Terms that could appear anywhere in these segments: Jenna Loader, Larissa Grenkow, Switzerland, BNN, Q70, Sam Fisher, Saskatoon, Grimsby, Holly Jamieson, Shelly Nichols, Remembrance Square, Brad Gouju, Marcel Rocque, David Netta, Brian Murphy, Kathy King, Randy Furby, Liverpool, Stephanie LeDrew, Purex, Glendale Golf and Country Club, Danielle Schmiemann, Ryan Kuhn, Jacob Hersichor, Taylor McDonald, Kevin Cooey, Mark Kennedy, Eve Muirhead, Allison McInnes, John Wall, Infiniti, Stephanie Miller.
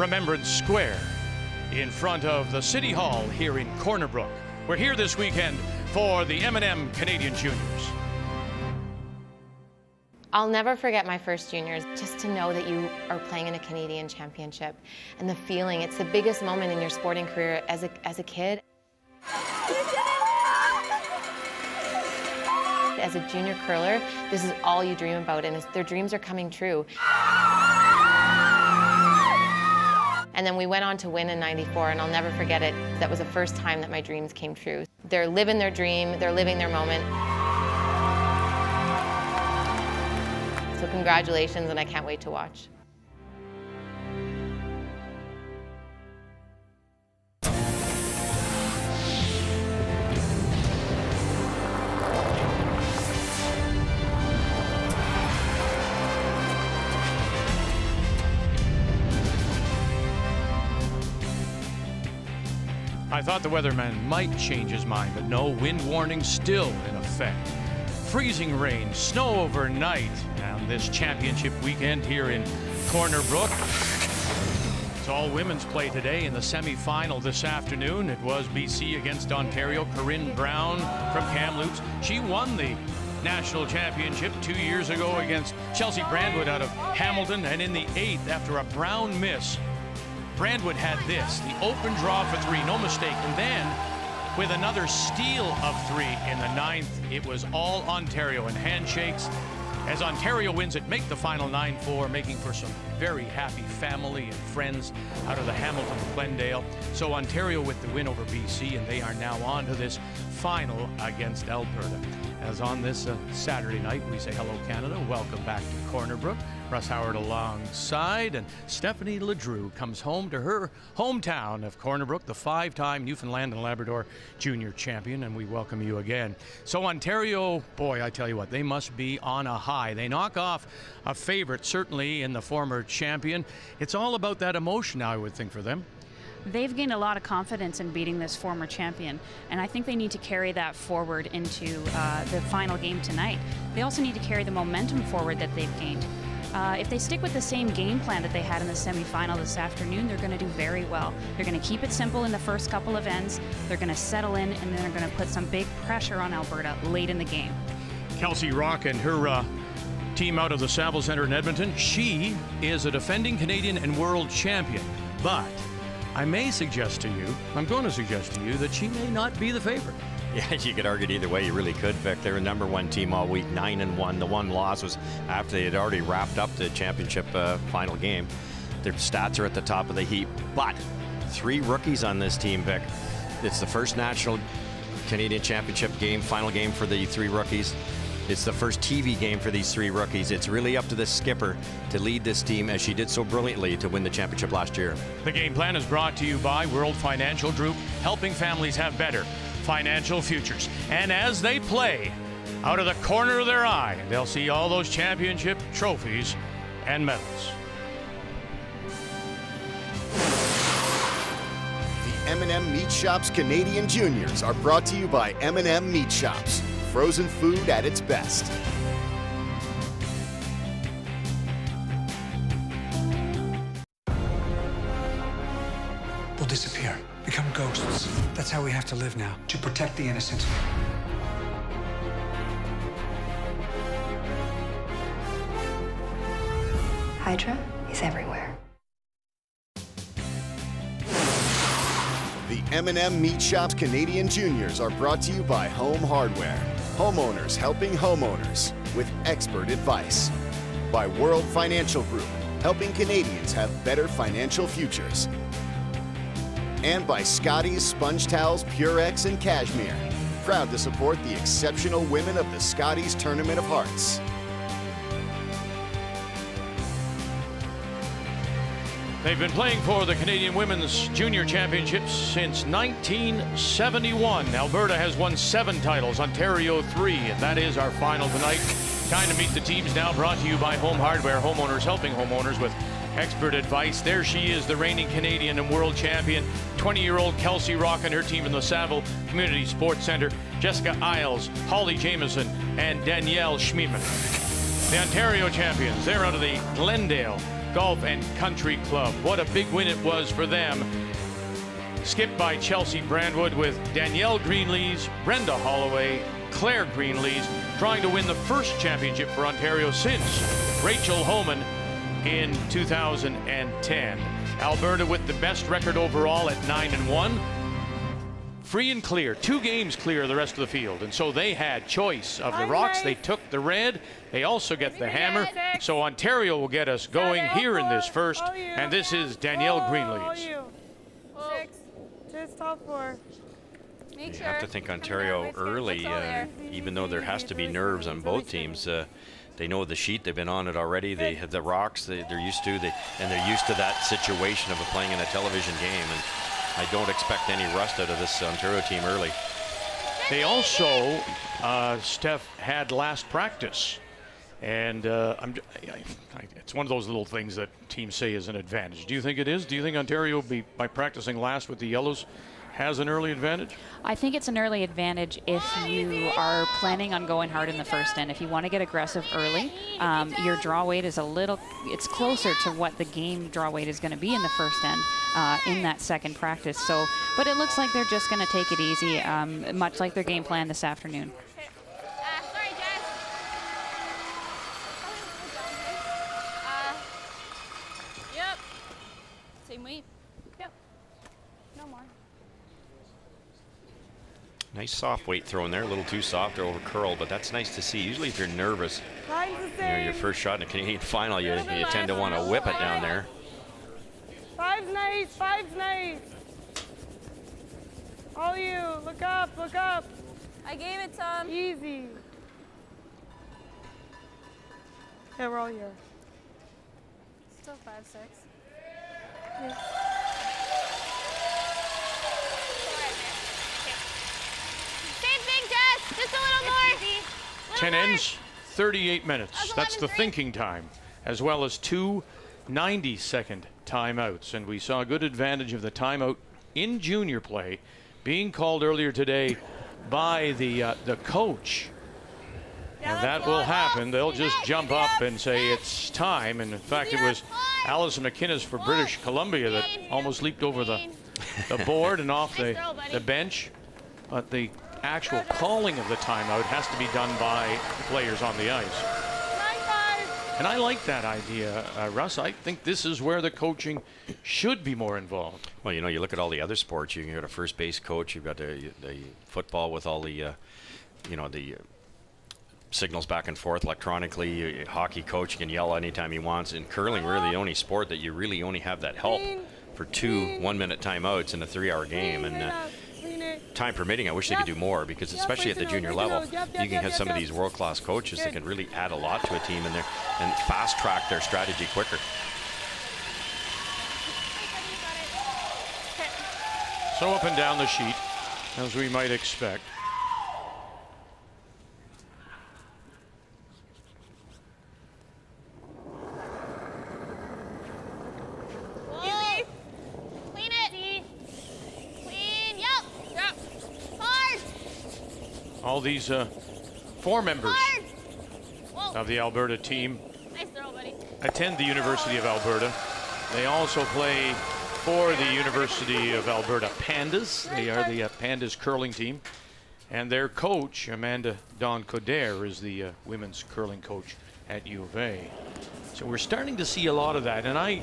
Remembrance Square in front of the City Hall here in Corner Brook. We're here this weekend for the M&M Canadian Juniors. I'll never forget my first juniors, just to know that you are playing in a Canadian championship and the feeling. It's the biggest moment in your sporting career as a kid. As a junior curler, this is all you dream about, and their dreams are coming true. And then we went on to win in '94, and I'll never forget it. That was the first time that my dreams came true. They're living their dream, they're living their moment. So congratulations, and I can't wait to watch. I thought the weatherman might change his mind, but no, wind warning still in effect. Freezing rain, snow overnight, and this championship weekend here in Corner Brook. It's all women's play today in the semi-final this afternoon. It was BC against Ontario. Corinne Brown from Kamloops. She won the national championship 2 years ago against Chelsea Brandwood out of Hamilton, and in the eighth, after a Brown miss, Brandwood had this, the open draw for three, no mistake. And then, with another steal of three in the ninth, it was all Ontario and handshakes. As Ontario wins it, make the final 9-4, making for some very happy family and friends out of the Hamilton Glendale. So Ontario with the win over BC, and they are now on to this final against Alberta. As on this Saturday night, we say hello, Canada. Welcome back to Corner Brook. Russ Howard alongside, and Stephanie LeDrew comes home to her hometown of Corner Brook, the five-time Newfoundland and Labrador junior champion, and we welcome you again. So Ontario, boy, I tell you what, they must be on a high. They knock off a favorite, certainly in the former champion. It's all about that emotion now, I would think, for them. They've gained a lot of confidence in beating this former champion, and I think they need to carry that forward into the final game tonight. They also need to carry the momentum forward that they've gained. If they stick with the same game plan that they had in the semifinal this afternoon, they're going to do very well. They're going to keep it simple in the first couple of ends, they're going to settle in, and then they're going to put some big pressure on Alberta late in the game. Kelsey Rocque and her team out of the Saville Centre in Edmonton, she is a defending Canadian and world champion, but I may suggest to you, I'm going to suggest to you, that she may not be the favorite. Yeah, you could argue it either way. You really could, Vic. They're a #1 team all week, 9-1. The one loss was after they had already wrapped up the championship final game. Their stats are at the top of the heap, but three rookies on this team, Vic. It's the first national Canadian championship game, final game for the three rookies. It's the first TV game for these three rookies. It's really up to the skipper to lead this team, as she did so brilliantly to win the championship last year. The game plan is brought to you by World Financial Group, helping families have better financial futures. And as they play, out of the corner of their eye, they'll see all those championship trophies and medals. The M&M Meat Shops Canadian Juniors are brought to you by M&M Meat Shops. Frozen food at its best. We'll disappear, become ghosts. That's how we have to live now, to protect the innocent. Hydra is everywhere. The M&M Meat Shops Canadian Juniors are brought to you by Home Hardware. Homeowners helping homeowners with expert advice. By World Financial Group, helping Canadians have better financial futures. And by Scotty's Sponge Towels, Purex and Cashmere. Proud to support the exceptional women of the Scotty's Tournament of Hearts. They've been playing for the Canadian Women's Junior Championships since 1971. Alberta has won 7 titles, Ontario 3, and that is our final tonight. Time to meet the teams now, brought to you by Home Hardware, homeowners helping homeowners with expert advice. There she is, the reigning Canadian and world champion, 20-year-old Kelsey Rocque and her team in the Saville Community Sports Centre. Jessica Isles, Holly Jamieson, and Danielle Schmiemann. The Ontario champions, they're out of the Glendale Golf and Country Club. What a big win it was for them. Skipped by Chelsea Brandwood, with Danielle Greenlees, Brenda Holloway, Claire Greenlees trying to win the first championship for Ontario since Rachel Homan in 2010. Alberta with the best record overall at 9-1. Free and clear, 2 games clear of the rest of the field, and so they had choice of the rocks. They took the red, they also get the hammer, so Ontario will get us going here in this first, and this is Danielle Greenlees. You have to think Ontario early, even though there has to be nerves on both teams. They know the sheet, they've been on it already, they have the rocks, they're used to that situation of playing in a television game, and I don't expect any rust out of this Ontario team early. They also, Steph, had last practice. And it's one of those little things that teams say is an advantage. Do you think it is? Do you think Ontario, by practicing last with the yellows, has an early advantage? I think it's an early advantage if you are planning on going hard in the first end. If you want to get aggressive early, your draw weight is a little, it's closer to what the game draw weight is going to be in the first end in that second practice. So, but it looks like they're just going to take it easy, much like their game plan this afternoon. Nice soft weight thrown there, a little too soft or over curl, but that's nice to see. Usually if you're nervous, you know, your first shot in a Canadian final, you tend to want to whip it down there. Five's nice. All you, look up. I gave it some. Easy. Yeah, we're all here. Still 5-6. Yeah. Just a little more. 10 ends, 38 minutes. That's the thinking time, as well as 2 90-second timeouts. And we saw a good advantage of the timeout in junior play being called earlier today by the coach. And that will happen. They'll just jump up and say it's time. And in fact, it was Alison McInnes for British Columbia that almost leaped over the board and off the bench. But the actual calling of the timeout has to be done by the players on the ice. And I like that idea, Russ. I think this is where the coaching should be more involved. Well, you know, you look at all the other sports. You've got a first base coach. You've got the football with all the, you know, the signals back and forth electronically. Hockey coach can yell anytime he wants. In curling, we're the only sport that you really only have that help for 2 one-minute timeouts in a 3-hour game. And time permitting, I wish they could do more, because especially at the junior level, you can have some of these world-class coaches that can really add a lot to a team in there and fast-track their strategy quicker. So up and down the sheet, as we might expect. All these 4 members of the Alberta team attend the University of Alberta. They also play for the University of Alberta Pandas. They are the Pandas curling team. And their coach, Amanda-Dawn Coderre, is the women's curling coach at U of A. So we're starting to see a lot of that. And I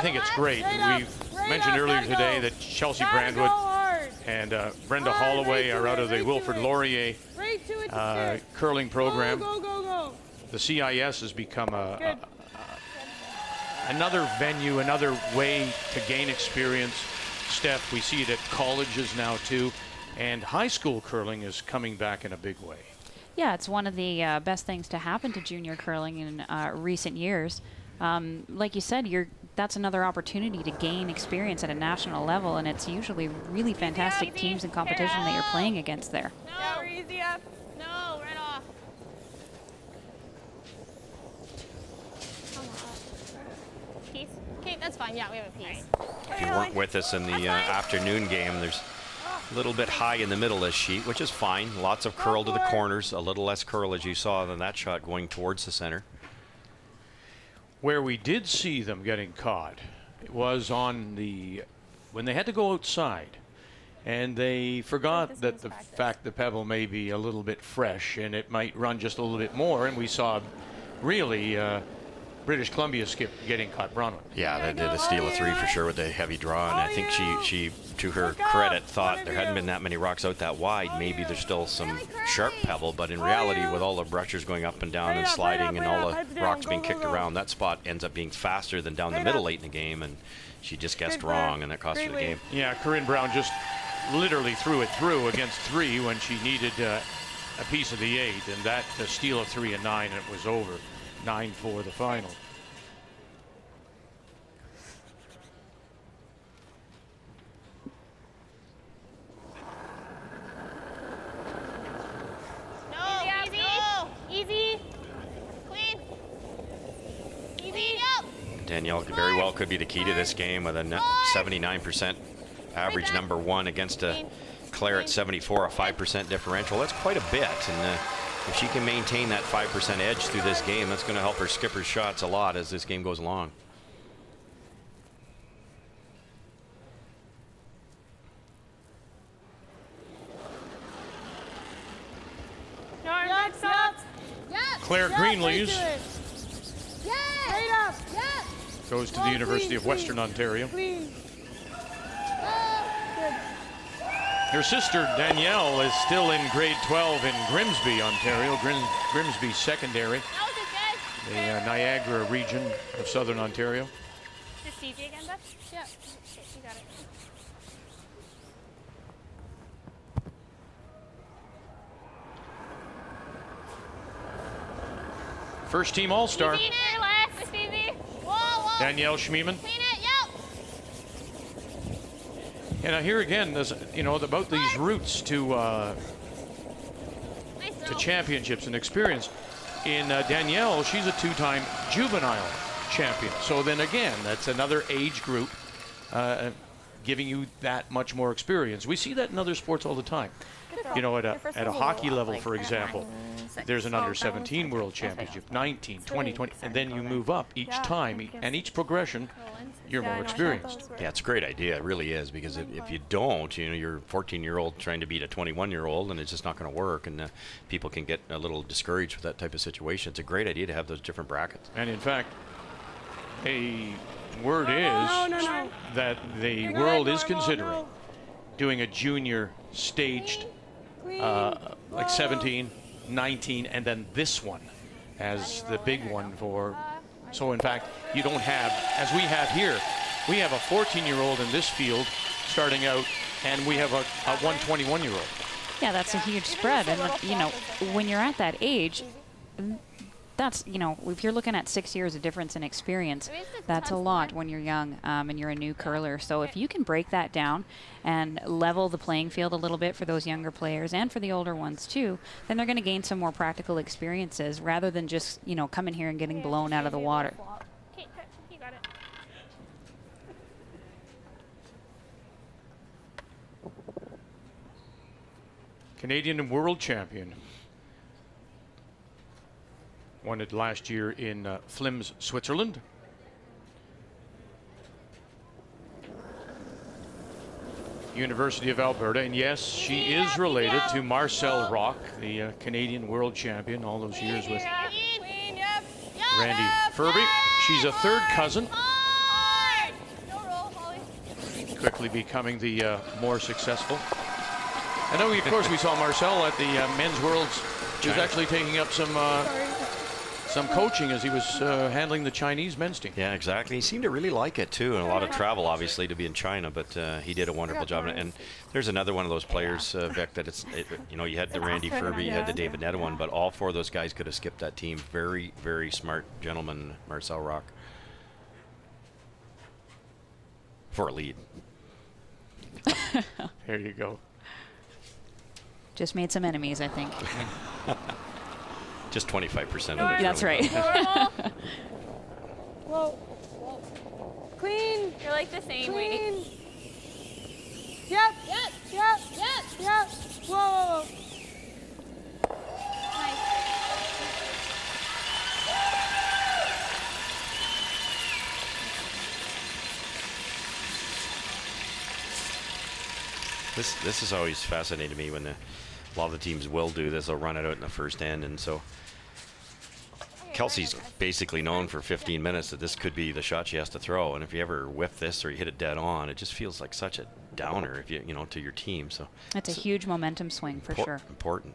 think it's great. We've mentioned earlier today that Chelsea Brandwood and Brenda Holloway are out of the Wilfrid Laurier curling program. The CIS has become another venue, another way to gain experience. Steph, we see it at colleges now too, and high school curling is coming back in a big way. Yeah, it's one of the best things to happen to junior curling in recent years. Like you said, that's another opportunity to gain experience at a national level, and it's usually really fantastic teams and competition that you're playing against there. No, we're easy up. No, right off. Peace? Okay, that's fine. Yeah, we have a piece. If you weren't with us in the afternoon game, there's a little bit high in the middle of this sheet, which is fine. Lots of curl to the corners, a little less curl as you saw than that shot going towards the center. Where we did see them getting caught, it was on the, when they had to go outside and they forgot that the fact the pebble may be a little bit fresh and it might run just a little bit more, and we saw really British Columbia skip getting caught. Bronwyn. Yeah, they did a steal of three for sure with a heavy draw, and I think she to her credit thought there hadn't been that many rocks out that wide. Maybe there's still some sharp pebble, but in reality with all the brushers going up and down and sliding and all the rocks being kicked around, that spot ends up being faster than down the middle late in the game, and she just guessed wrong and that cost her the game. Yeah, Corinne Brown just literally threw it through against three when she needed a piece of the eight, and that steal of 3 and 9, and it was over. 9-4 the final. Easy. Clean. Easy. Danielle very well could be the key to this game with a 79% average number one against a Claire at 74, a 5% differential. That's quite a bit. And if she can maintain that 5% edge through this game, that's going to help her skipper's shots a lot as this game goes along. Claire Greenlees goes to the University of Western Ontario. Her sister Danielle is still in grade 12 in Grimsby, Ontario, Grimsby Secondary, the Niagara region of Southern Ontario. Just CJ again, Beth? Yeah. You got it. First team All-Star. Danielle Schmiemann. And here again, there's, you know, about these routes to championships and experience. In Danielle, she's a two-time juvenile champion. So then again, that's another age group giving you that much more experience. We see that in other sports all the time. You know, at a hockey level, for example, there's an under-17 world championship, 19, 20, 20, and then you move up each time, and each progression, you're more experienced. Yeah, it's a great idea. It really is, because if you don't, you know, you're a 14-year-old trying to beat a 21-year-old, and it's just not going to work, and people can get a little discouraged with that type of situation. It's a great idea to have those different brackets. And in fact, a word is that the world is considering doing a junior staged, like 17, 19, and then this one as the big one for. So in fact, you don't have, as we have here, we have a 14-year-old in this field starting out, and we have a 121-year-old. Yeah, that's a huge spread. And you know, when you're at that age, that's, you know, if you're looking at 6 years of difference in experience, that's a lot when you're young and you're a new curler. So if you can break that down and level the playing field a little bit for those younger players and for the older ones too, then they're going to gain some more practical experiences rather than just, you know, coming here and getting blown out of the water. Canadian and world champion. Won it last year in Flims, Switzerland. University of Alberta, and yes, she is related to Marcel Rocque, the Canadian world champion all those years with Randy Furby. She's a third cousin, quickly becoming the more successful. And then, of course, we saw Marcel at the men's worlds. She was actually taking up some coaching as he was handling the Chinese men's team. Yeah, exactly. He seemed to really like it too, and a lot of travel obviously to be in China, but he did a wonderful job. And there's another one of those players, Vic, that you know, you had the Randy Furby, you had the David Netta one, but all four of those guys could have skipped that team. Very, very smart gentleman, Marcel Rocque, for a lead. There you go. Just made some enemies, I think. Just 25% of it. That's really right. Whoa. Clean. You're like the same way. Yep. Whoa. Nice. This has always fascinated me when a lot of the teams will do this. They'll run it out in the first end, and so Kelsey's basically known for 15 minutes that this could be the shot she has to throw, and if you ever whip this or you hit it dead on, it just feels like such a downer if you know to your team. So that's a huge momentum swing for sure. Important.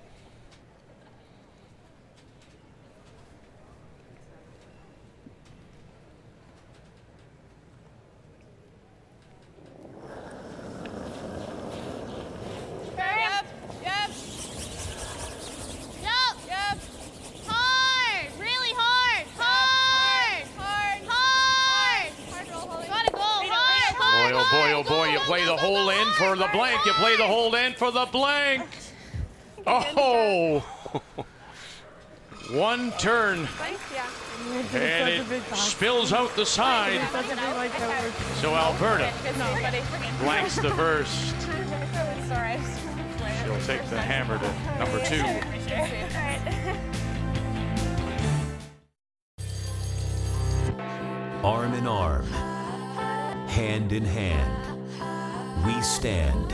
The blank, you play the hold in for the blank. Oh, one turn, and it spills out the side. So Alberta blanks the first. She'll take the hammer to number 2. Arm in arm, hand in hand, we stand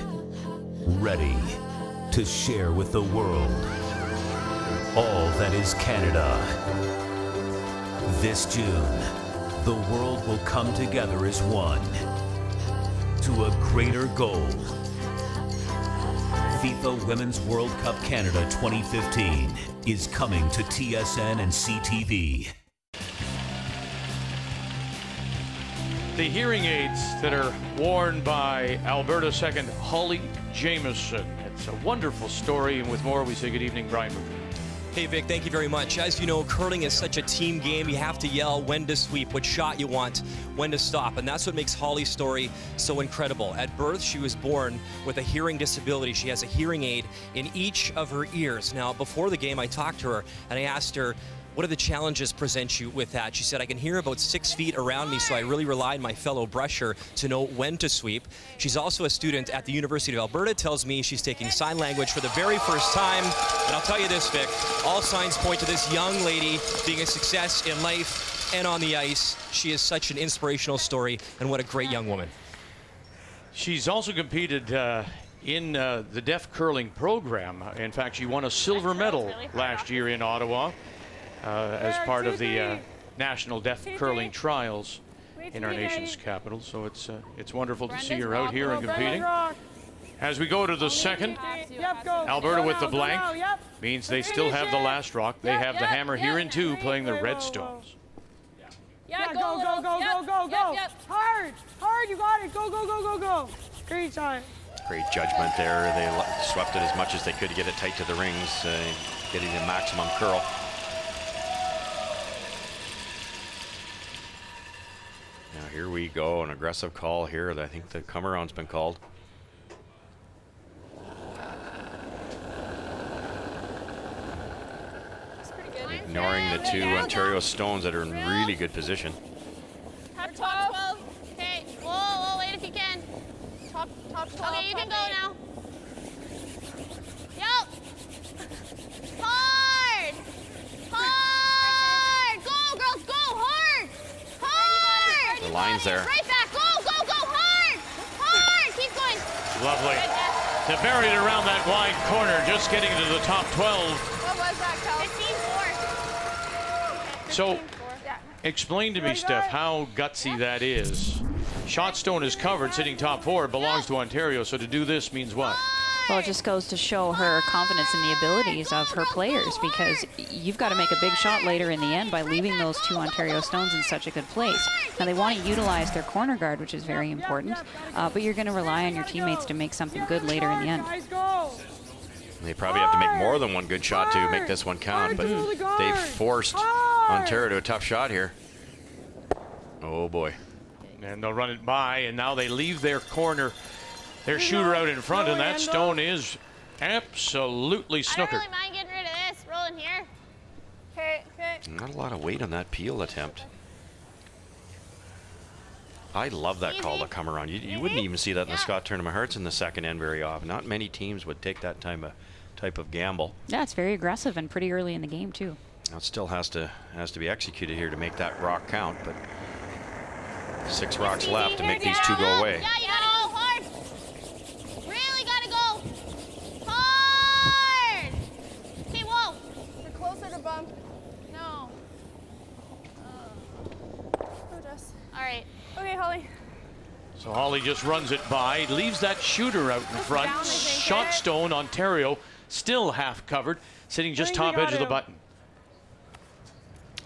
ready to share with the world all that is Canada. This June, the world will come together as one to a greater goal. FIFA Women's World Cup Canada 2015 is coming to TSN and CTV. The hearing aids that are worn by Alberta's second Holly Jamieson. It's a wonderful story, and with more we say good evening, Brian Murphy. Hey Vic, thank you very much. As you know, curling is such a team game. You have to yell when to sweep, what shot you want, when to stop, and that's what makes Holly's story so incredible. At birth, she was born with a hearing disability. She has a hearing aid in each of her ears. Now, before the game, I talked to her, and I asked her, what do the challenges present you with that? She said, I can hear about 6 feet around me, so I really rely on my fellow brusher to know when to sweep. She's also a student at the University of Alberta, tells me she's taking sign language for the very first time. And I'll tell you this, Vic, all signs point to this young lady being a success in life and on the ice. She is such an inspirational story, and what a great young woman. She's also competed in the deaf curling program. In fact, she won a silver medal last year in Ottawa. As part of the National Deaf Curling Trials in our nation's capital. So it's wonderful to see her out here and competing. As we go to the second, Alberta with the blank means they still have the last rock. They have the hammer here in 2 playing the Red Stones. Yeah, go, go, go, go, go, go. Hard, hard, you got it. Go, go, go, go, go. Great time. Great judgment there. They swept it as much as they could to get it tight to the rings, getting the maximum curl. Now here we go, an aggressive call here. I think the come around's been called. Ignoring the 2 Ontario Stones that are in really good position. Top 12. Okay, whoa, wait if you can. Top 12. Okay, you can go now. Yep. Hard! Hard! Go, girls, go! Hard! Hard! The line's there. Right back. Go, go, go. Hard! Hard! Keep going. Lovely. To bury it around that wide corner, just getting to the top 12. What was that, Kel? 15-4. So, explain to me, Steph, how gutsy that is. Shot stone is covered, sitting top 4, belongs to Ontario, so to do this means what? Well, it just goes to show her confidence in the abilities of her players, because you've got to make a big shot later in the end by leaving those 2 Ontario Stones in such a good place. Now, they want to utilize their corner guard, which is very important, but you're going to rely on your teammates to make something good later in the end. They probably have to make more than one good shot to make this one count, but they forced Ontario to a tough shot here. Oh, boy. And they'll run it by, and now they leave their corner. Their shooter out in front, and that stone is absolutely snookered. I don't really mind getting rid of this. Rolling here. Okay, okay. Not a lot of weight on that peel attempt. I love that call to come around. You wouldn't even see that in the Scott Tournament of Hearts in the second end very often. Not many teams would take that type of gamble. Yeah, it's very aggressive and pretty early in the game too. Now it still has to be executed here to make that rock count, but 6 rocks left to make these 2 go away. Yeah, you gotta go hard. Really gotta All right. Okay, Holly. So Holly just runs it by, leaves that shooter out in front. Shotstone, Ontario, still half covered, sitting just top edge of the button.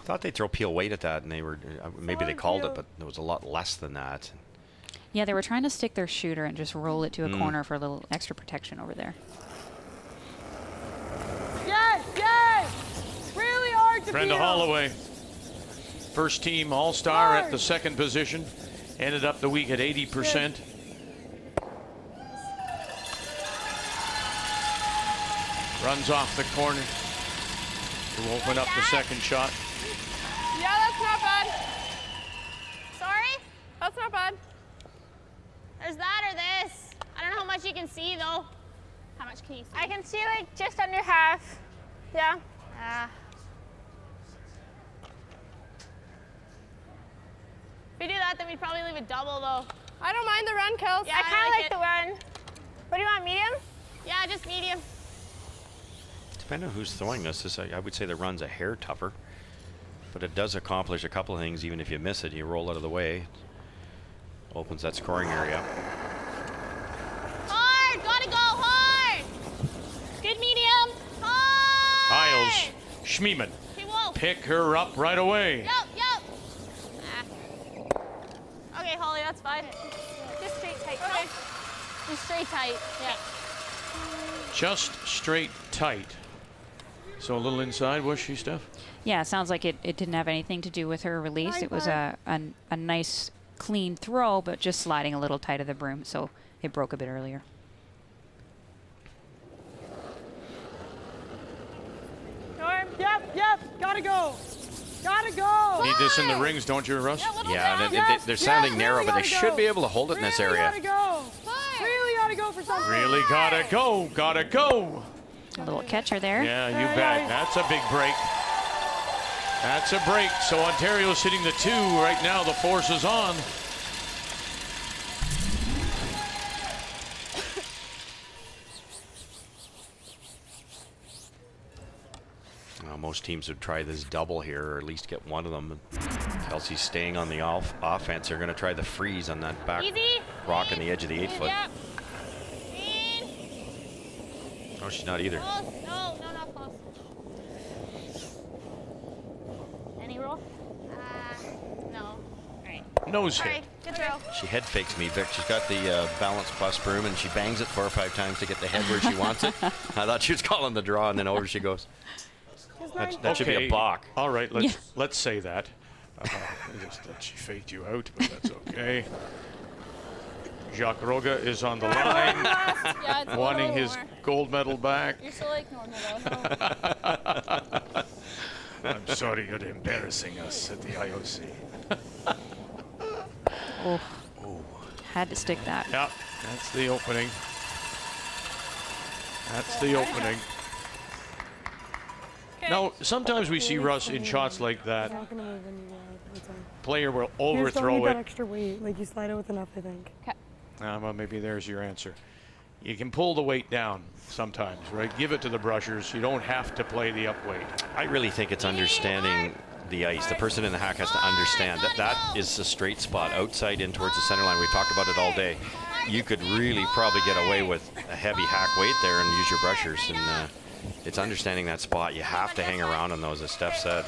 I thought they'd throw Peel weight at that, and they were, maybe they called it, but there was a lot less than that. Yeah, they were trying to stick their shooter and just roll it to a corner for a little extra protection over there. Yes, yes! It's really hard to Brenda Holloway, first team all-star at the second position, ended up the week at 80%. Runs off the corner to open up the second shot. Yeah, that's not bad. Sorry? That's not bad. There's that or this. I don't know how much you can see, though. How much can you see? I can see, like, just under half. Yeah. If we do that, then we'd probably leave a double, though. I don't mind the run, Kels. Yeah, I kind of like the run. What do you want, medium? Yeah, just medium. Depending on who's throwing this, I would say the run's a hair tougher. But it does accomplish a couple of things. Even if you miss it, you roll out of the way. Opens that scoring area. Hard! Gotta go hard! Good medium. Hard! Isles, Schmiemann. Pick her up right away. Yep, yep. Ah. Okay, Holly, that's fine. Just straight tight. Okay. Just straight tight, yeah. Just straight tight. So a little inside, was she, Steph? Yeah, it sounds like it didn't have anything to do with her release. It was a nice, clean throw, but just sliding a little tight of the broom, so it broke a bit earlier. Norm, yep, gotta go. Gotta go. Need this in the rings, don't you, Russ? Yeah, they're sounding narrow, but they should be able to hold it in this area. Really gotta go. Really gotta go for something. Really gotta go, A little catcher there. Yeah, you bet. That's a big break. That's a break. So Ontario's hitting the two right now. The force is on. Well, most teams would try this double here, or at least get one of them. Kelsey's staying on the offense. They're going to try the freeze on that back rock on the edge of the 8-foot. No, she's not either. Close. No, not close. Any roll? No. All right. Nose hit. Right, good throw. She head fakes me, Vic. She's got the balance plus broom, and she bangs it 4 or 5 times to get the head where she wants it. I thought she was calling the draw, and then over she goes. That should be a balk. All right, let's say that. She faked you out, but that's okay. Jacques Roga is on the line, wanting his gold medal back. You're still like normal, though. I'm sorry you're embarrassing us at the IOC. Oh. Had to stick that. Yeah, that's the opening. That's the opening. Okay. Now, sometimes we see Russ in shots like that. Player will overthrow it. Extra weight, like you slide it with enough, I think. Well, maybe there's your answer. You can pull the weight down sometimes, right? Give it to the brushers. You don't have to play the up weight. I really think it's understanding the ice. The person in the hack has to understand that that is a straight spot outside in towards the center line. We've talked about it all day. You could really probably get away with a heavy hack weight there and use your brushers. And it's understanding that spot. You have to hang around on those, as Steph said.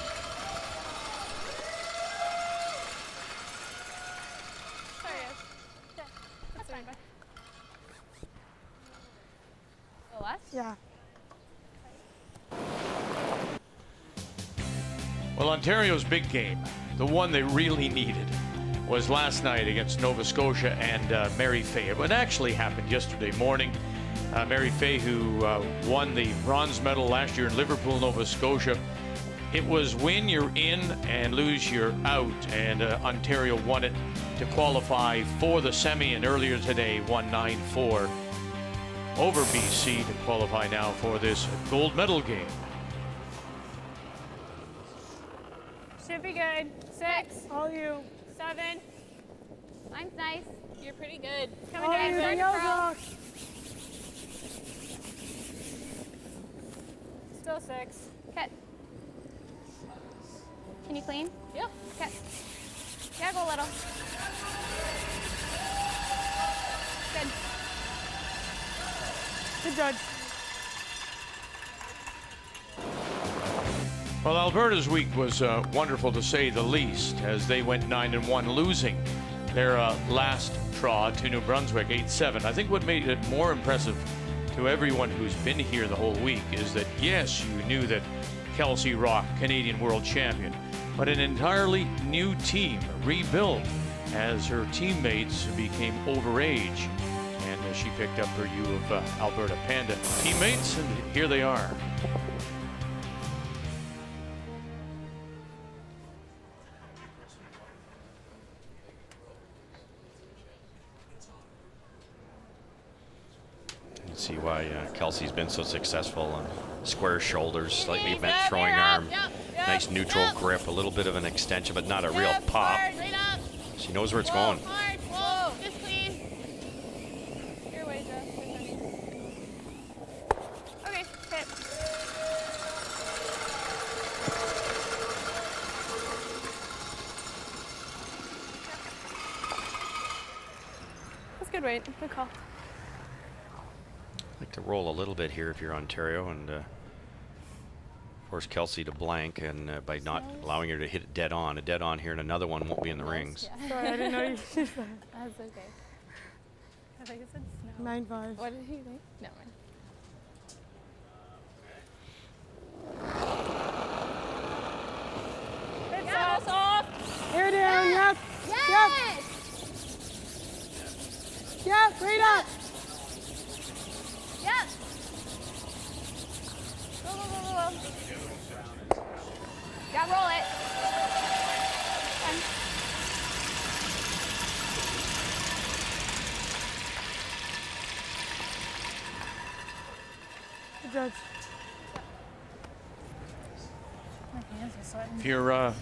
Yeah. Well, Ontario's big game, the one they really needed, was last night against Nova Scotia and Mary Fay. It actually happened yesterday morning. Mary Fay, who won the bronze medal last year in Liverpool, Nova Scotia. It was win, you're in, and lose, you're out. And Ontario won it to qualify for the semi, and earlier today, 1-9-4. Over BC to qualify now for this gold medal game. Should be good. 6. All you. 7. Mine's nice. You're pretty good. Coming down to Danielle. Still 6. Okay. Can you clean? Yeah. Okay. Yeah, go a little. Good. Good judge. Well, Alberta's week was wonderful to say the least, as they went 9-1, losing their last draw to New Brunswick 8-7. I think what made it more impressive to everyone who's been here the whole week is that, yes, you knew that Kelsey Rocque, Canadian world champion, but an entirely new team rebuilt as her teammates became overage, and she picked up her U of Alberta Panda teammates, and here they are. You can see why Kelsey's been so successful on square shoulders, slightly bent throwing arm. Nice neutral grip, a little bit of an extension, but not a real pop. She knows where it's going. That's good weight. Good call. I like to roll a little bit here if you're Ontario and force Kelsey to blank, and by not allowing her to hit it dead on. A dead on here and another one won't be in the rings. Yeah. Sorry, I didn't know you did that. That's okay. I think it said snow. 9-5. What did he think? No. Yeah, it's off. Air down, yes. Yes. Yes, yes. Right up. Yes. Go, go, go, go, go. Yeah, roll it. Fine. Good judge. My hands are sweating. If you're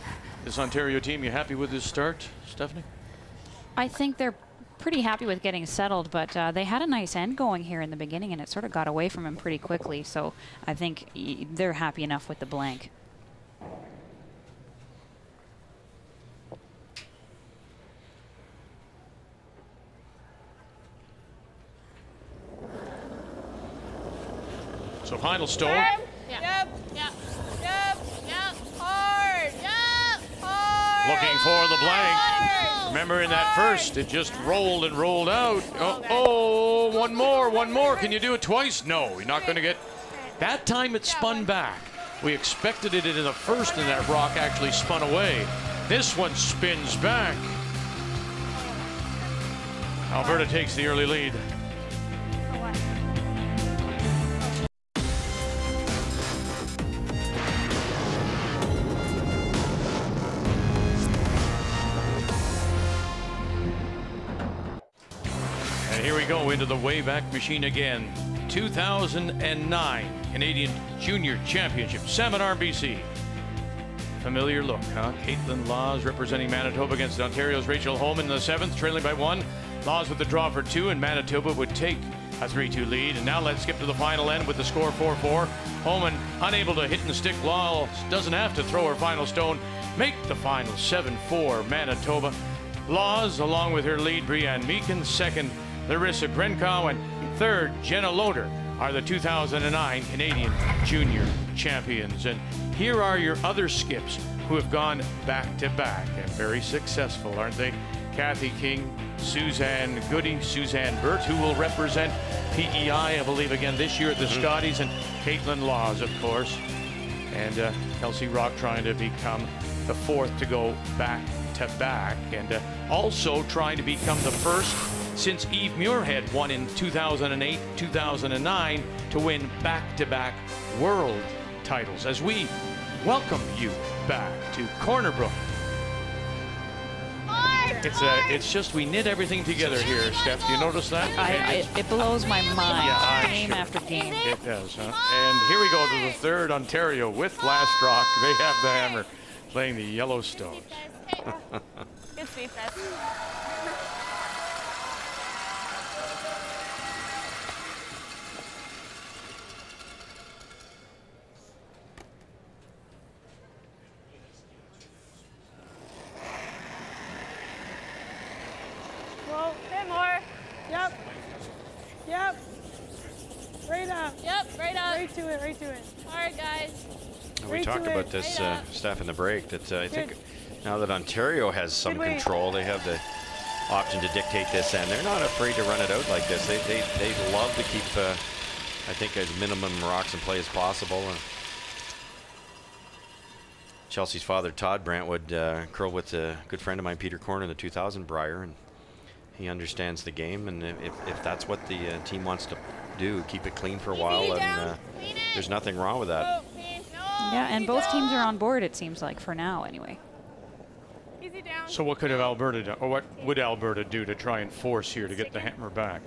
this Ontario team, you happy with this start, Stephanie? I think they're pretty happy with getting settled, but they had a nice end going here in the beginning, and it sort of got away from him pretty quickly, so I think they're happy enough with the blank. So final stone. Yep, yep, yep, yep, hard, yep, hard. Looking for the blank. Remember in that first, it just rolled and rolled out. Oh, oh, one more, one more. Can you do it twice? No, you're not going to get... That time it spun back. We expected it in the first, and that rock actually spun away. This one spins back. Alberta takes the early lead. Into the Wayback Machine again. 2009 Canadian Junior Championship, Salmon RBC. Familiar look, huh? Kaitlyn Lawes representing Manitoba against Ontario's Rachel Homan in the seventh, trailing by one. Lawes with the draw for two, and Manitoba would take a 3-2 lead. And now let's skip to the final end with the score 4-4. Homan unable to hit and stick. Lawes doesn't have to throw her final stone. Make the final 7-4 Manitoba. Lawes, along with her lead, Brianne Meakin, second, Larissa Grenkow, and third, Jenna Loader, are the 2009 Canadian Junior Champions. And here are your other skips who have gone back-to-back and very successful, aren't they? Kathy King, Suzanne Goody, Suzanne Burt, who will represent PEI, I believe, again this year at the Scotties, and Kaitlyn Lawes, of course. And Kelsey Rocque trying to become the fourth to go back-to-back, and also trying to become the first since Eve Muirhead won in 2008, 2009 to win back-to-back world titles. As we welcome you back to Corner Brook. It's just we knit everything together here, Steph. Do you notice that? It blows my mind, yeah, game after game. It does, huh? And here we go to the third, Ontario with last rock. They have the hammer, playing the Yellowstones. Good sweep, Yep, right up. Right to it, right to it. All right, guys. We talked about this stuff in the break, that I think now that Ontario has some control, they have the option to dictate this, and they're not afraid to run it out like this. They love to keep, I think, as minimum rocks in play as possible. And Chelsea's father, Todd Brantwood, curled with a good friend of mine, Peter Korn, in the 2000 Brier, and he understands the game, and if that's what the team wants to do, keep it clean for a while, and there's nothing wrong with that. Yeah, and both teams are on board, it seems like, for now, anyway. So what could have Alberta done, or what would Alberta do to try and force here to get the hammer back?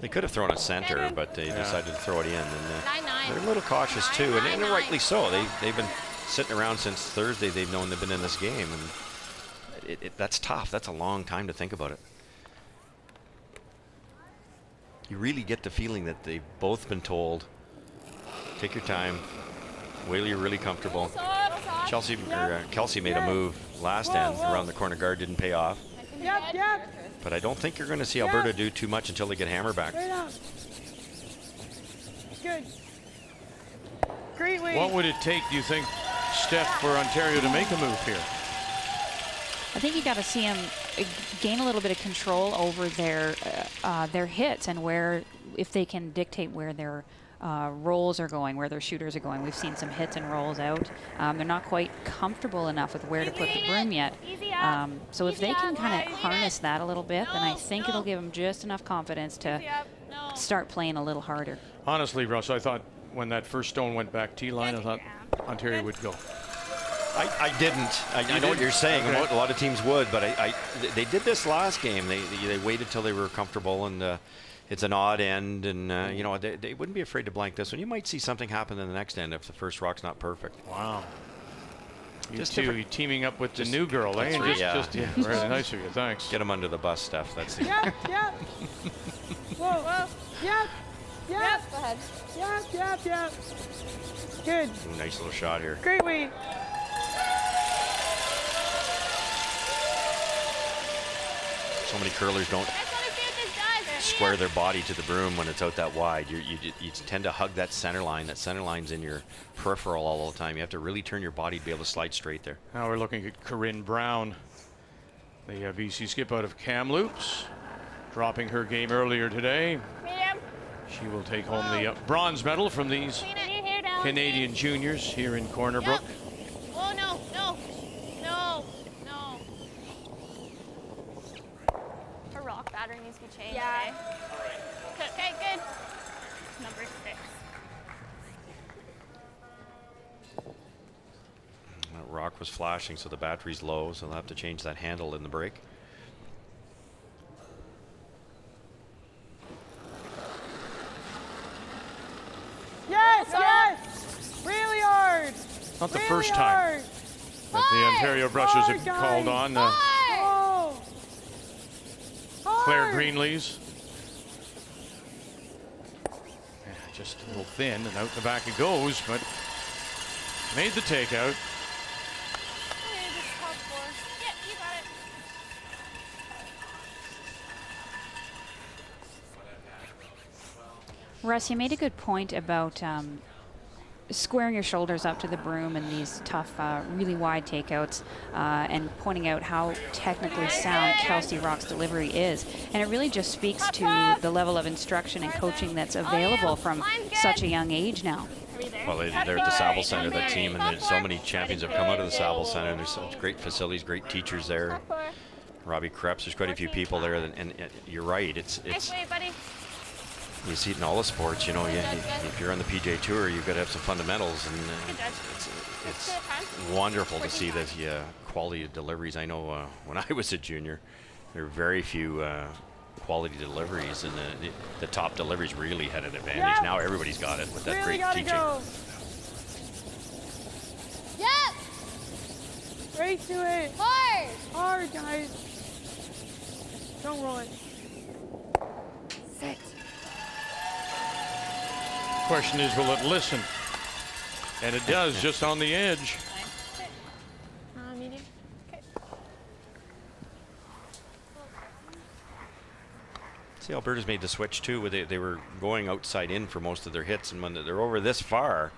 They could have thrown a center, but they decided to throw it in. And they're a little cautious too, and rightly so. They've been sitting around since Thursday. They've known they've been in this game, and that's tough. That's a long time to think about it. You really get the feeling that they've both been told, take your time, wait till you're really comfortable. Kelsey made a move last end around the corner guard, didn't pay off. But I don't think you're going to see Alberta do too much until they get hammer back. Good. Great way. What would it take, do you think, Steph, for Ontario to make a move here? I think you got to see them gain a little bit of control over their hits and where, if they can dictate where they're. Rolls are going, where their shooters are going. We've seen some hits and rolls out. They're not quite comfortable enough with where to put the broom yet. So if they can kind of harness that a little bit, then I think it'll give them just enough confidence to start playing a little harder. Honestly, Russ, I thought when that first stone went back T-line, I thought Ontario would go. I didn't. I know what you're saying. Okay. A lot of teams would, but they did this last game. They waited till they were comfortable, and it's an odd end, and you know, they wouldn't be afraid to blank this one. You might see something happen in the next end if the first rock's not perfect. Wow. You just two teaming up with the new girl, eh? Yeah. Very nice of you, thanks. Get them under the bus, Steph. That's it. Yep, yep. Whoa, whoa. Yep, yep. Go ahead. Yep, yep, yep. Good. Ooh, nice little shot here. Great week. So many curlers don't square their body to the broom when it's out that wide. You tend to hug that center line. That center line's in your peripheral all the time. You have to really turn your body to be able to slide straight there. Now we're looking at Corinne Brown, the BC skip out of Kamloops, dropping her game earlier today. She will take home the bronze medal from these Canadian juniors here in Corner Brook. Oh, no, no, no. Rock battery needs to be changed. Yeah. Okay, good. Number 6. That rock was flashing, so the battery's low, so they'll have to change that handle in the break. Yes, yes! Really hard! Not the first time that the Ontario brushers have called on. Claire Greenlees. Yeah, just a little thin, and out the back it goes, but made the takeout. Okay, just top 4. Yeah, you got it. Russ, you made a good point about squaring your shoulders up to the broom in these tough, really wide takeouts, and pointing out how technically sound Kelsey Rocque's delivery is. And it really just speaks to the level of instruction and coaching that's available from such a young age now. Well, they're at the Saville Centre, that team, and there's so many champions have come out of the Saville Centre, and there's such great facilities, great teachers there. Robbie Kreps, there's quite a few people there, and you're right, it's you see it in all the sports, you know. If you're on the PJ Tour, you've got to have some fundamentals, and it's wonderful to see the quality of deliveries. I know when I was a junior, there were very few quality deliveries, and the top deliveries really had an advantage. Yep. Now everybody's got it with that really great teaching. Go. Yep. Right to it. Hard. Hard, guys. Don't roll it. 6. Question is, will it listen? And it does, just on the edge. See, Alberta's made the switch too. They were going outside in for most of their hits, and when they're over this far,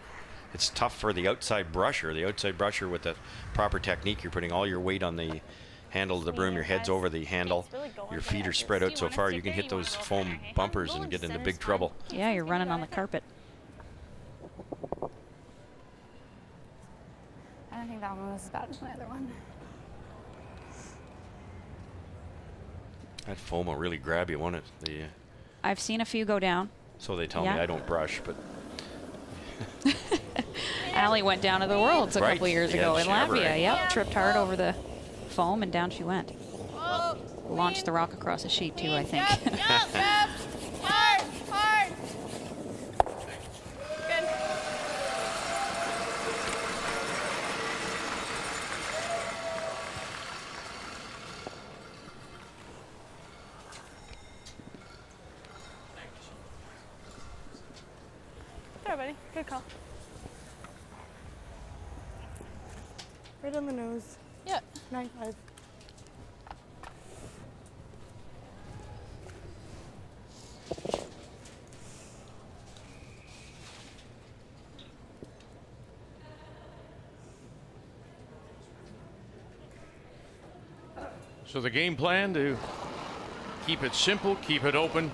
it's tough for the outside brusher. The outside brusher with the proper technique, you're putting all your weight on the handle of the broom, your head's over the handle, your feet are spread out so far, you can hit those foam bumpers and get into big trouble. Yeah, you're running on the carpet. I don't think that one was as bad as my other one. That foam will really grab you, won't it? I've seen a few go down. So they tell me. I don't brush, but... Allie went down to the Worlds a couple years ago in Latvia. Yep, tripped hard over the foam and down she went. Launched the rock across a sheet too, I think. Hard. Good. There, buddy. Good call. Right on the nose. Yeah. 9-5. So the game plan to keep it simple, keep it open.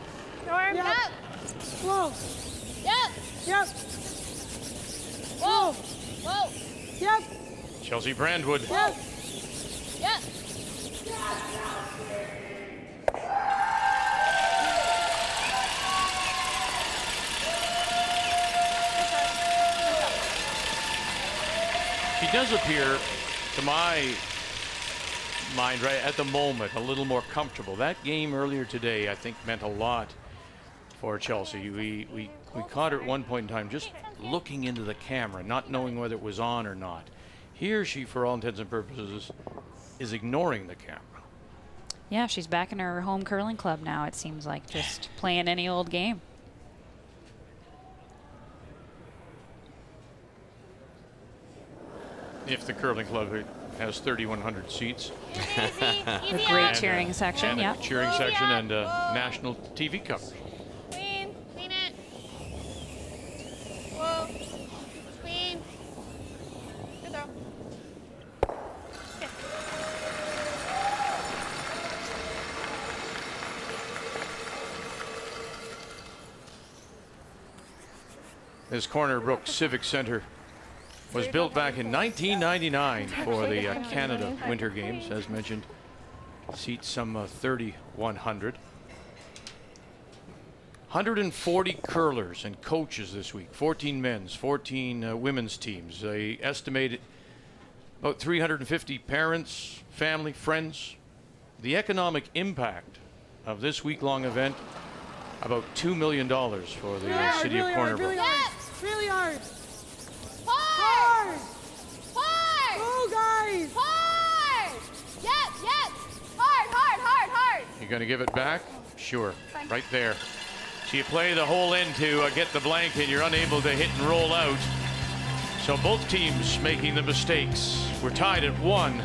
Norm, yep. Whoa. Yep. Yep. Whoa. Whoa. Yep. Chelsea Brandwood. Yep. Yeah. She does appear, to my mind, right at the moment, a little more comfortable. That game earlier today, I think, meant a lot for Chelsea. We caught her at one point in time just looking into the camera, not knowing whether it was on or not. Here she, for all intents and purposes, is ignoring the camera. Yeah, she's back in her home curling club now, it seems like, just playing any old game. If the curling club has 3,100 seats. A great cheering section, and yeah. Cheering section and national TV coverage. Clean it. Whoa. Clean. Good throw. This Corner Brook Civic Centre was built back in 1999 for the Canada Winter Games. As mentioned, seats some 3,100. 140 curlers and coaches this week, 14 men's, 14 women's teams. They estimated about 350 parents, family, friends. The economic impact of this week-long event, about $2 million for the city of Corner Brook. Really hard. Hard. Hard. Oh, guys. Hard. Yes, yes. Hard, hard, hard, hard. You're going to give it back? Sure. Fine. Right there. So you play the hole in to get the blank, and you're unable to hit and roll out. So both teams making the mistakes. We're tied at 1.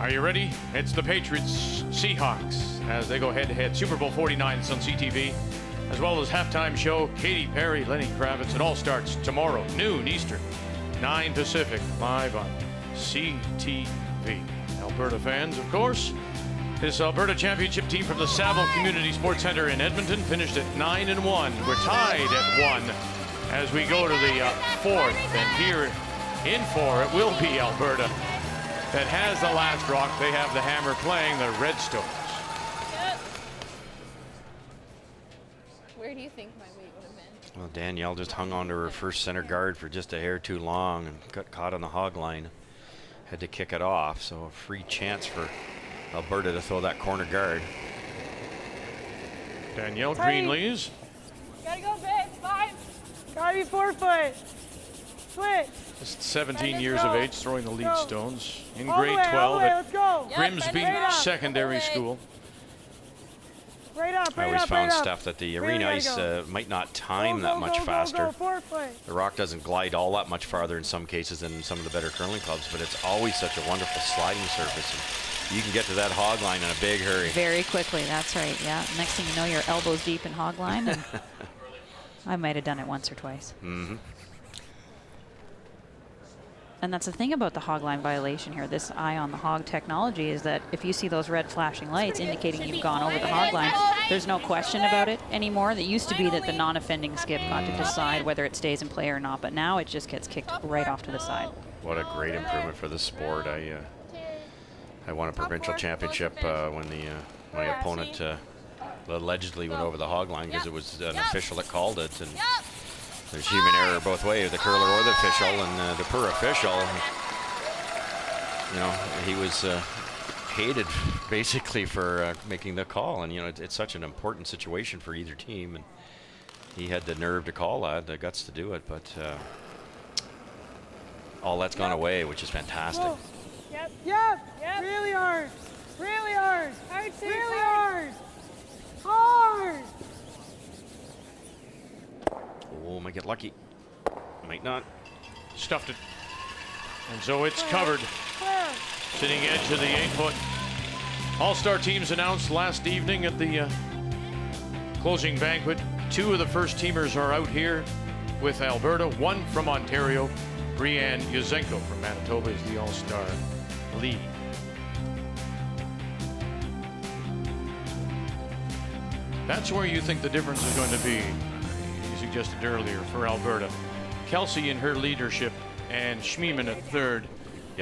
Are you ready? It's the Patriots Seahawks as they go head-to-head. Super Bowl 49 on CTV, as well as halftime show, Katy Perry, Lenny Kravitz. It all starts tomorrow, noon Eastern, 9 Pacific, live on CTV. Alberta fans, of course. This Alberta Championship team from the Saville Community Sports Centre in Edmonton finished at 9-1. We're tied at 1 as we go to the fourth. And here in 4, it will be Alberta that has the last rock. They have the hammer playing the Redstones. Yep. Where do you think my weight would have been? Well, Danielle just hung on to her first center guard for just a hair too long and got caught on the hog line. Had to kick it off, so a free chance for Alberta to throw that corner guard. Danielle Greenlees. Gotta go big, 5. Gotta be 4 foot. Switch. Just 17 years of age, throwing the lead stones in grade 12 at Grimsby Secondary School. I always found stuff that the arena ice might not time that much faster. The rock doesn't glide all that much farther in some cases than some of the better curling clubs, but it's always such a wonderful sliding surface. And you can get to that hog line in a big hurry. Very quickly, that's right, yeah. Next thing you know, you're elbows deep in hog line. And I might have done it once or twice. Mm-hmm. And that's the thing about the hog line violation here. This eye on the hog technology is that if you see those red flashing lights indicating you've gone over the hog line, there's no question about it anymore. It used to be that the non-offending skip got to decide whether it stays in play or not, but now it just gets kicked right off to the side. What a great improvement for the sport. I won a provincial championship when the my opponent allegedly went over the hog line because it was an official that called it. And there's human error both ways, the curler or the official, and the poor official, you know, he was hated basically for making the call. And, you know, it's such an important situation for either team. And he had the nerve to call that, the guts to do it. But all that's gone away, which is fantastic. Whoa. Yep, yep, yep, really hard, really hard, really hard, hard. Oh, might get lucky. Might not. Stuffed it. And so it's covered. Sitting edge of the 8-foot. All-star teams announced last evening at the closing banquet. Two of the first-teamers are out here with Alberta. One from Ontario. Brianne Yuzenko from Manitoba is the all-star lead. That's where you think the difference is going to be. Suggested earlier for Alberta. Kelsey in her leadership and Schmiemann at third,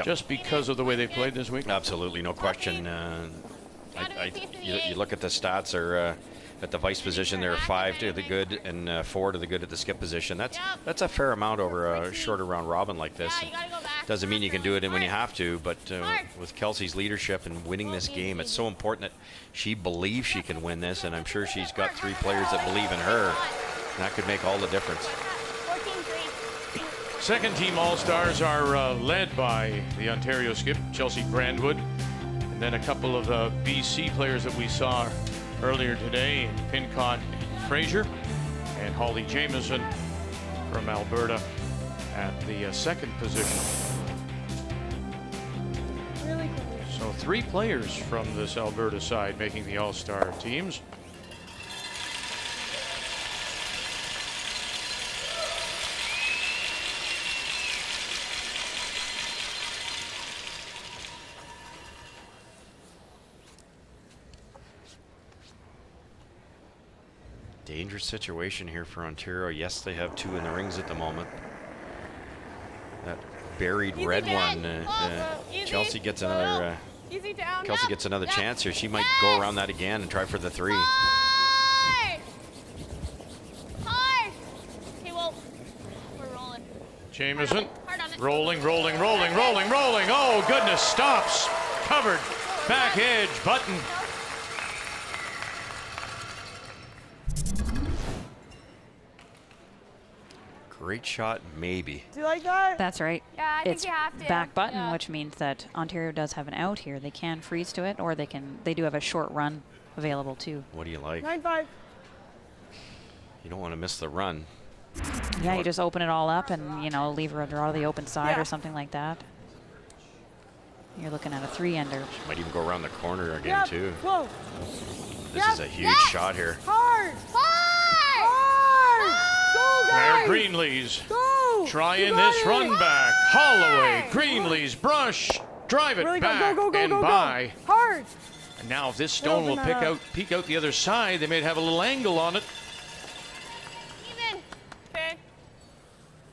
just because of the way they played this week? Absolutely, no question. You look at the stats, or at the vice position, there are 5 to the good and 4 to the good at the skip position. That's a fair amount over a shorter round robin like this. And doesn't mean you can do it when you have to, but with Kelsey's leadership and winning this game, it's so important that she believes she can win this, and I'm sure she's got 3 players that believe in her. That could make all the difference. 14-3. Second team all-stars are led by the Ontario skip, Chelsea Brandwood, and then a couple of BC players that we saw earlier today, Pincott and Fraser, and Holly Jamieson from Alberta at the second position. Really cool. So 3 players from this Alberta side making the all-star teams. Dangerous situation here for Ontario. Yes, they have 2 in the rings at the moment. That buried red one. Chelsea gets another. Kelsey gets another chance here. She might go around that again and try for the 3. Okay, well, we're rolling. Jamieson, rolling. Oh goodness, stops. Covered, back edge, button. Great shot, maybe. Do you like that? That's right. Yeah, I think you have to. It's back button, which means that Ontario does have an out here. They can freeze to it, or they can. They do have a short run available too. What do you like? 9-5. You don't want to miss the run. Yeah, you just open it all up and leave her a draw to the open side or something like that. You're looking at a 3-ender. She might even go around the corner again too. Whoa. This is a huge shot here. Hard. Claire Greenlees trying this run back. Holloway, Greenlees, brush, drive it back and by. Hard. And now if this stone will peek out the other side, they may have a little angle on it. Even. Okay.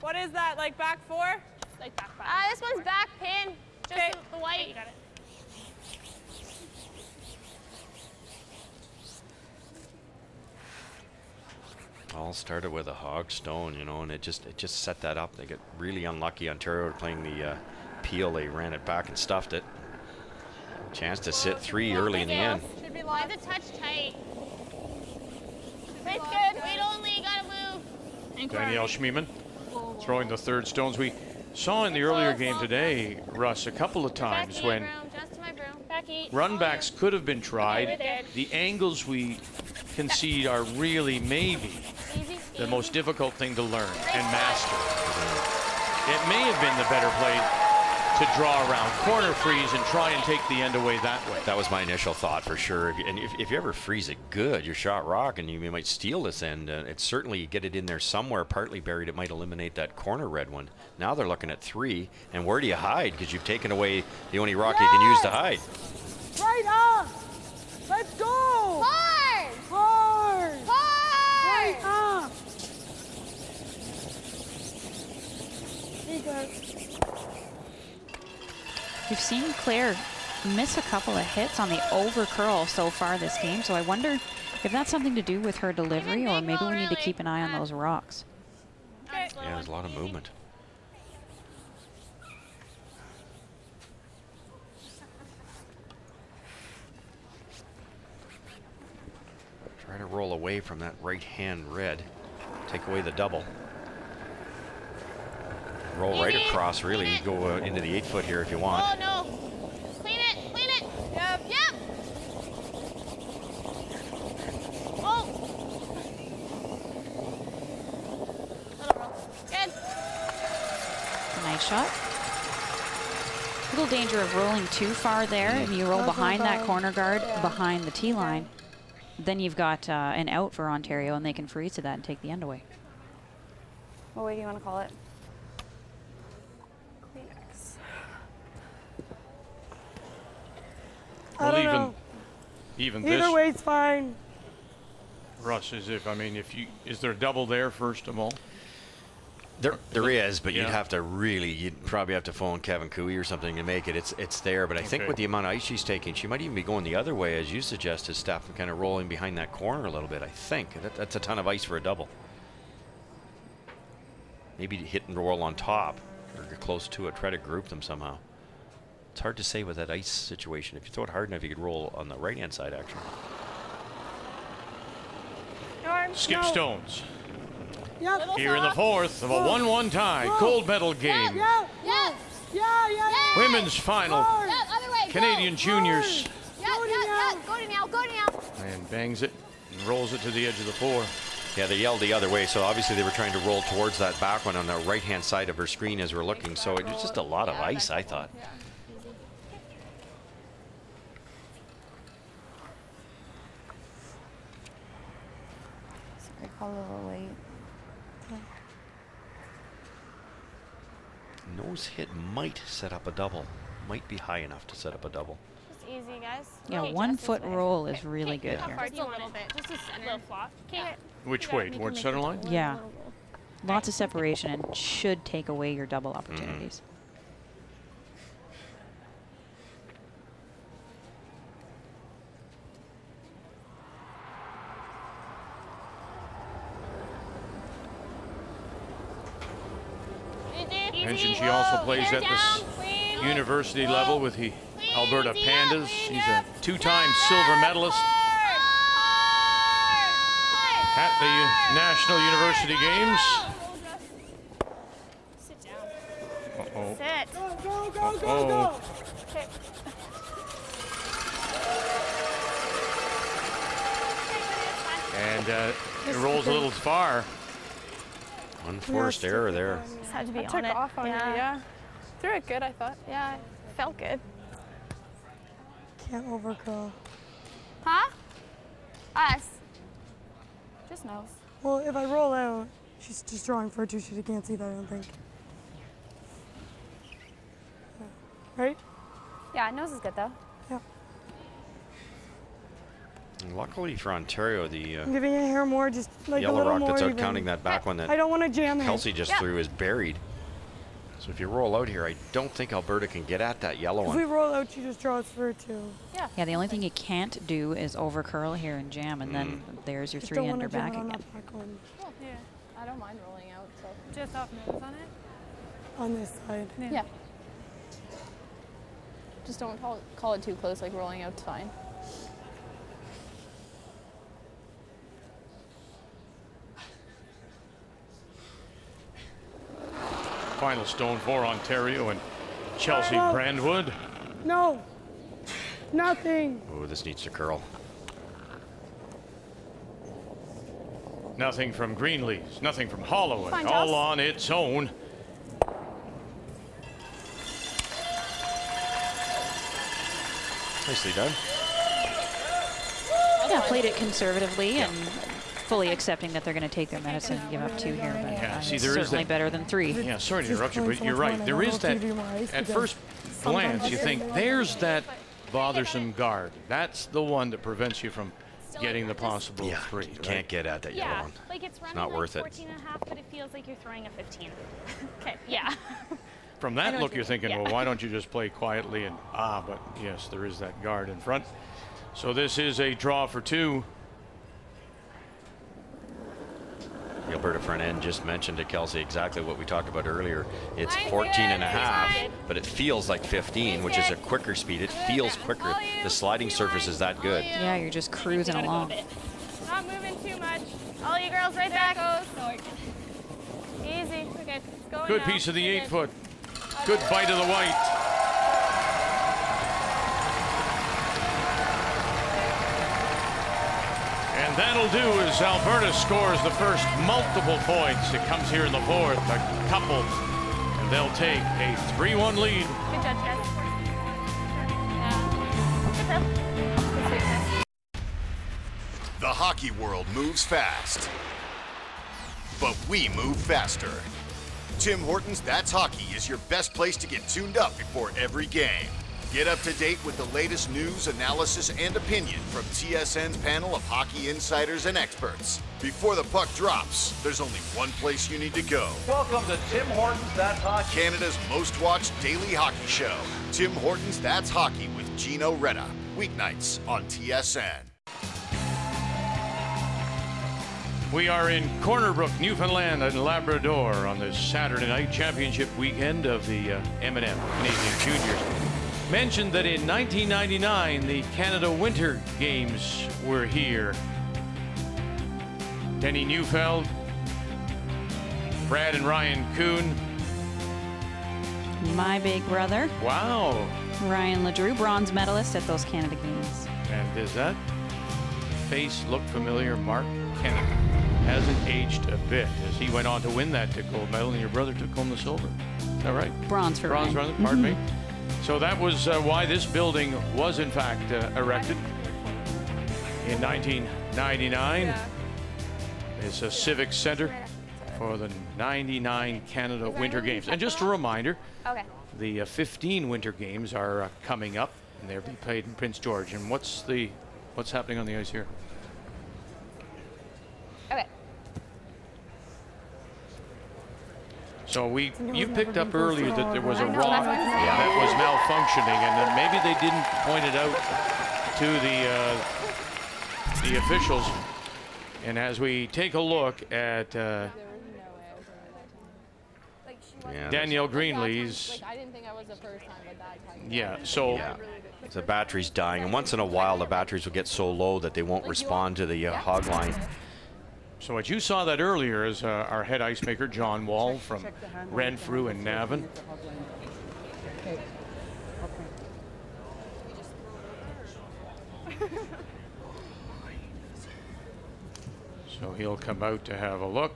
What is that, like back 4? It's like back 5. This one's back pin, just the white. Okay, you got it. All started with a hog stone, and it just set that up. They got really unlucky. Ontario playing the peel. They ran it back and stuffed it. Chance to sit 3 early in the end. Should be live. It's a touch tight. It's good. Wait only. Gotta move. Danielle Schmiemann throwing the third stones. We saw in the earlier game today, Russ, a couple of times when runbacks could have been tried. The angles we concede are really maybe the most difficult thing to learn and master. It may have been the better play to draw around corner freeze and try and take the end away that way. That was my initial thought for sure. And if you ever freeze it good, your shot rock and you might steal this end. It's certainly get it in there somewhere, partly buried. It might eliminate that corner red one. Now they're looking at three. And where do you hide? Because you've taken away the only rock you can use to hide. Right up. Let's go. Hard. Hard. Hard. Right up. There you go. We've seen Claire miss a couple of hits on the over curl so far this game, so I wonder if that's something to do with her delivery, or maybe we need to keep an eye on those rocks. Yeah, there's a lot of movement. Try to roll away from that right hand red. Take away the double. Roll right across, really. You go into the 8 foot here if you want. Oh, no. Clean it, clean it. Yep. Yep. Oh. Good. Nice shot. A little danger of rolling too far there. If you roll behind that corner guard, behind the tee line, then you've got an out for Ontario, and they can freeze to that and take the end away. What way do you want to call it? Well, even either way, it's fine. Russ, is there a double there first of all? There is, but yeah. You'd probably have to phone Kevin Cooey or something to make it. It's there, but I think with the amount of ice she's taking, she might even be going the other way, as you suggested, Steph, and kind of rolling behind that corner a little bit. I think that's a ton of ice for a double. Maybe hit and roll on top or get close to it. Try to group them somehow. It's hard to say with that ice situation. If you throw it hard enough, you could roll on the right-hand side, actually. Skip stones. Yep. Here in the fourth of a 1-1 tie, gold medal game. Yep. Yep. Yep. Women's final. Yep. Other way. Canadian Juniors. Yep. Yep. Go to now. Go to now. And bangs it and rolls it to the edge of the floor. Yeah, they yelled the other way, so obviously they were trying to roll towards that back one on the right-hand side of her screen as we're looking. So it was just a lot of ice, I thought. Yeah. A little late. Nose hit might set up a double. Might be high enough to set up a double. Just easy, guys. Yeah, okay, 1 foot roll is really good here. Just a little bit, just a little flop. Which way? Towards center line? Yeah. Lots of separation and should take away your double opportunities. Mentioned she also plays at the university level with the Alberta Pandas. She's a two-time silver medalist at the National University Games. Sit down. Uh-oh. Sit. Go, go, go, go, go. Okay. And it rolls a little far. Unforced error there. Just had to be on it. Took off on you, yeah. Threw it good, I thought. Yeah, felt good. Can't overcurl. Huh? Us. Just nose. Well, if I roll out, she's just drawing for a two. She can't see that, I don't think. Right? Yeah, nose is good though. Yeah. Luckily for Ontario, the giving it here more, just like yellow a rock more that's out even. Counting that back one that I don't want to jam Kelsey it. Just yep. threw is buried. So if you roll out here, I don't think Alberta can get at that yellow one. If we roll out, she just draws through too. Yeah. Yeah. The only thing you can't do is overcurl here and jam, and then there's your just three ender back again. Back one. Cool. Yeah. I don't mind rolling out. So. Just off nose on it. On this side. Yeah. Yeah. Just don't call it too close. Like rolling out's fine. Final stone for Ontario and Chelsea Brandwood. No, nothing. Oh, this needs to curl. Nothing from Greenlees, nothing from Holloway, all on its own. Nicely done. Yeah, played it conservatively and fully accepting that they're going to take their medicine and give up two here. But see, there is certainly better than three. Yeah, sorry to interrupt you, but you're right. There is that, at first glance, you think, there's that bothersome guard. That's the one that prevents you from getting the possible three. You can't get at that yellow one. Like it's not worth it. 14.5, but it feels like you're throwing a 15. Okay, yeah. From that look, you're thinking, well, why don't you just play quietly? And but yes, there is that guard in front. So this is a draw for two. The Alberta front end just mentioned to Kelsey exactly what we talked about earlier. It's 14.5, but it feels like 15, which is a quicker speed. It feels quicker. The sliding surface is that good. Yeah, you're just cruising along. Not moving too much. All you girls right back. Easy. Okay, it's going good piece of the 8-foot. Good bite of the white. And that'll do as Alberta scores the first multiple points. It comes here in the fourth, a couple, and they'll take a 3-1 lead. Good job, guys. The hockey world moves fast, but we move faster. Tim Hortons' That's Hockey is your best place to get tuned up before every game. Get up to date with the latest news, analysis, and opinion from TSN's panel of hockey insiders and experts. Before the puck drops, there's only one place you need to go. Welcome to Tim Hortons' That's Hockey, Canada's most watched daily hockey show. Tim Hortons' That's Hockey with Gino Retta, weeknights on TSN. We are in Corner Brook, Newfoundland and Labrador on this Saturday night championship weekend of the M&M Canadian Juniors. Mentioned that in 1999, the Canada Winter Games were here. Denny Neufeld, Brad and Ryan Kuhn. My big brother. Wow. Ryan LeDrew, bronze medalist at those Canada Games. And does that face look familiar, Mark Kennedy? Hasn't aged a bit as he went on to win that gold medal, and your brother took home the silver. Is that right? Bronze for bronze, pardon me. So that was why this building was in fact erected in 1999. It's a civic center for the 99 Canada Winter Games. And just a reminder, the 15 Winter Games are coming up, and they'll be played in Prince George. And what's happening on the ice here? So you picked up earlier that there was a rod that was malfunctioning, and that maybe they didn't point it out to the officials. And as we take a look at Danielle Greenlees, the battery's dying, and once in a while the batteries will get so low that they won't respond to the hog line. So what you saw that earlier is our head ice maker, John Wall, from Renfrew and Navan. So he'll come out to have a look.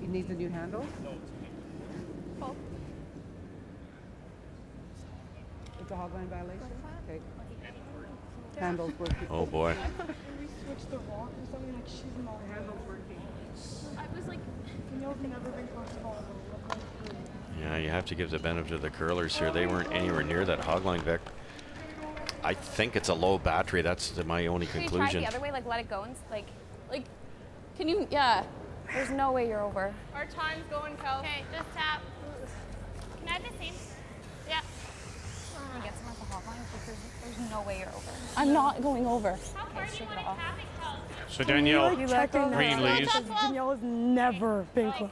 You need the new handle? Oh. It's a hogline violation? Okay. Handle's working. Oh, boy. The rock or something, like she's in all handles working. I was like, you know, never been comfortable. Yeah, you have to give the benefit of the curlers here. They weren't anywhere near that hog line, Vic. I think it's a low battery. That's my only conclusion. You try the other way, like let it go and like, can you? Yeah. There's no way you're over. Our time's going, Kel. Okay, just tap. Can I have the same? Yeah. I'm gonna get some of the hog line because there's no way you're over. I'm not going over. So Danielle Greenlees. Danielle has never been close.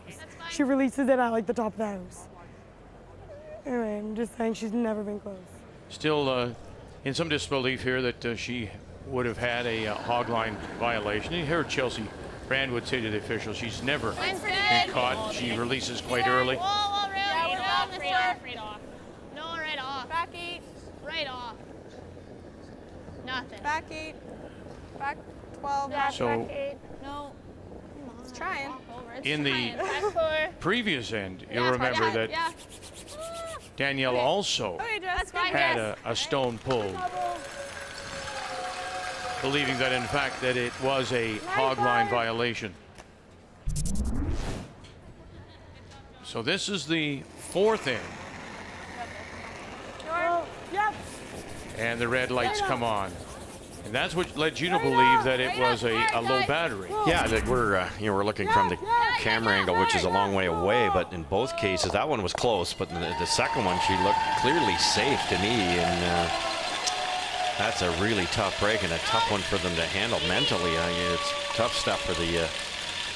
She releases it at like the top of the house. Anyway, I'm just saying she's never been close. Still in some disbelief here that she would have had a hog line violation. You heard Chelsea Brandwood say to the official she's never been caught. She releases quite early. No, right off. Back eight. Right off. Nothing. Back eight. Back 12, back, so back 8. No, it's trying. It's in trying. The previous end, you'll remember that Danielle also had a stone pulled, believing that, in fact, that it was a hog line violation. So this is the fourth end. And the red lights come on. And that's what led you to believe that it was a low battery. Yeah, that we're looking from the camera angle, which is a long way away. But in both cases, that one was close. But the second one, she looked clearly safe to me. And that's a really tough break and a tough one for them to handle mentally. I mean, it's tough stuff for the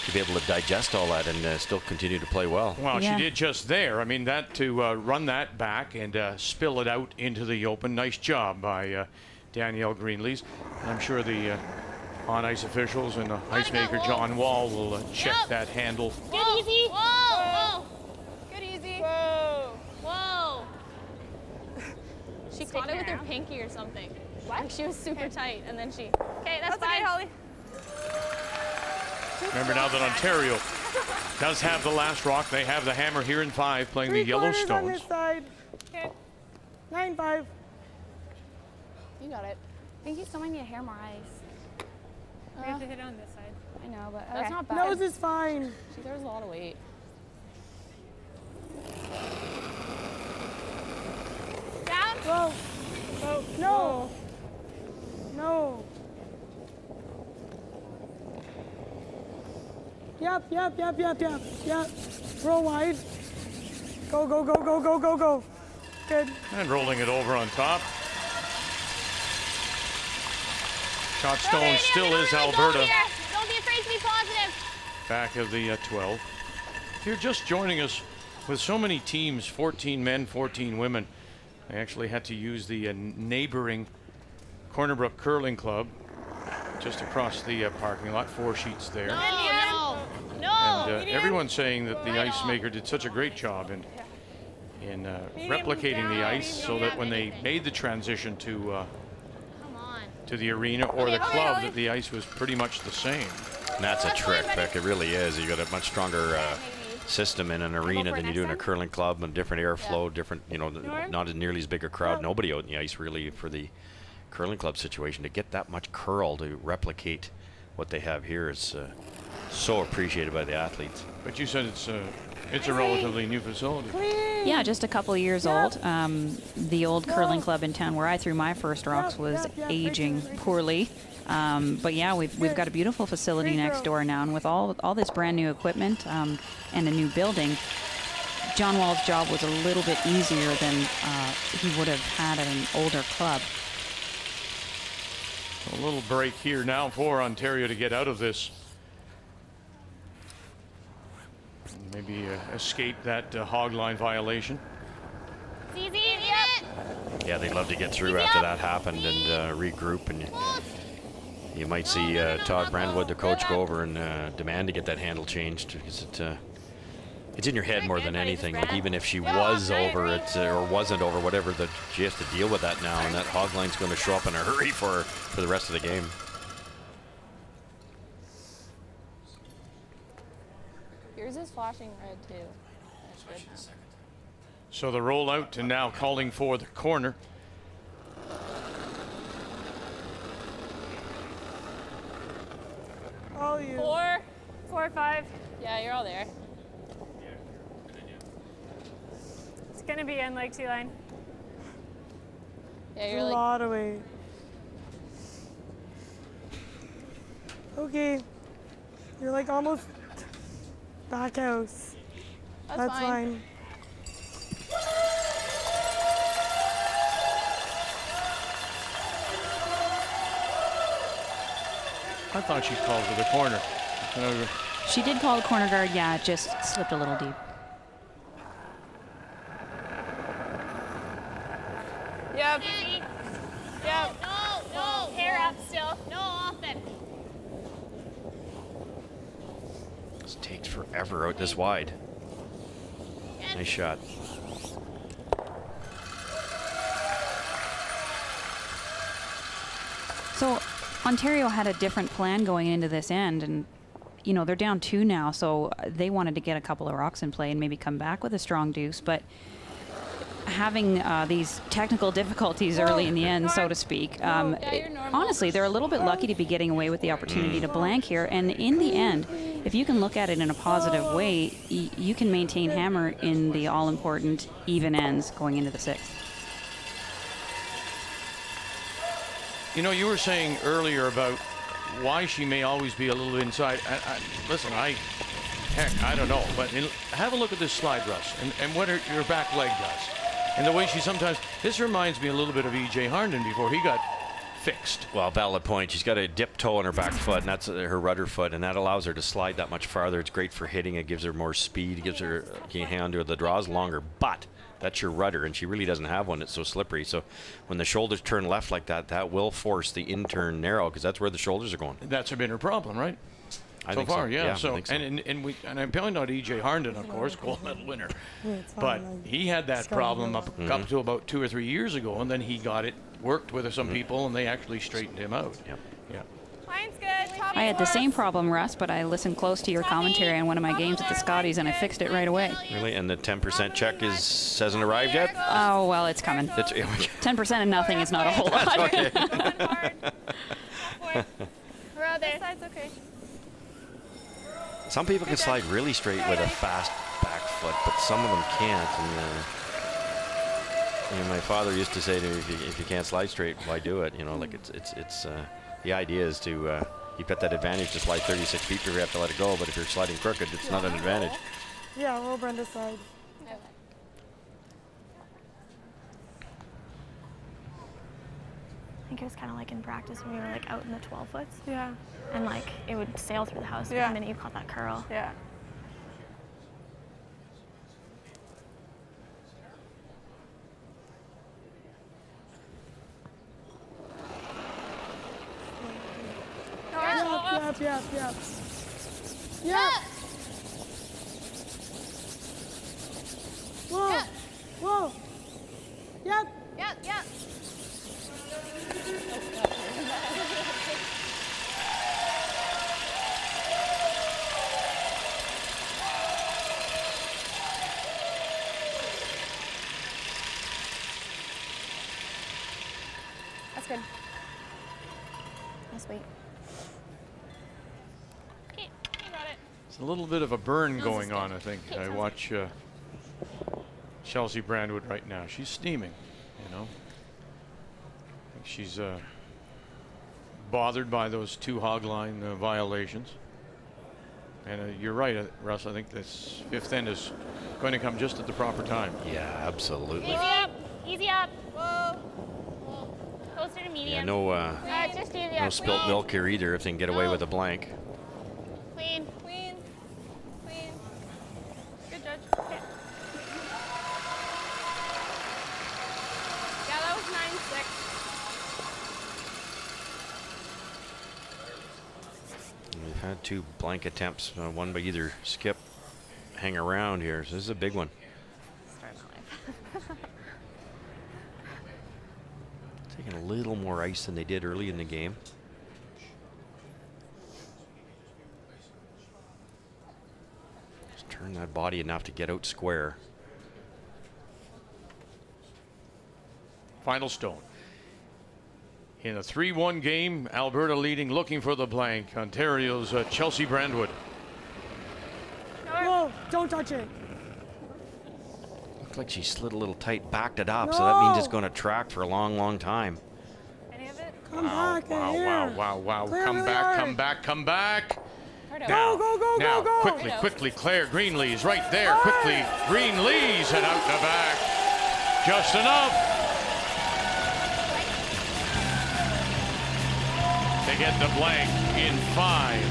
to be able to digest all that and still continue to play well. Well, she did just there. I mean, that to run that back and spill it out into the open. Nice job by Danielle Greenlees. I'm sure the on-ice officials and ice maker John Wall will check that handle. Good easy. Whoa. Good easy. Whoa. Whoa. She caught it with her pinky or something. What? Like she was super tight, and then she. Okay, that's fine, Holly. Remember now that Ontario does have the last rock. They have the hammer here in 5 playing the Yellowstones. On this side. Okay. 9-5. You got it. I think you still might need a hair more ice. We have to hit it on this side. I know, but that's not bad. Nose is fine. She throws a lot of weight. Down? Whoa. Oh, no. Whoa. No. Yep. Roll wide. Go. Good. And rolling it over on top. Shot stone still is Alberta. Don't be afraid to be positive. Back of the 12. If you're just joining us, with so many teams, 14 men, 14 women, I actually had to use the neighboring Corner Brook Curling Club just across the parking lot. 4 sheets there. And everyone's saying that the ice maker did such a great job in replicating the ice so that when they made the transition to the arena or the club, that the ice was pretty much the same. And that's a trick, Beck. It really is. You got a much stronger system in an arena than you do in a curling club, and different airflow, different, you know, not nearly as big a crowd. Nobody out in the ice really for the curling club situation to get that much curl to replicate what they have here is. So appreciated by the athletes. But you said it's a relatively new facility. Yeah, just a couple of years old. The old curling club in town where I threw my first rocks was aging poorly. But yeah, we've got a beautiful facility next door now, and with all this brand new equipment and a new building, John Wall's job was a little bit easier than he would have had at an older club. A little break here now for Ontario to get out of this. Maybe escape that hog line violation. Easy, yeah, they'd love to get through after that happened and regroup. And you might see Todd Brandwood, the coach, go over and demand to get that handle changed because it's in your head more than anything. Like even if she was over it or wasn't over, whatever, she has to deal with that now. And that hog line's going to show up in a hurry for her for the rest of the game. Yours is flashing red, too. That's good. So the rollout and now calling for the corner. All you. 4, 5. Yeah, you're all there. It's going to be in, like, T-line. Yeah, you're like... A lot of weight. Okay. You're, like, almost... Back house. That's fine. I thought she called for the corner. She did call the corner guard, yeah, it just slipped a little deep. Yep. Yep. No. Hair up still. No offense. Takes forever out this wide. Nice shot. So Ontario had a different plan going into this end, and you know, they're down 2 now, so they wanted to get a couple of rocks in play and maybe come back with a strong deuce, but having these technical difficulties early in the end, so to speak, honestly, they're a little bit lucky to be getting away with the opportunity to blank here. And in the end, if you can look at it in a positive way, you can maintain hammer in the all-important even ends going into the 6th. You know, you were saying earlier about why she may always be a little inside. Listen, I don't know, but have a look at this slide, Russ, and what your back leg does. And the way she sometimes, this reminds me a little bit of E.J. Harnden before he got fixed. Well, valid point. She's got a dip toe on her back foot, and that's her rudder foot, and that allows her to slide that much farther. It's great for hitting. It gives her more speed. It gives her a hand to the draws longer, but that's your rudder, and she really doesn't have one. It's so slippery. So when the shoulders turn left like that, that will force the in-turn narrow because that's where the shoulders are going. That's been her problem, right? So far, yeah. And I'm pointing out E.J. Harnden, of course, gold medal winner. But he had that problem up to about 2 or 3 years ago, and then he got it worked with some people, and they actually straightened him out. Yep. Yeah. Mine's good. I had the same problem, Russ, but I listened close to your commentary on one of my games at the Scotties, and I fixed it right away. Really? And the 10% check hasn't arrived yet? Oh, well, it's coming. 10% of nothing is not a whole lot. Okay. We're out there. That's okay. Some people can slide really straight with a fast back foot, but some of them can't. And, you know, my father used to say to me, if you can't slide straight, why do it? You know, like the idea is to, you've got that advantage to slide 36 feet before you have to let it go, but if you're sliding crooked, it's not an advantage. Yeah, roll Brenda's side. I think it was kind of like in practice when we were like out in the 12 foots. Yeah. And like it would sail through the house the minute you caught that curl. Yeah. Whoa. Whoa. Yep. Yep. Yep. That's good. That's sweet. Okay, you got it. It's a little bit of a burn going on, I think. I watch Chelsea Brandwood right now. She's steaming, you know. She's bothered by those 2 hog line violations. And you're right, Russ. I think this 5th end is going to come just at the proper time. Yeah, absolutely. Easy up. Easy up. Whoa. Closer to medium. Yeah, just easy up. No spilt milk here either if they can get away with a blank. Clean. Clean. Clean. Good judge. Okay. Yeah, that was 9-6. We've had 2 blank attempts, one by either skip, hang around here. So this is a big one. Taking a little more ice than they did early in the game. Just turn that body enough to get out square. Final stone. In a 3-1 game, Alberta leading, looking for the blank. Ontario's Chelsea Brandwood. Whoa, don't touch it. Looks like she slid a little tight, backed it up, so that means it's going to track for a long, long time. Any of it? Come back, wow. Come back. Go, go, go. Quickly, Claire Greenlees right there. All quickly, right. Greenlees and out the back. Just enough to get the blank in 5.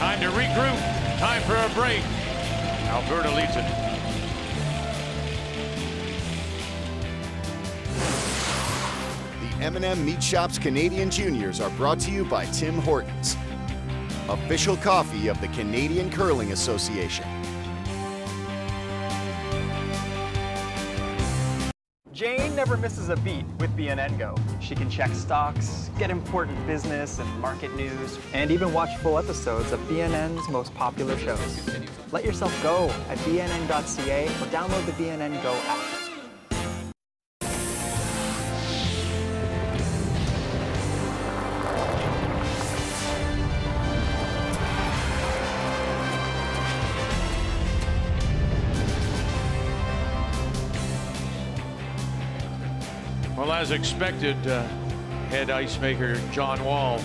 Time to regroup. Time for a break. Alberta leads it. The M&M Meat Shops Canadian Juniors are brought to you by Tim Hortons, official coffee of the Canadian Curling Association. Jane never misses a beat with BNN Go. She can check stocks, get important business and market news, and even watch full episodes of BNN's most popular shows. Let yourself go at bnn.ca or download the BNN Go app. As expected, head ice maker John Wall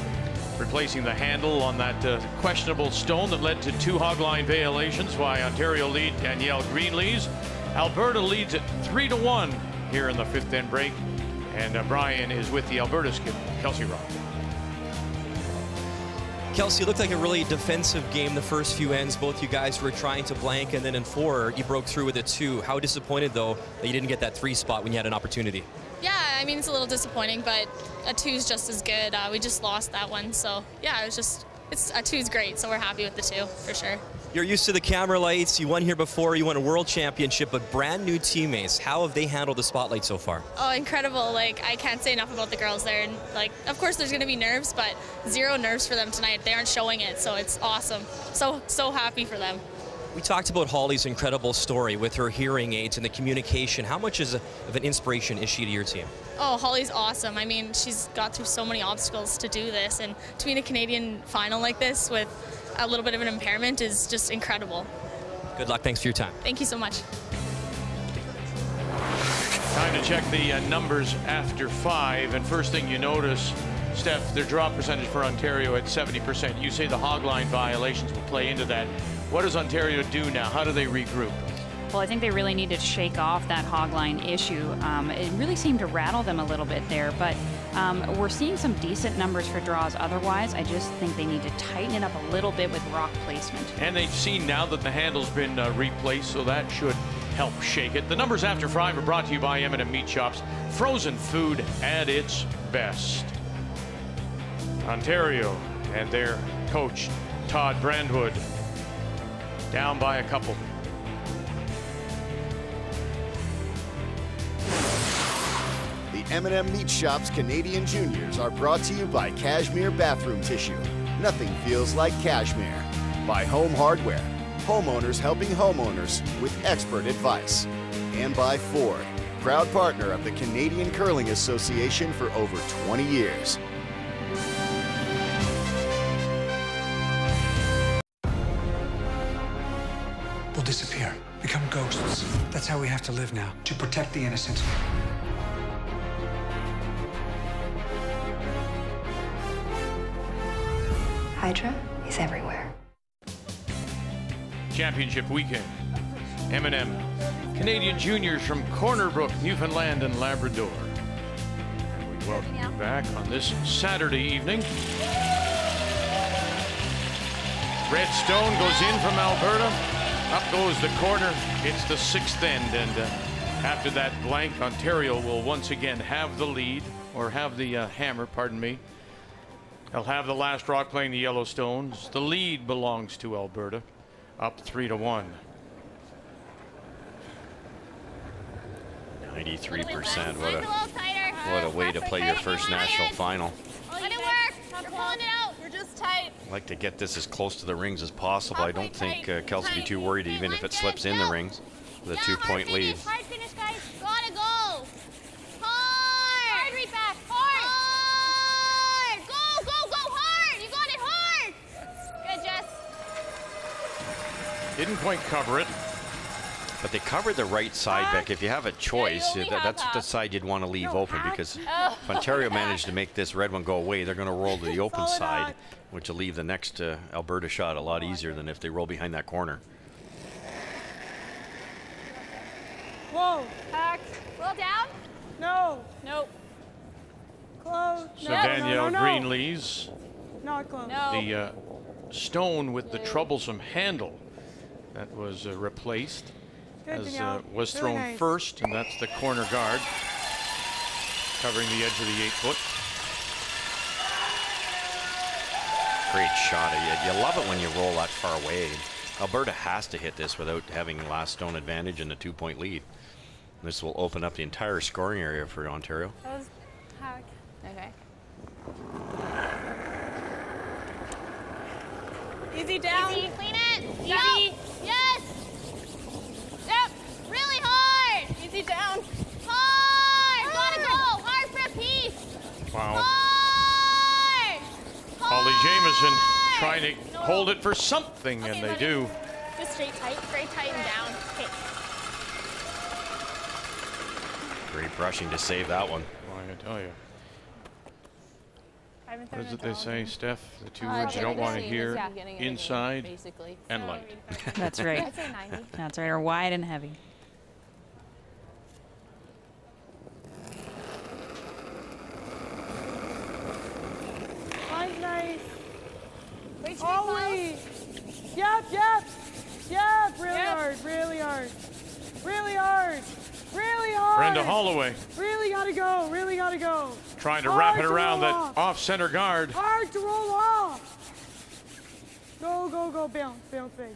replacing the handle on that questionable stone that led to two hogline violations by Ontario lead Danielle Greenlees. Alberta leads at 3-1 here in the fifth end break, and Brian is with the Alberta skipper, Kelsey Rocque. Kelsey, it looked like a really defensive game the first few ends. Both you guys were trying to blank, and then in four, you broke through with a two. How disappointed, though, that you didn't get that three spot when you had an opportunity? Yeah, I mean, it's a little disappointing, but a two's just as good. We just lost that one, so yeah, it was just, a two's great, so we're happy with the two, for sure. You're used to the camera lights. You won here before. You won a world championship, but brand new teammates. How have they handled the spotlight so far? Oh, incredible. Like, I can't say enough about the girls there. And like, of course there's going to be nerves, but zero nerves for them tonight. They aren't showing it, so it's awesome. So happy for them. We talked about Holly's incredible story with her hearing aids and the communication. How much of an inspiration is she to your team? Oh, Holly's awesome. I mean, she's got through so many obstacles to do this, and to be in a Canadian final like this with a little bit of an impairment is just incredible. Good luck. Thanks for your time. Thank you so much. Time to check the numbers after five, and first thing you notice, Steph, their draw percentage for Ontario at 70%. You say the hogline violations will play into that. What does Ontario do now? How do they regroup? Well, I think they really need to shake off that hogline issue. It really seemed to rattle them a little bit there, but we're seeing some decent numbers for draws otherwise. I just think they need to tighten it up a little bit with rock placement. And they've seen now that the handle's been replaced, so that should help shake it. The numbers after five are brought to you by M&M Meat Shops. Frozen food at its best. Ontario and their coach, Todd Brandwood, down by a couple. The M&M Meat Shops Canadian Juniors are brought to you by Cashmere Bathroom Tissue. Nothing feels like cashmere. By Home Hardware, homeowners helping homeowners with expert advice. And by Ford, proud partner of the Canadian Curling Association for over 20 years. Disappear, become ghosts. That's how we have to live now, to protect the innocent. Hydra is everywhere. Championship weekend. M&M Canadian Juniors from Corner Brook, Newfoundland and Labrador. And we welcome you back on this Saturday evening. Red Stone goes in from Alberta. Up goes the corner. It's the sixth end, and after that blank, Ontario will once again have the lead, or have the hammer, pardon me. They'll have the last rock playing the Yellowstones. The lead belongs to Alberta, up 3-1. 93%, what a way to play your first national final. Let it work. You're pulling it out. You're just tight. I'd like to get this as close to the rings as possible. I don't think Kelsey would be too worried, even if it slips in the rings, with a 2-point lead. Hard finish, guys. Gotta go. Hard. Hard, back. Hard. Go, go, go hard. You got it hard. Good, Jess. Didn't quite cover it. But they covered the right side, Beck. If you have a choice, yeah, that's the side you'd want to leave open, because if Ontario managed to make this red one go away, they're going to roll to the open side, which will leave the next Alberta shot a lot easier than if they roll behind that corner. Whoa. Back. Roll down? No. Nope. Close. So no, Danielle Greenlees. Not close. No. The stone with the troublesome handle that was replaced. As was thrown really nice. First, and that's the corner guard covering the edge of the 8-foot. Great shot. You love it when you roll that far away. Alberta has to hit this without having last stone advantage and a 2-point lead. This will open up the entire scoring area for Ontario. That was hack. Okay. Easy down. Easy. Clean it. Yep. Yes. Yep. Really hard. Easy down. Hard. Gotta go. Hard for a piece. Wow. Hard. Holly Jamieson trying to hold it for something, okay, and they do. Just straight tight and down. Okay. Great brushing to save that one. Well, I can tell you. What is it they say, Steph? The two words you don't want to hear, inside basically. And so light. That's right. That's right, or wide and heavy. Mine's nice. Wait, always. Yep, yep. Yep, really hard, really hard. Really hard. Really hard. Brenda Holloway. Really gotta go, really gotta go. Trying to wrap it around that off-center guard. Hard to roll off. Go, go, go, bounce, bounce, bounce.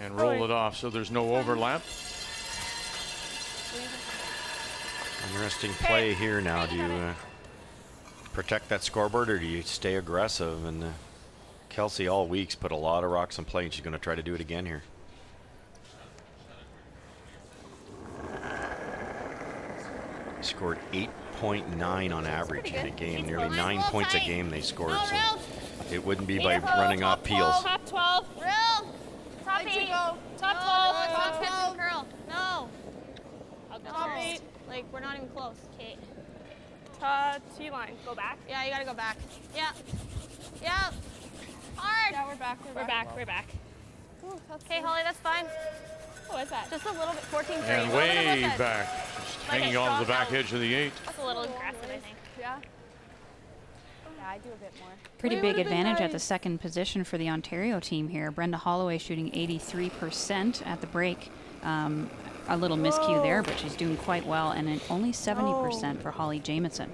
And roll it off so there's no overlap. Interesting play here now. Do you protect that scoreboard or do you stay aggressive? And Kelsey all week's put a lot of rocks in play and she's gonna try to do it again here. Scored 8.9 on average in a game, nearly 9 points a game they scored. So it wouldn't be by running off peels. Top 12, real. Top 8. Top 12, top 10 curl. No. Top 8. Like, we're not even close. Okay. T-line, go back. Yeah, you gotta go back. Yeah. Yeah. Hard. Yeah, we're back, we're back. Okay, Holly, that's fine. What was that? Just a little bit, 14 3. And way back, just hanging on to the back edge of the 8. That's a little aggressive, I think. Yeah? Yeah, I do a bit more. Pretty big advantage at the second position for the Ontario team here. Brenda Holloway shooting 83% at the break. A little miscue there, but she's doing quite well. And then only 70% for Holly Jamieson.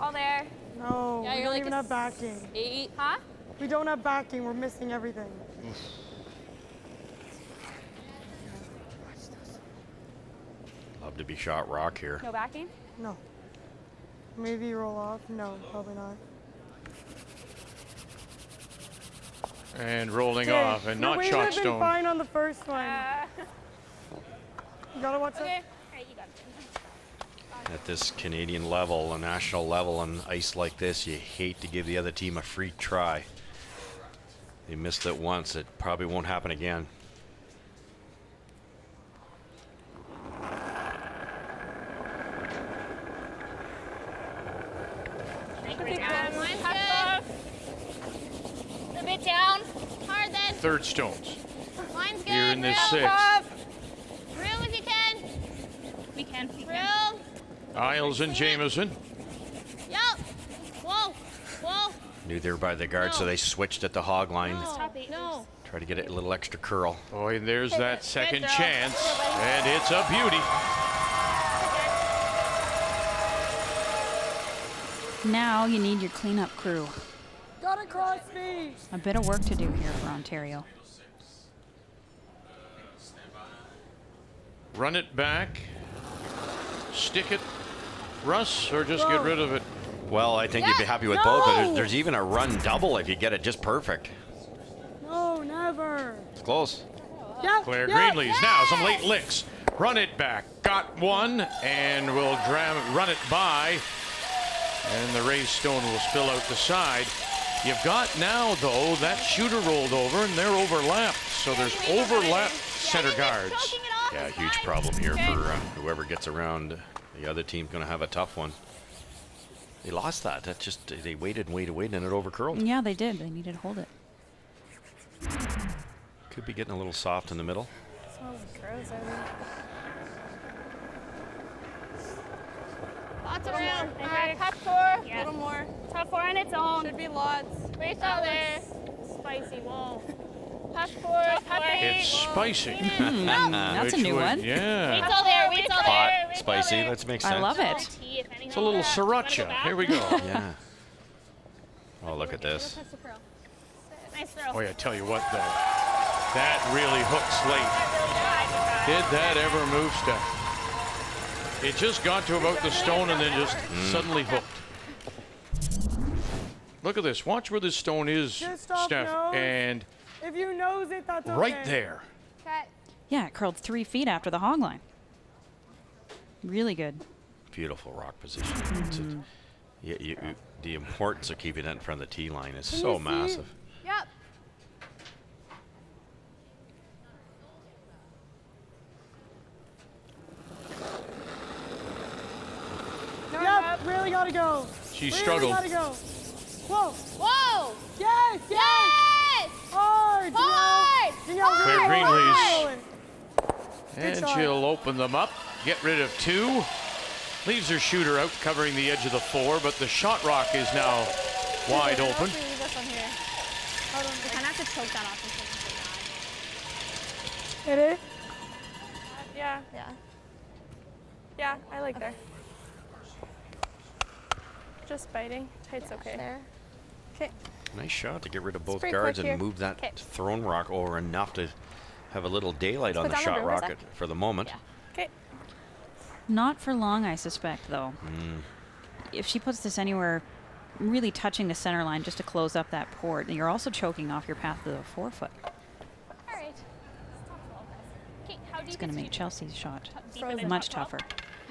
All there. No, yeah, we don't even have backing. 8, huh? We don't have backing. We're missing everything. Love to be shot Rock here. No backing? No. Maybe roll off? No, probably not. And rolling off and not shot stone. We would've been fine on the first one. You gotta watch that. Right, you got it. At this Canadian level, a national level, on ice like this, you hate to give the other team a free try. They missed it once. It probably won't happen again. A bit down. Hard then. Third stones. Mine's good. Here in this 6th. Real if you can. We can. Real. Isles and Jamieson. Yep. Whoa. Whoa. Knew they were by the guard, so they switched at the hog line. No. Try to get it a little extra curl. Oh, and there's that second chance. And it's a beauty. Now you need your cleanup crew. Gotta cross me. A bit of work to do here for Ontario. Run it back. Stick it, Russ, or just get rid of it. Well, I think you'd be happy with both. There's even a run double if you get it just perfect. No, never. It's close. Claire Greenlees now some late licks. Run it back. Got one and will run it by. And the raised stone will spill out the side. You've got now, though, that shooter rolled over, and they're overlapped. So there's overlapped center guards. Yeah, huge problem here for whoever gets around. The other team's going to have a tough one. They lost that. That's just, they waited and waited and waited, and it overcurled. Yeah, they did. They needed to hold it. Could be getting a little soft in the middle. It smells gross, I think. Lots of room. Top 4. Yeah. A little more. Top 4 on its own. Should be lots. Race out there. Spicy. Whoa. Top 4. Top 8. It's spicy. That's a new one. Yeah. Wait's all there. Wait's all there. Hot. Spicy. That makes sense. I love it. It's a little sriracha. Here we go. Yeah. Oh, look at this. Nice throw. Oh, yeah. Tell you what, though. That really hooks late. Did that ever move, Steph? It just got to about the stone and then just suddenly hooked. Look at this. Watch where this stone is, Steph. Nose. And if you nose it, that's right okay. there. Cut. Yeah, it curled 3 feet after the hog line. Really good. Beautiful rock position. Mm-hmm. Yeah, the importance of keeping that in front of the tee line is so massive. Yep. Yep, really gotta go. She struggled. Really gotta go. Whoa. Whoa. Yes, yes. Yes. Hard. Hard. Claire Greenlees. And she'll open them up. Get rid of two. Leaves her shooter out, covering the edge of the four, but the shot rock is now wide open. Hit it? Yeah. Yeah. Yeah, I like there. Just biting. It's okay. Okay. Nice shot to get rid of both guards and move that thrown rock over enough to have a little daylight on the shot rocket for the moment. Okay. Not for long, I suspect, though. Mm. If she puts this anywhere, really touching the center line just to close up that port, and you're also choking off your path to the forefoot. All right. It's going to make Chelsea's shot much tougher.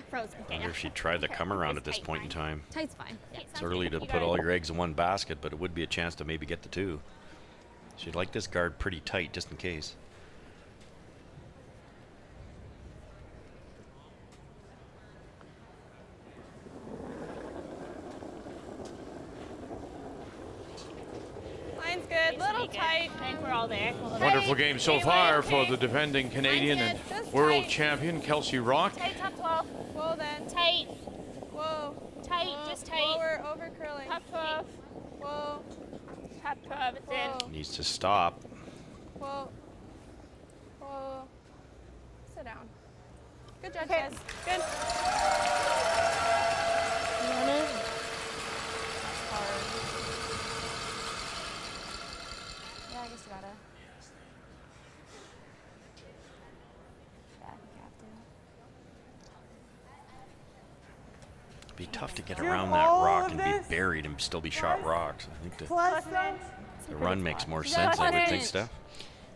Frozen. I wonder if she tried to come around at this point in time. Tight's fine. It's early to put all your eggs in one basket, but it would be a chance to maybe get the two. She'd like this guard pretty tight just in case. Good, little tight. I think we're all there. Wonderful game so far for the defending Canadian and world champion Kelsey Rocque. Tight, top 12. Whoa, then. Tight. Whoa. Tight, just tight. Lower, over curling. Top 12. Whoa. Top 12, it's in. Needs to stop. Whoa. Whoa. Sit down. Good job, guys. Good. It'd be tough to get around that rock and be buried and still be shot rocks. I think the run makes more sense, I would think, Steph.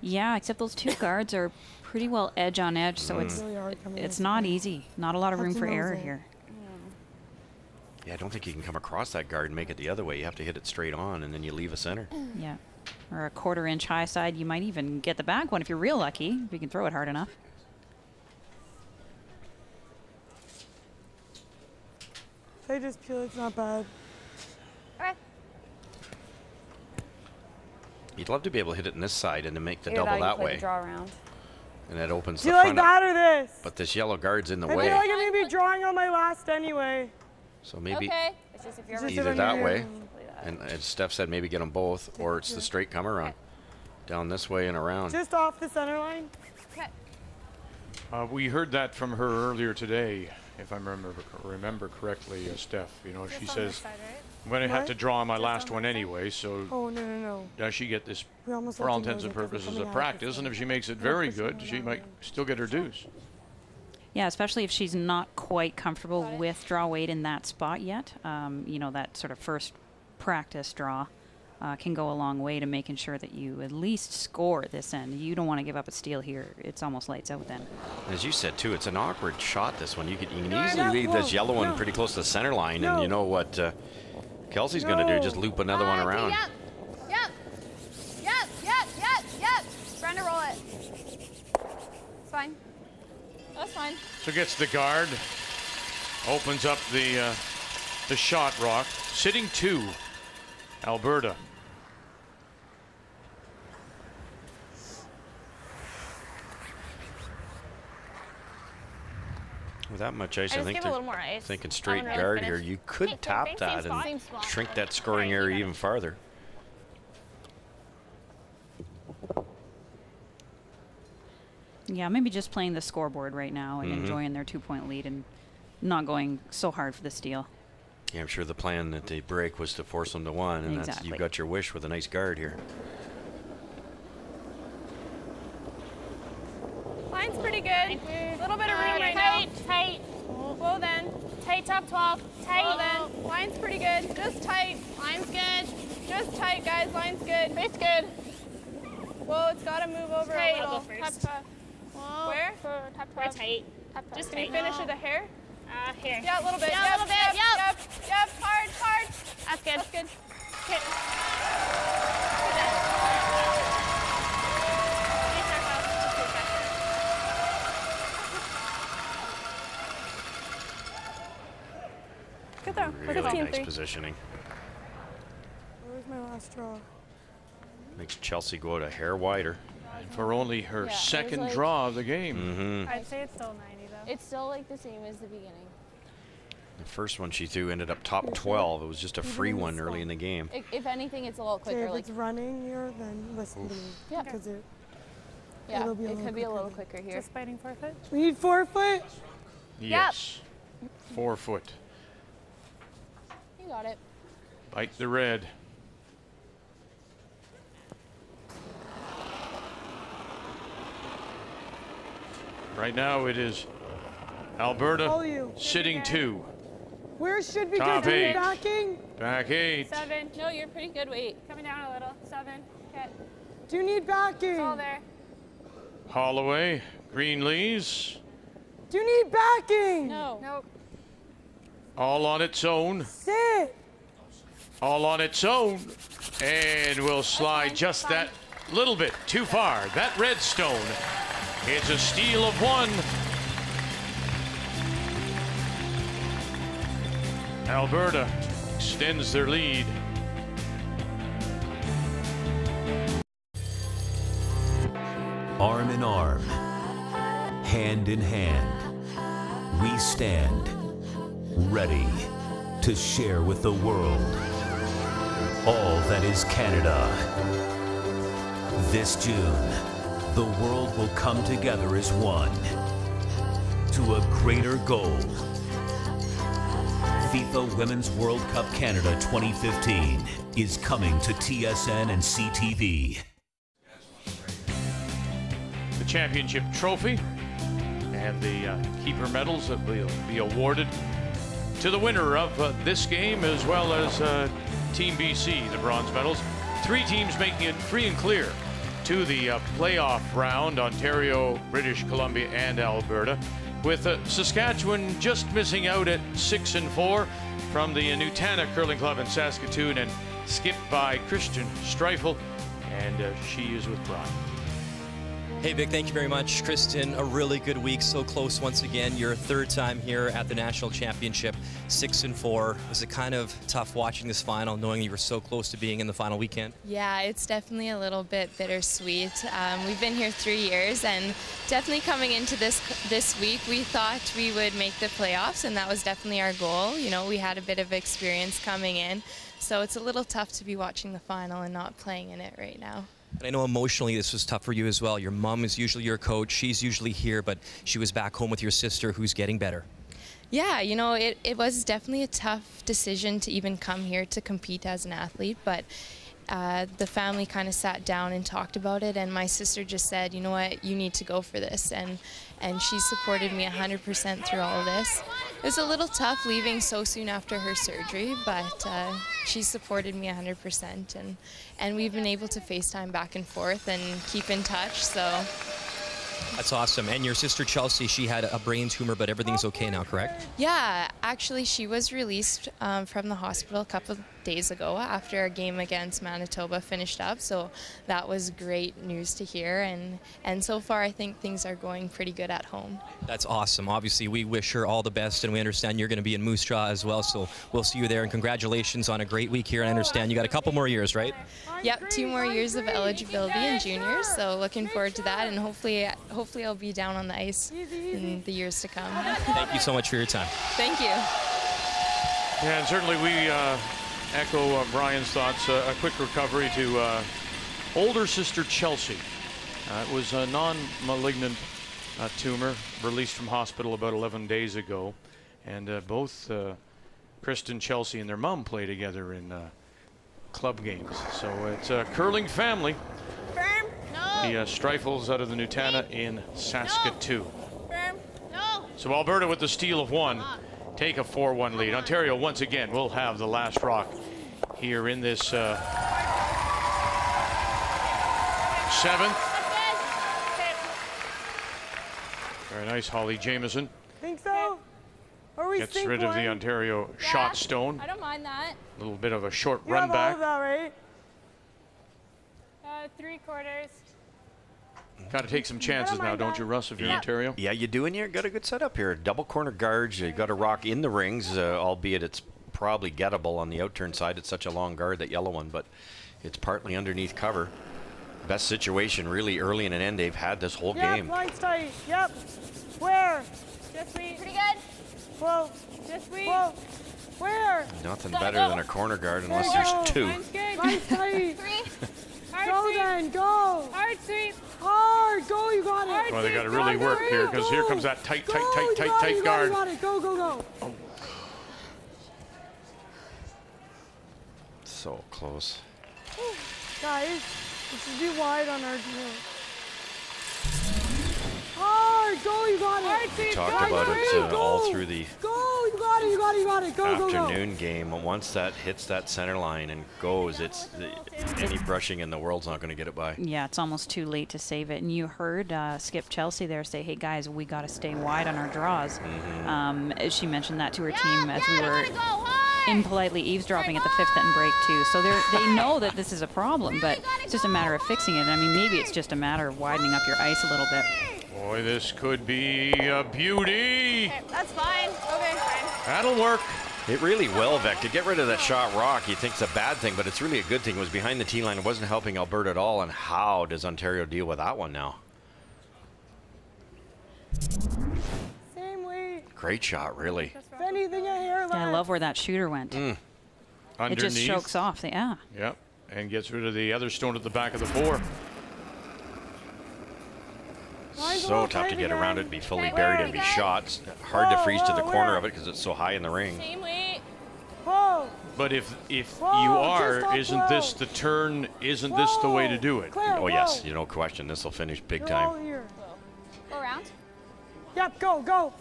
Yeah, except those two guards are pretty well edge on edge, so it's not easy. Not a lot of room for error here. Yeah, I don't think you can come across that guard and make it the other way. You have to hit it straight on, and then you leave a center. Yeah, or a quarter-inch high side. You might even get the back one if you're real lucky, if you can throw it hard enough. They just peel it's not bad. Okay. You'd love to be able to hit it on this side and to make the double that way. Draw around. And that opens the front. Do you like that or this? But this yellow guard's in the way. I feel like I'm going to be drawing on my last anyway. So maybe either that way, and as Steph said, maybe get them both, or it's the straight come around. Down this way and around. Just off the center line? Okay. We heard that from her earlier today. If I remember correctly, Steph, you know, she says, side, right? I'm going to have to draw my last one anyway, so does she get this, for all intents and purposes, a practice, and if she makes it very good, she might still get her dues. Yeah, especially if she's not quite comfortable with draw weight in that spot yet. You know, that sort of first practice draw can go a long way to making sure that you at least score this end. You don't want to give up a steal here. It's almost lights out then. As you said, too, it's an awkward shot, this one. You can easily leave this yellow one pretty close to the center line, and you know what Kelsey's going to do, just loop another one around. Yep, yep, yep, yep, yep, yep. Trying to roll it. It's fine. That's fine. So gets the guard, opens up the shot rock, sitting two. Alberta. With that much ice, I think they're thinking straight guard here. You could top that and shrink that scoring area even farther. Yeah, maybe just playing the scoreboard right now and enjoying their two-point lead and not going so hard for the steal. Yeah, I'm sure the plan that they break was to force them to one, and that's, you've got your wish with a nice guard here. Line's pretty good. A little bit of room right now. Tight, tight. Whoa, Slow then. Tight top 12. Tight. Slow then. Line's pretty good. Just tight. Line's good. Just tight, guys. Line's good. Face good. Whoa, it's got to move over tight. A little. I'll go first. Top 12. Where? Top 12. We're tight. Top 12. Just can tight. You finish with a hair? Hair. Yeah, a little bit. Yeah, yep, a little bit. Yep, yep. Yep. Hard, hard. That's good. That's good. Okay. Good though. Really nice positioning. Where's my last draw? Makes Chelsea go out a hair wider. And for only her second like draw of the game. Mm-hmm. I'd say it's still 90 though. It's still like the same as the beginning. The first one she threw ended up top 12. It was just a free one early in the game. If anything, it's a little quicker. So if it's running here, then listen to me. Yeah. Because it could be a little quicker here. Just biting forefoot? We need forefoot? Yes. Yep. Forefoot. Got it. Bite the red. Right now it is Alberta sitting 2. Where should we go? Backing? Back 8. 7. No, you're pretty good. Wait. Coming down a little. 7. Okay. Do you need backing? It's all there. Holloway, Greenlees. Do you need backing? No. Nope. All on its own. Sit. All on its own. And will slide just that little bit too far. That redstone. It's a steal of 1. Alberta extends their lead. Arm in arm, hand in hand, we stand. Ready to share with the world all that is Canada. This June, the world will come together as one to a greater goal. FIFA Women's World Cup Canada 2015 is coming to TSN and CTV. The championship trophy and the keeper medals that will be awarded to the winner of this game, as well as Team BC, the bronze medals. 3 teams making it free and clear to the playoff round, Ontario, British Columbia, and Alberta, with Saskatchewan just missing out at 6 and 4 from the Nutana Curling Club in Saskatoon, and skipped by Kristen Streifel, and she is with Brian. Hey, Vic, thank you very much. Kristen, a really good week, so close once again. Your 3rd time here at the National Championship, 6 and 4. Was it kind of tough watching this final, knowing you were so close to being in the final weekend? Yeah, it's definitely a little bit bittersweet. We've been here 3 years, and definitely coming into this week, we thought we would make the playoffs, and that was definitely our goal. You know, we had a bit of experience coming in, so it's a little tough to be watching the final and not playing in it right now. And I know emotionally this was tough for you as well. Your mom is usually your coach. She's usually here, but she was back home with your sister who's getting better. Yeah, you know, it was definitely a tough decision to even come here to compete as an athlete, but the family kind of sat down and talked about it, and my sister just said, you know what, you need to go for this, and she supported me 100% through all of this. It was a little tough leaving so soon after her surgery, but she supported me 100%, and we've been able to FaceTime back and forth and keep in touch, so. That's awesome. And your sister Chelsea, she had a brain tumor, but everything's okay now, correct? Yeah, actually she was released from the hospital a couple of days ago after our game against Manitoba finished up, so that was great news to hear, and so far I think things are going pretty good at home. That's awesome. Obviously we wish her all the best, and we understand you're going to be in Moose Jaw as well, so we'll see you there, and congratulations on a great week here. I understand you got a couple more years, right? Yep, 2 more years of eligibility in juniors, so looking forward to that, and hopefully I'll be down on the ice in the years to come. Thank you so much for your time. Thank you. Yeah, and certainly we echo Brian's thoughts. A quick recovery to older sister Chelsea. It was a non-malignant tumor, released from hospital about 11 days ago. And both Kristen, Chelsea, and their mom play together in club games. So it's a curling family. Firm. No. The Streifels out of the Nutana in Saskatoon. No. Firm. No. So Alberta with the steal of one, take a 4-1 lead. Ontario once again will have the last rock here in this seventh. Very nice, Holly Jamieson. Think so? Gets rid of the Ontario shot stone. I don't mind that. A little bit of a short run back. Right? Three quarters. Got to take some chances now, don't you, Russ, if you're Ontario? Yeah, you do, and you got a good setup here. Double corner guards, you got a rock in the rings, albeit it's probably gettable on the outturn side. It's such a long guard, that yellow one, but it's partly underneath cover. Best situation really early in an end they've had this whole game. Line's tight. Yep. Where? Just me. Pretty good. Whoa. Just me. Whoa. Where? Nothing better than a corner guard unless there's two. Mine's good. Mine's tight. Three. Go then, go! Hard sweep! Hard! Go, you got it! Well, they got to really work here, because here comes that tight guard. Go, go, go! Oh. So close. Guys, this is be wide on our deal. Hard! Go, you got it! Hard sweep! We talked about it all through the afternoon game. Once that hits that center line and goes, it's any brushing in the world's not going to get it by. Yeah, it's almost too late to save it. And you heard Skip Chelsea there say, hey guys, we got to stay wide on our draws. Mm-hmm. She mentioned that to her team as we were impolitely eavesdropping at the fifth and break too. So they know that this is a problem, but it's just a matter of fixing it. I mean, maybe it's just a matter of widening up your ice a little bit. Boy, this could be a beauty. Okay, that's fine. Okay, fine. That'll work. It really will, Vec. To get rid of that shot rock, you think's a bad thing, but it's really a good thing. It was behind the tee line. It wasn't helping Alberta at all. And how does Ontario deal with that one now? Same way. Great shot, really. Anything I hear, I love where that shooter went. Mm. Underneath. It just chokes off. Yeah. Yep. And gets rid of the other stone at the back of the four. So tough to get around it, be fully buried and be shot. Hard to freeze to the corner of it because it's so high in the ring. But if you are, isn't this the turn? Isn't this the way to do it? Oh yes, you no question. This will finish big time. Go around. Yep, go, go,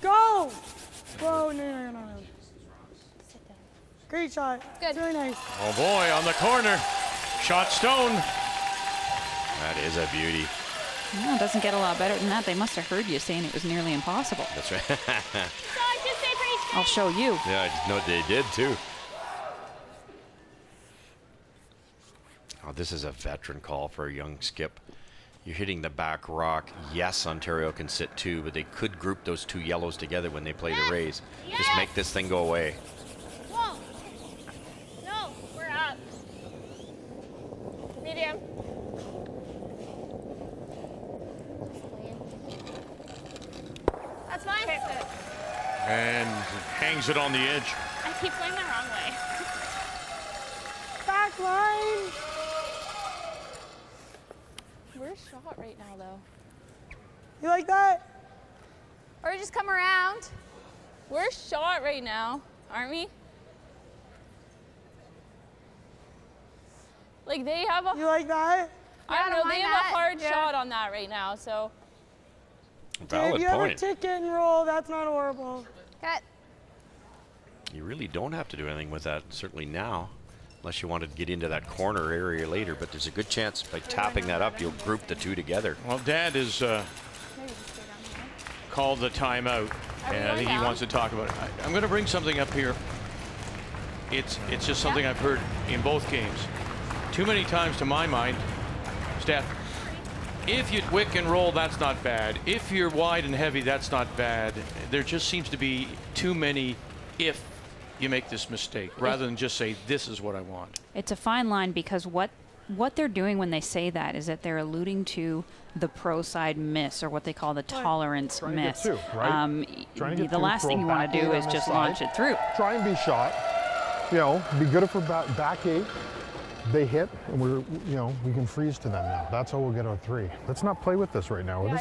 go. Whoa, no, no, no, no. Great shot. Good. Very nice. Oh boy, on the corner, shot stone. That is a beauty. No, it doesn't get a lot better than that. They must have heard you saying it was nearly impossible. That's right. I'll show you. Yeah, I know they did too. Oh, this is a veteran call for a young Skip. You're hitting the back rock. Yes, Ontario can sit two, but they could group those two yellows together when they play the raise. Yes. Just make this thing go away. Whoa. No, we're up. Medium. That's mine. And hangs it on the edge. I keep going the wrong way. Back line. We're shot right now, though. You like that? Or just come around. We're shot right now, aren't we? Like they have a. You like that? I don't know. They have a hard shot on that right now, so. Valid point. You have a ticket and roll. That's not horrible. Cut. You really don't have to do anything with that, certainly now, unless you want to get into that corner area later. But there's a good chance by tapping that up, you'll group the two together. Well, Dad has called the timeout, and I think he wants to talk about it. I'm going to bring something up here. It's just something I've heard in both games. Too many times, to my mind, Steph. If you wick and roll, that's not bad. If you're wide and heavy, that's not bad. There just seems to be too many if you make this mistake, rather than just say, this is what I want. It's a fine line, because what they're doing when they say that is that they're alluding to the pro side miss, or what they call the tolerance miss. Trying to get through, right? The last thing you want to do is just launch it through. Try and be shot. You know, be good for back eight. They hit, and we're, you know, we can freeze to them now. That's how we'll get our three. Let's not play with this right now. Yeah,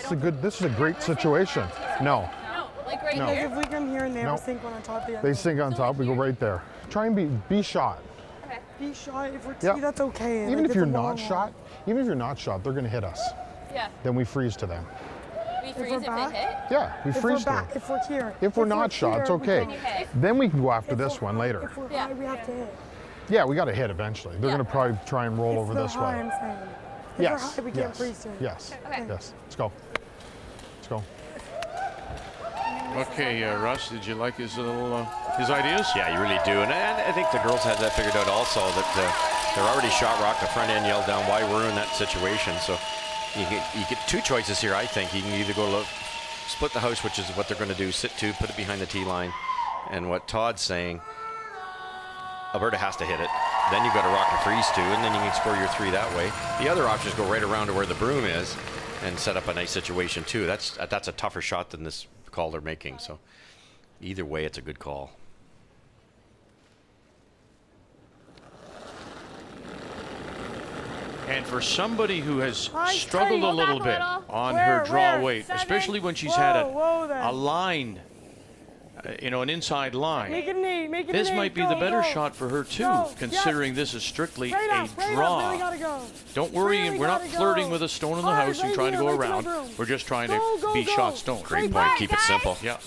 this is a great situation. No. No, like right here. If we come here and they sink one on top, they sink on top. We go right there. Try and be shot. Okay. Be shot. If we're two, that's okay. Even if you're not shot, they're gonna hit us. Yeah. Then we freeze to them. We We freeze if they hit? Yeah, we freeze them. If we're here. If we're not shot, it's okay. Then we can go after this one later. If we're high, we have to hit. Yeah, we got to hit eventually. They're going to probably try and roll over this way. Yes. If we're high, we can't freeze them. Yes. Yes. Let's go. Let's go. Okay, Russ, did you like his little his ideas? Yeah, you really do. And I think the girls have that figured out also, that they're already shot Rock. The front end yelled down why we're in that situation. So you get two choices here, I think. You can either go look, split the house, which is what they're going to do, sit two, put it behind the tee line. And what Todd's saying, Alberta has to hit it. Then you've got to Rock and freeze two, and then you can score your three that way. The other option is go right around to where the broom is and set up a nice situation too. That's a tougher shot than this call they're making, so either way it's a good call. And for somebody who has struggled a little bit on her draw weight, especially when she's had a line, you know, an inside line, this might be the better shot for her too, considering this is strictly a draw. Don't worry, we're not flirting with a stone in the house and trying to go around. We're just trying to be shot stone. Great point, keep it simple. Yeah.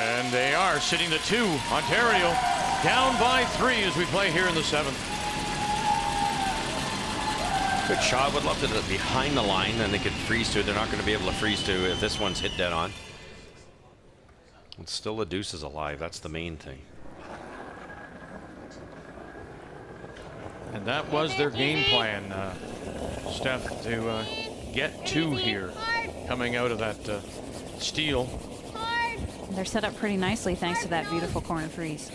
And they are sitting to two. Ontario down by three as we play here in the seventh. Good shot. Would love to behind the line, then they could freeze to it. They're not going to be able to freeze to if this one's hit dead on. It's still the deuce is alive. That's the main thing. And that was their game plan, Steph, to get two here coming out of that steal. They're set up pretty nicely thanks to that beautiful corner freeze.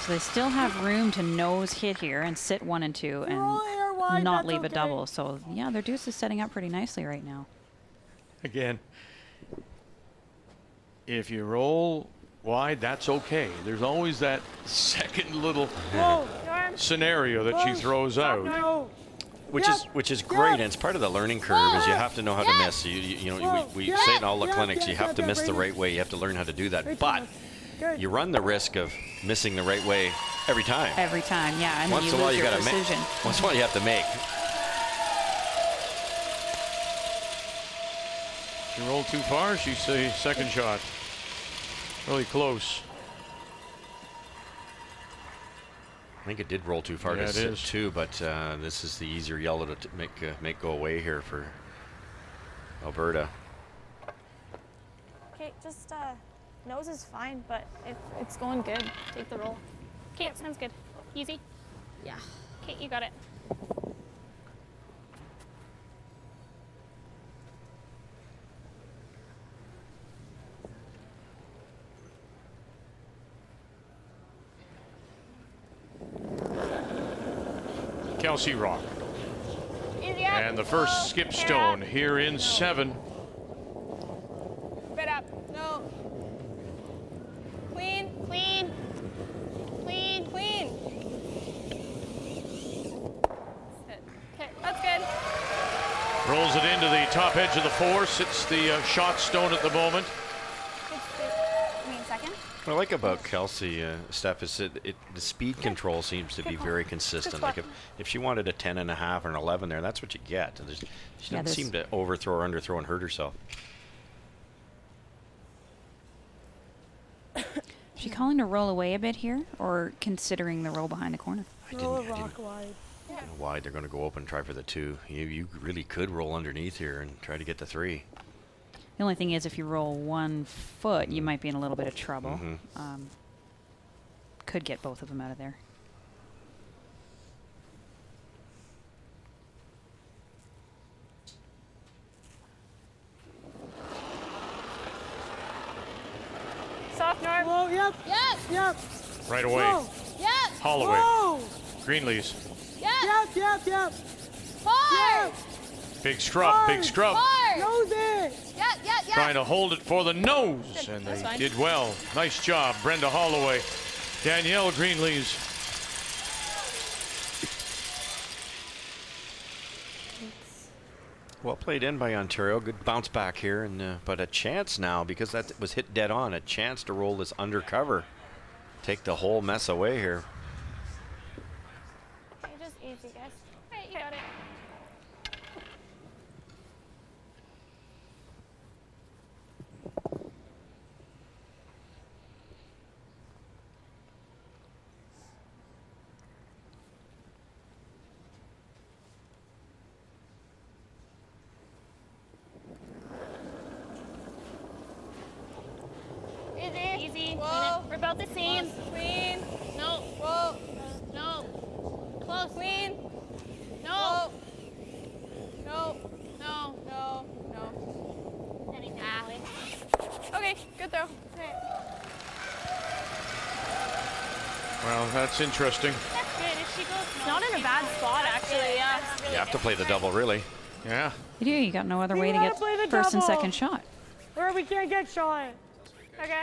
So they still have room to nose hit here and sit one and two and not leave a double. So yeah, their deuce is setting up pretty nicely right now. Again, if you roll wide, that's okay. There's always that second little scenario that she throws out, which is great, and it's part of the learning curve. Is you have to know how to miss. So you know we say in all the clinics you have to miss the right way. You have to learn how to do that, but you run the risk of missing the right way every time. Every time, yeah. And once in a while you got to make. Once in a while you have to make. She rolled too far. She's a second shot. Really close. I think it did roll too far to sit too, but this is the easier yellow to make go away here for Alberta. Okay, just nose is fine, but if it's going good, take the roll. Okay, that sounds good. Easy? Yeah. Okay, you got it. Kelsey Rocque. And the first skip stone here in seven. Spit up. No. Clean. Clean. Clean. Clean. Okay, that's good. Rolls it into the top edge of the four. Sits the shot stone at the moment. What I like about Kelsey, Steph, is that the speed control seems to be very consistent. Like if she wanted a 10.5 or an 11 there, that's what you get. She doesn't seem to overthrow or underthrow and hurt herself. Is she calling to roll away a bit here, or considering the roll behind the corner? I didn't know why they're going to go open and try for the two. You really could roll underneath here and try to get the three. The only thing is, if you roll 1 foot, you might be in a little bit of trouble. Could get both of them out of there. Soft north. Whoa, yep. Yep. Yep. Right away. Whoa. Yep. Holloway. Whoa. Greenlees. Yep. Yep. Yep. Yep. Four. Yep. Big scrub. Four. Big scrub. Four. Nose it. Yep. Trying to hold it for the nose, and they did well. Nice job, Brenda Holloway, Danielle Greenlees. Well played in by Ontario. Good bounce back here, and but a chance now, because that was hit dead on, a chance to roll this undercover. Take the whole mess away here. It is easy, guys. Hey, you got it. Easy. Whoa. We're about the same. Clean. No. Whoa. No. Close. Clean. No. Whoa. No. No. No. No. Anything. Ah. Okay. Good throw. Okay. Well, that's interesting. That's good. If she goes, it's not in a bad spot, actually. Yeah. Really, you have to play the double, really. Yeah. You do. You got no other way to get first and second shot. Or we can't get shot. Okay.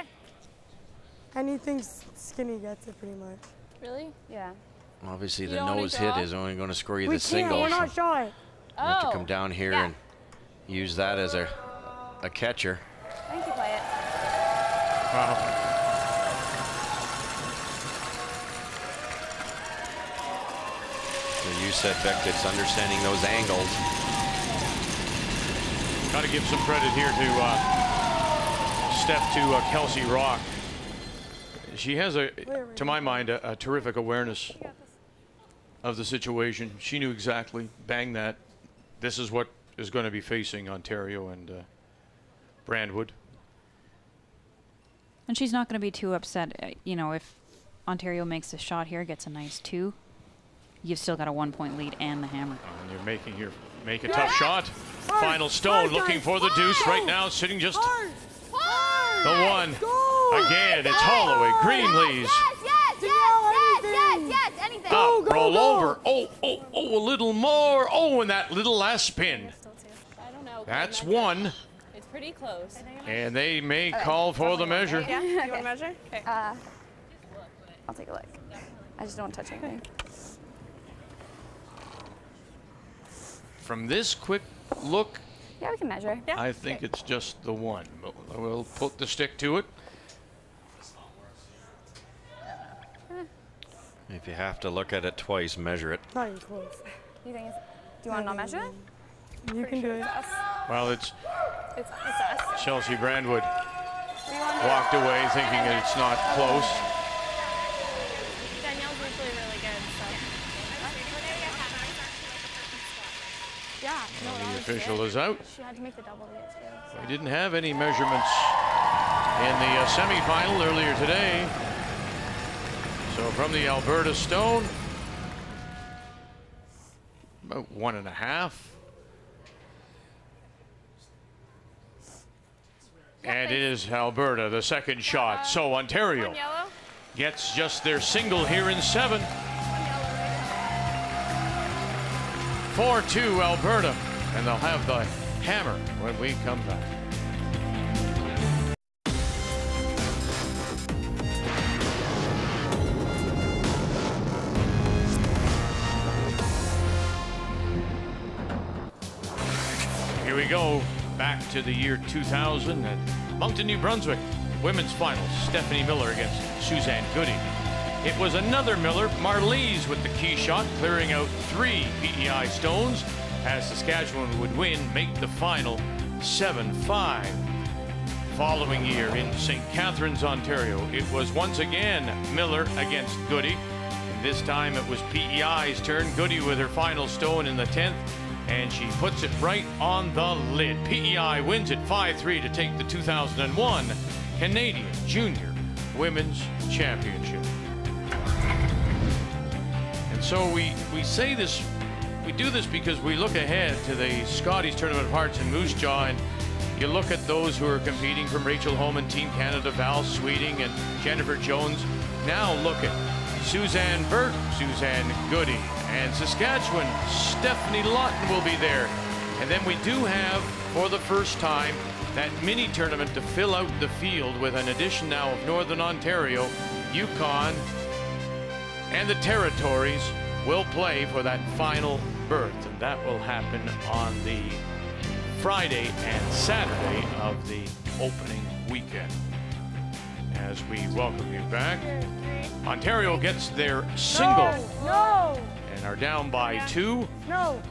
Anything skinny gets it, pretty much. Really? Yeah. Obviously, the nose hit is only going to score you the singles. We're not shy. You have to come down here and use that as a catcher. I think you play it. Wow. So you said, Beck, it's understanding those angles. Got to give some credit here to Steph, to Kelsey Rocque. She has, to my mind, a terrific awareness of the situation. She knew exactly, bang that, this is what is going to be facing Ontario and Brandwood. And she's not going to be too upset, you know, if Ontario makes a shot here, gets a nice two, you've still got a 1-point lead and the hammer. And you're making here, make a tough shot. Final stone, looking for the deuce right now, sitting just the one. Again, it's Holloway, Greenlees. Yes, anything. Go, go, roll over. Oh, a little more. Oh, and that little last spin. I don't know. That's one. It's pretty close. And they may call for the measure. Yeah, okay. You want to measure? Okay. I'll take a look. I just don't touch anything. From this quick look, yeah, we can measure. Yeah. I think it's just the one. We'll put the stick to it. If you have to look at it twice, measure it. Not even close. You think it's, do you want to not measure it? You can do it. Well, it's us. Chelsea Brandwood walked away thinking that it's not close. Danielle's usually really good, so. Yeah. Well, the official is out. She had to make the double hit, too. We didn't have any measurements in the semifinal earlier today. So from the Alberta stone, about 1.5. And it is Alberta, the second shot. So Ontario gets just their single here in 7. 4-2 Alberta, and they'll have the hammer when we come back. We go back to the year 2000 at Moncton, New Brunswick. Women's finals, Stephanie Miller against Suzanne Goody. It was another Miller, Marlies, with the key shot, clearing out 3 PEI stones as Saskatchewan would win, make the final 7-5. Following year in St. Catharines, Ontario, it was once again Miller against Goody. And this time it was PEI's turn. Goody with her final stone in the 10th. And she puts it right on the lid. PEI wins it 5-3 to take the 2001 Canadian Junior Women's Championship. And so we say this, we do this because we look ahead to the Scotties Tournament of Hearts in Moose Jaw, and you look at those who are competing, from Rachel Homan, Team Canada, Val Sweeting, and Jennifer Jones. Now look at Suzanne Burke, Suzanne Goody, and Saskatchewan, Stephanie Lawton will be there. And then we do have, for the first time, that mini tournament to fill out the field with an addition now of Northern Ontario, Yukon, and the territories will play for that final berth. And that will happen on the Friday and Saturday of the opening weekend. As we welcome you back, Ontario gets their single. No. And are down by 2. No.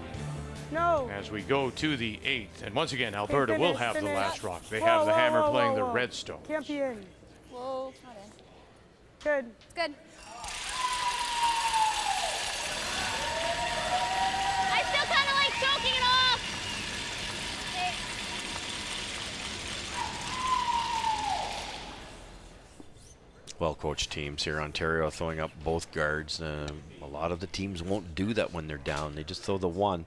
No. As we go to the 8th. And once again, Alberta will have the last rock. They have the hammer playing the Redstone. Can't be in. Whoa. Good. It's good. I still kind of like choking it off. Well-coached teams here. Ontario throwing up both guards. A lot of the teams won't do that when they're down. They just throw the one.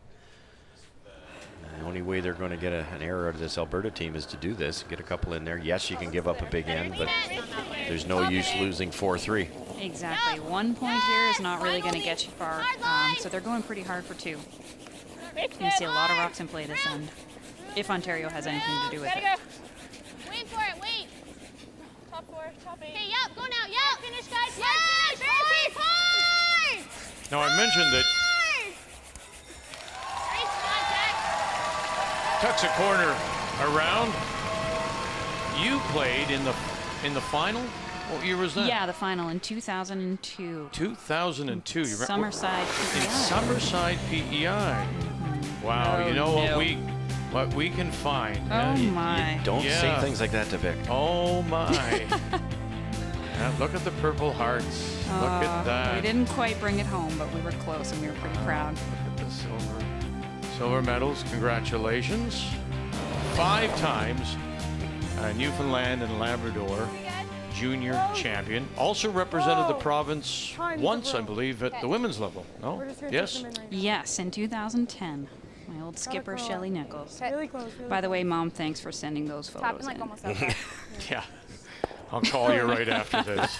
The only way they're going to get an error out of this Alberta team is to do this, get a couple in there. Yes, you can give up a big end, but there's no use losing 4-3. Exactly. 1 point here is not really going to get you far, so they're going pretty hard for 2. You're going to see a lot of rocks in play this end, if Ontario has anything to do with it. Wait for it, wait. Top 4, top 8. Hey, yup, go now, yup. Finish, guys. Yes, finish, hard. Now, I mentioned that tucks a corner around. You played in the final? What year was that? Yeah, the final in 2002. 2002. Summerside PEI. In Summerside PEI. Wow, you know what we can find. Oh, my. You don't say things like that to Vic. Oh, my. Now, look at the purple hearts. Look at that. We didn't quite bring it home, but we were close, and we were pretty proud. Look at the silver. Silver medals, congratulations. 5 times Newfoundland and Labrador junior champion. Also represented the province once, I believe, at the women's level. No? Yes? Yes, in 2010. My old skipper, Shelly Nichols. Really close, really. By the way, Mom, thanks for sending those photos in. Yeah, I'll call you right after this.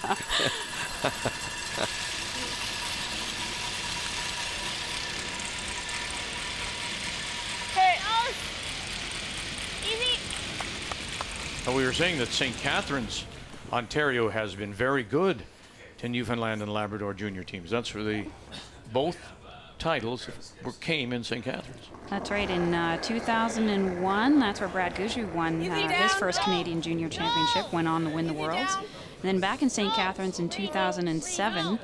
We were saying that St. Catharines, Ontario, has been very good to Newfoundland and Labrador junior teams. That's where both titles came in St. Catharines. That's right. In 2001, that's where Brad Gouju won his first Canadian junior championship, went on to win the Worlds. And then back in St. Catharines in 2007,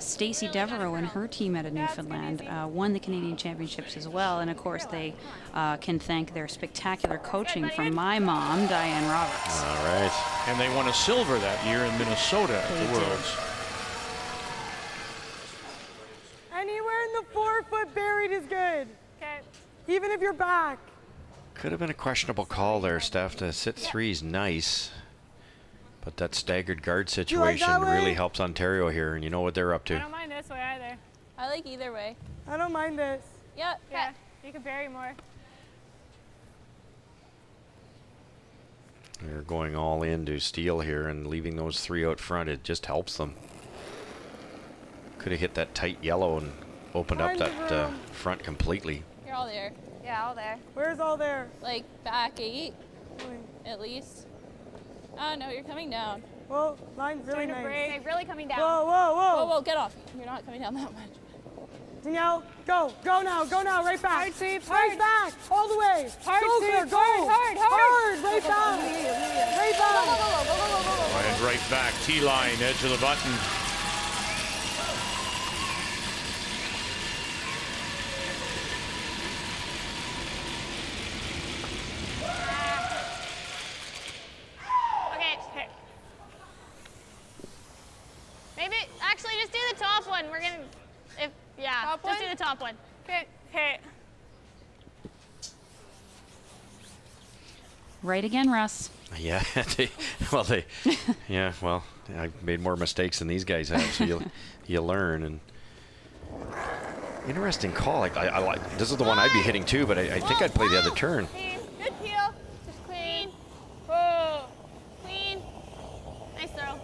Stacey Devereaux and her team out of Newfoundland won the Canadian Championships as well, and of course they can thank their spectacular coaching from my mom, Diane Roberts. All right. And they won a silver that year in Minnesota at the Worlds. Anywhere in the 4-foot buried is good. Okay. Even if you're back. Could have been a questionable call there, Steph, to sit threes nice. But that staggered guard situation really helps Ontario here, and you know what they're up to. I don't mind this way either. I like either way. I don't mind this. Yep, yeah, you can bury more. They're going all in to steal here and leaving those 3 out front. It just helps them. Could have hit that tight yellow and opened up that front completely. You're all there. Yeah, all there. Where's all there? Like back 8, at least. Oh, no, you're coming down. Whoa, line's really nice. Okay, really coming down. Whoa, whoa, whoa. Whoa, whoa, get off. You're not coming down that much. Danielle, go. Go now, right back. Hard, sweep, hard. Right back, all the way. Hard, go, sweep, Claire, go. Hard, right back. Right back. And right back, T-line, edge of the button. Top one. Hit. Right again, Russ. Yeah. Well, I made more mistakes than these guys have, so you learn. And interesting call. This is the one I'd be hitting too, but I think I'd play the other turn. Clean. Good heel. Just clean. Whoa. Clean. Nice throw.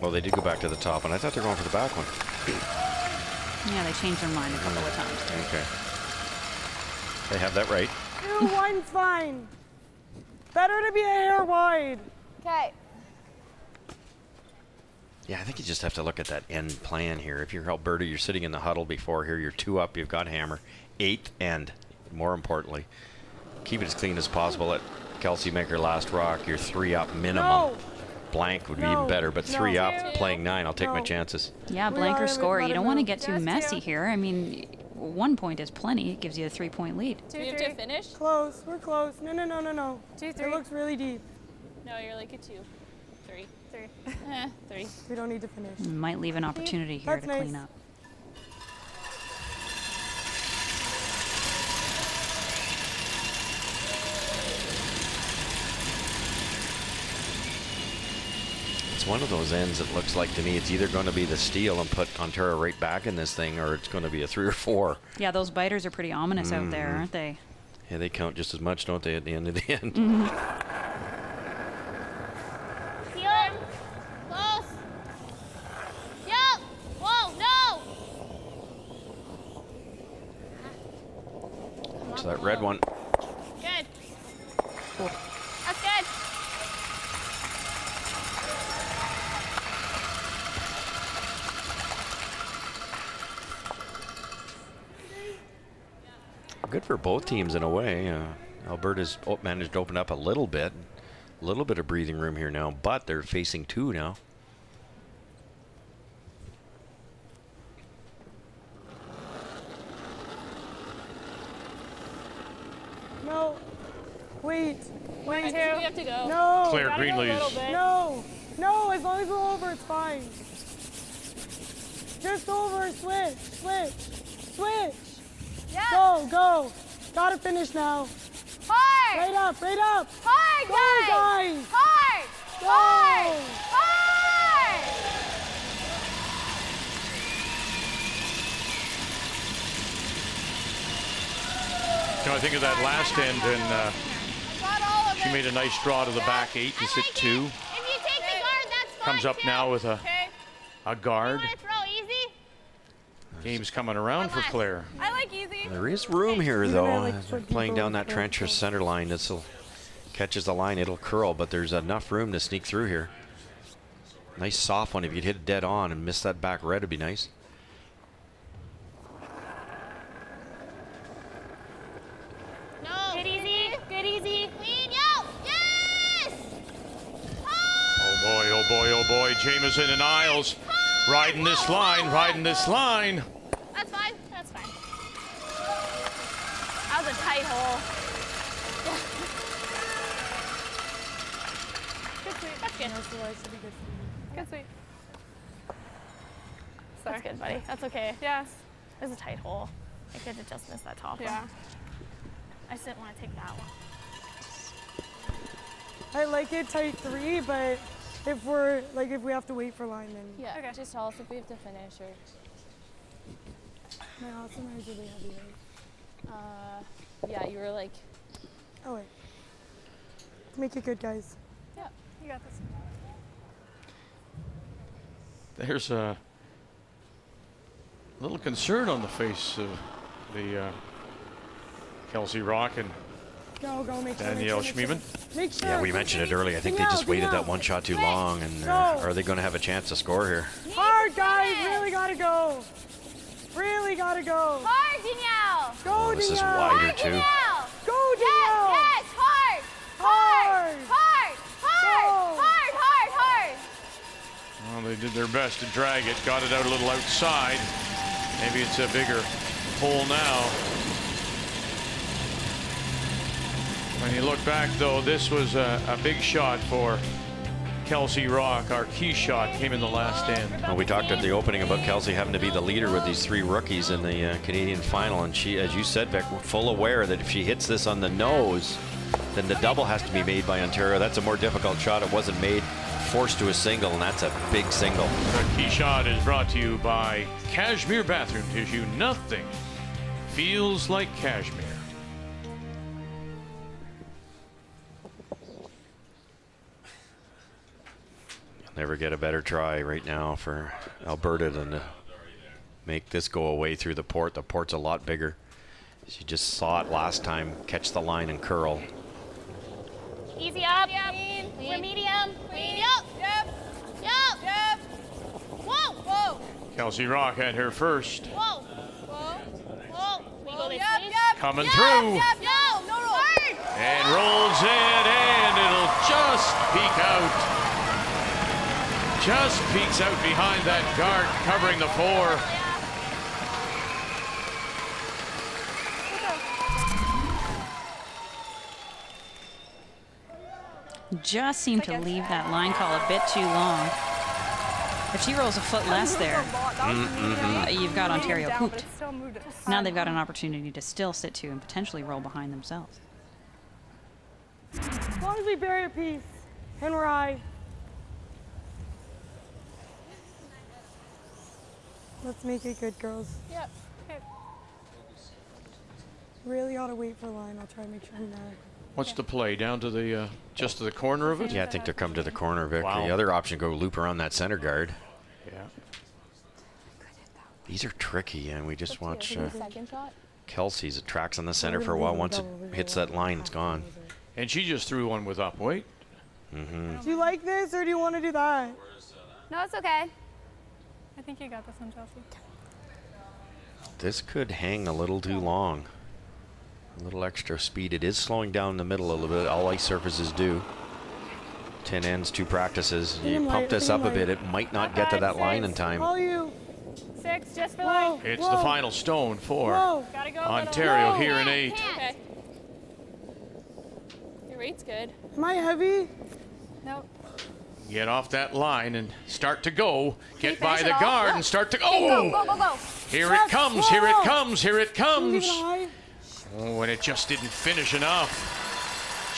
Well, they did go back to the top, and I thought they were going for the back one. Yeah, they changed their mind a couple of times. Okay. They have that right. 2-1 fine. Better to be a hair wide. Okay. Yeah, I think you just have to look at that end plan here. If you're Alberta, you're sitting in the huddle before here. You're 2 up. You've got hammer. 8th end, more importantly. keep it as clean as possible. Let Kelsey make her last rock. You're 3 up minimum. No. Blank would be even better, but 3 up, playing 9. I'll take my chances. Yeah, blank or score. You don't want to get too messy here. I mean, 1 point is plenty. It gives you a 3-point lead. 2-3. We have to finish? Close. We're close. No, no, no, no, no. 2-3. It looks really deep. No, you're like a 2. 3. 3. 3. We don't need to finish. Might leave an opportunity here to clean up. It's one of those ends that looks like to me it's either going to be the steal and put Ontario right back in this thing, or it's going to be a 3 or 4. Yeah, those biters are pretty ominous out there, aren't they? Yeah, they count just as much, don't they, at the end of the end? Steal. Close. Yep. Whoa, no. Come on, that red one. Good. Cool. That's good. Good for both teams in a way. Alberta's managed to open up a little bit of breathing room here now, but they're facing 2 now. No, wait. We have to go. No, Claire Greenlees. No, as long as we're over, it's fine. Just over, switch. Yes. Go. Gotta finish now. Hard. Right up. Hard, guys. Hard. Go. Hard. You know, I think of that last end, and she made a nice draw to the back 8 to sit 2. If you take the guard, that's fine. Comes up now with a guard. Game's coming around for Claire. I like easy. There is room here, though. Playing down that treacherous center line. This catches the line. It'll curl, but there's enough room to sneak through here. Nice soft one. If you'd hit it dead on and miss that back red, it'd be nice. No. Good easy. Clean, yo. Yes! Oh boy. Jamieson and Isles. Riding this line. That's fine. That was a tight hole. Good sweep. That's good. Sorry. That's good, buddy. That's okay. Yeah. It was a tight hole. I could have just missed that top one. I just didn't want to take that one. I like it tight 3, but if we're, like, if we have to wait for line, then... Yeah, okay. Just tell us if we have to finish, or... My awesome eyes are really heavy, right? Yeah, you were, like... Oh, wait. Make it good, guys. Yeah, you got this. There's a little concern on the face of the Kelsey Rocque and Danielle Schmiemann. Yeah, we mentioned it earlier. I think they just waited that one shot too long, and are they going to have a chance to score here? Hard, guys. Really got to go. Hard, Danielle. Go, Danielle. This is wider, too. Go, Danielle. Yes, hard. Well, they did their best to drag it. Got it out a little outside. Maybe it's a bigger hole now. When you look back, though, this was a big shot for Kelsey Rocque. Our key shot came in the last end. Well, we talked at the opening about Kelsey having to be the leader with these 3 rookies in the Canadian final, and she, as you said, Beck, full aware that if she hits this on the nose, then the double has to be made by Ontario. That's a more difficult shot. It wasn't made, forced to a single, and that's a big single. The key shot is brought to you by Cashmere Bathroom Tissue. Nothing feels like cashmere. Never get a better try right now for Alberta than to make this go away through the port. The port's a lot bigger. She just saw it last time, catch the line and curl. Easy up. Clean. We're medium. Clean. Yep. Whoa. Kelsey Rocque had her first. Whoa. Coming through. No. Hard. comes in and it'll just peek out. Just peeks out behind that guard covering the four. Just seemed to leave that line call a bit too long. If she rolls a foot less there, you've got Ontario hooped. Now they've got an opportunity to still sit two and potentially roll behind themselves. As long as we bury a piece and ride. Let's make it good, girls. Yep. Okay. Really ought to wait for line. I'll try to make sure I'm there. What's the play? Down to the, just to the corner of it? Yeah, I think they'll come to the corner, Vic. Wow. The other option, go loop around that center guard. Yeah. These are tricky, and we just watch Kelsey's tracks on the center for a while. Once it hits that line, it's gone. And she just threw one with up weight. Do you like this, or do you want to do that? No, it's okay. I think you got this one, Chelsea. This could hang a little too long. A little extra speed. It is slowing down the middle a little bit. All ice surfaces do. 10 ends, 2 practices. You pump this up a bit. It might not get to that line in time. Six, just for line. It's the final stone for Ontario here in 8. Okay. Your weight's good. Am I heavy? Nope. Get off that line and start to go. Get by the guard and start to go. Oh! Go, go, go, go. Here it comes, here it comes, here it comes. Oh, and it just didn't finish enough.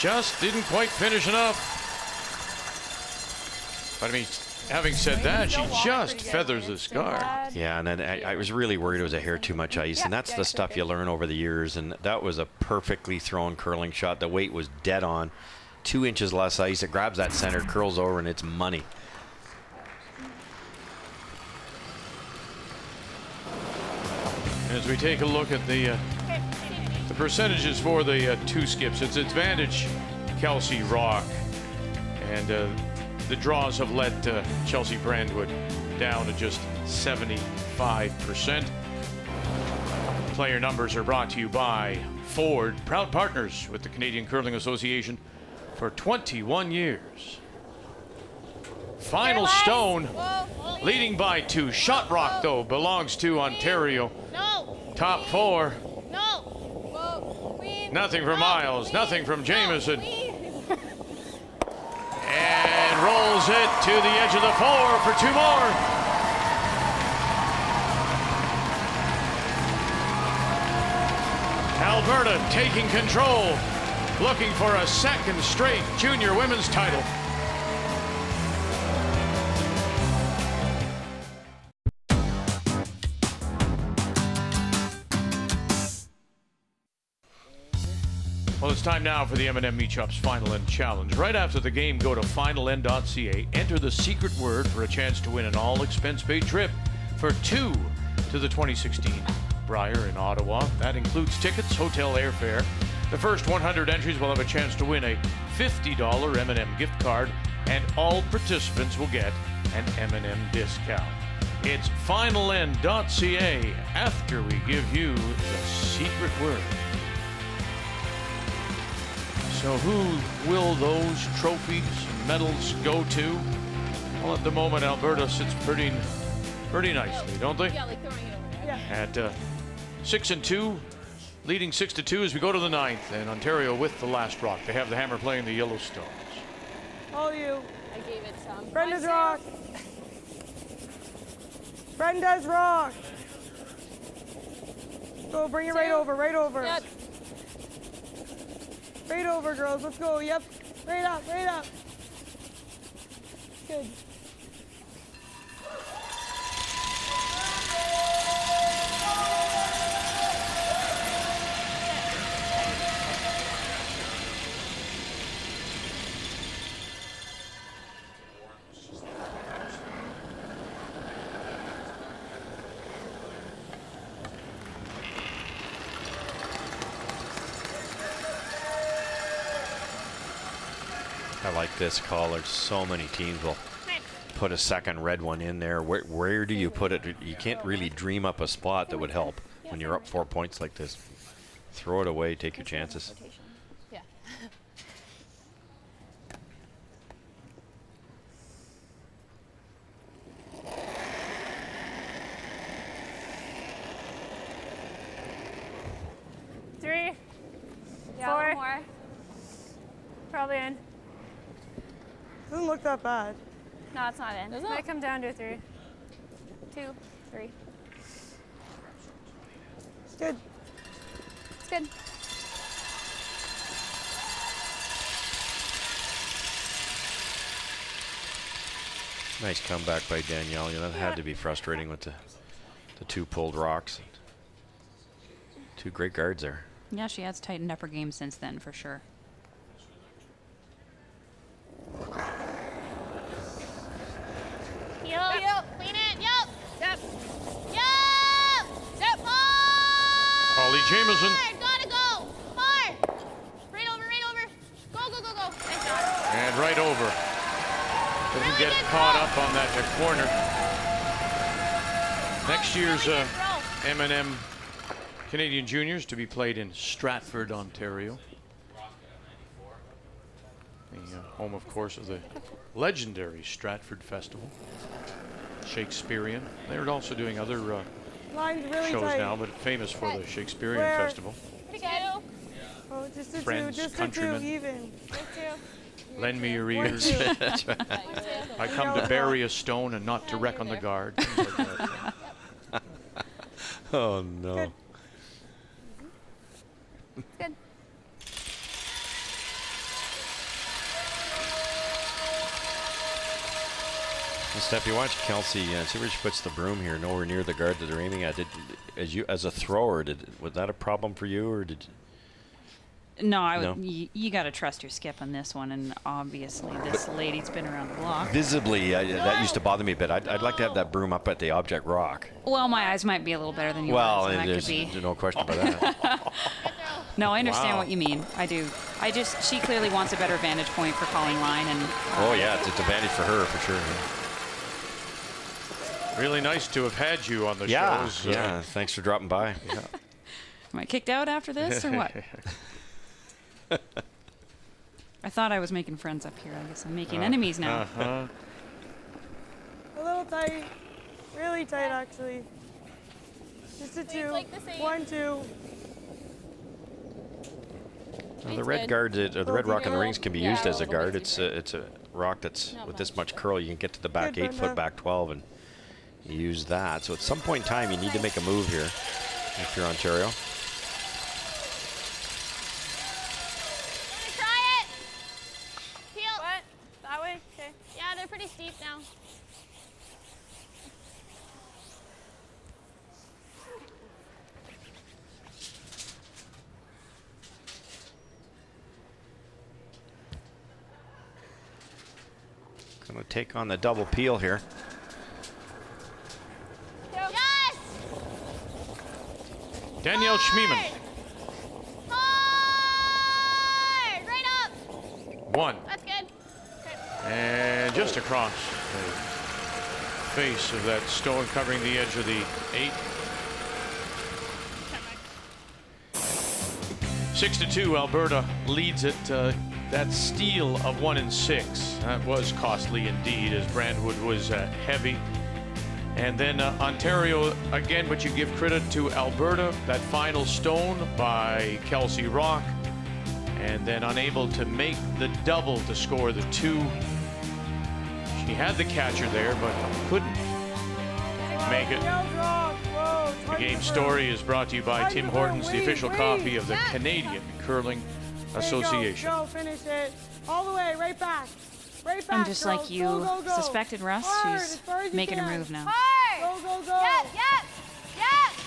Just didn't quite finish enough. But I mean, having said that, she just feathers this guard. Yeah, and then I was really worried it was a hair too much ice, and that's the stuff you learn over the years, and that was a perfectly thrown curling shot. The weight was dead on. 2 inches less ice. It grabs that center, curls over, and it's money. As we take a look at the percentages for the two skips, it's advantage Kelsey Rocque, and the draws have let Chelsea Brandwood down to just 75%. Player numbers are brought to you by Ford, proud partners with the Canadian Curling Association for 21 years. Final stone, leading by 2. Shot Rocque, though, belongs to Ontario. Top 4. Nothing from Miles, nothing from Jamieson. And rolls it to the edge of the 4 for 2 more. Alberta taking control, looking for a second straight junior women's title. Well, it's time now for the M&M Meat Shops Final End Challenge. Right after the game, go to finalend.ca, enter the secret word for a chance to win an all-expense-paid trip for 2 to the 2016 Brier in Ottawa. That includes tickets, hotel airfare. The first 100 entries will have a chance to win a $50 M&M gift card, and all participants will get an M&M discount. It's finalend.ca after we give you the secret word. So who will those trophies and medals go to? Well, at the moment, Alberta sits pretty nicely, don't they? Yeah, like throwing it over there. At 6-2, leading 6-2 as we go to the 9th, and Ontario with the last rock. They have the hammer playing the Yellowstones. All you. I gave it some. Brenda's rock. Brenda's rock. Go, bring it right over, right over. Yep. Right over, girls, let's go, yep. Right up, right up. Good. This call, there's so many teams will put a second red one in there. Where do you put it? You can't really dream up a spot that would help when you're up 4 points like this. Throw it away, take your chances. Yeah. more. Probably in. Doesn't look that bad. No, it's not in. It might come down to a three. Two, three. It's good. It's good. Nice comeback by Danielle. You know, that had to be frustrating with the two pulled rocks. Two great guards there. Yeah, she has tightened up her game since then, for sure. Yep. Clean it. Yep. Step. Yep. Step. Hard. Holly Jamieson. Gotta go. Hard. Right over. Right over. Go. Go. Go. Go. Nice shot. And right over. Doesn't really get caught up on that corner. Next year's M&M Canadian Juniors to be played in Stratford, Ontario. The home, of course, of the legendary Stratford Festival. Shakespearean. They're also doing other really shows tight. Now, but famous for the Shakespearean Festival. Pretty good. Oh, just a friends, two, just countrymen. A two, even. Lend me your ears. I come to bury a stone and not to wreck on the guard. Oh no. Good. Good. And Steph, you watch Kelsey, see where she puts the broom here, nowhere near the guard that they're aiming at. As a thrower, was that a problem for you, or did? No, I would. No? You got to trust your skip on this one, and obviously this lady's been around the block. Visibly, that used to bother me a bit. I'd like to have that broom up at the object rock. Well, my eyes might be a little better than yours. Well, there's no question about that. No, I understand what you mean. I do. She clearly wants a better vantage point for calling line, and. Oh yeah, it's an advantage for her for sure. Yeah. Really nice to have had you on the shows. Yeah, thanks for dropping by. Yeah. Am I kicked out after this or what? I thought I was making friends up here. I guess I'm making enemies now. A little tight. Really tight, actually. Just a two. Like 1, 2. Well, the red guard, the red rock in the rings can be used as a guard. It's a rock that's with this much curl. You can get to the back 8 foot, back 12, and use that. So at some point in time, you need to make a move here if you're Ontario. Wanna try it? Heel. What? That way? Okay. Yeah, they're pretty steep now. Gonna take on the double peel here. Danielle Schmiemann. Right up. One. That's good. And just across the face of that stone, covering the edge of the 8. 6-2, Alberta leads it. That steal of 1 and 6. That was costly indeed, as Brandwood was heavy. And then Ontario again, but you give credit to Alberta. That final stone by Kelsey Rocque, and then unable to make the double to score the 2. She had the catcher there, but couldn't make it. The game story is brought to you by Tim Hortons, the official coffee of the Canadian Curling Association. Go, finish it. All the way, right back. I'm just like you suspected, Russ. She's making a move now.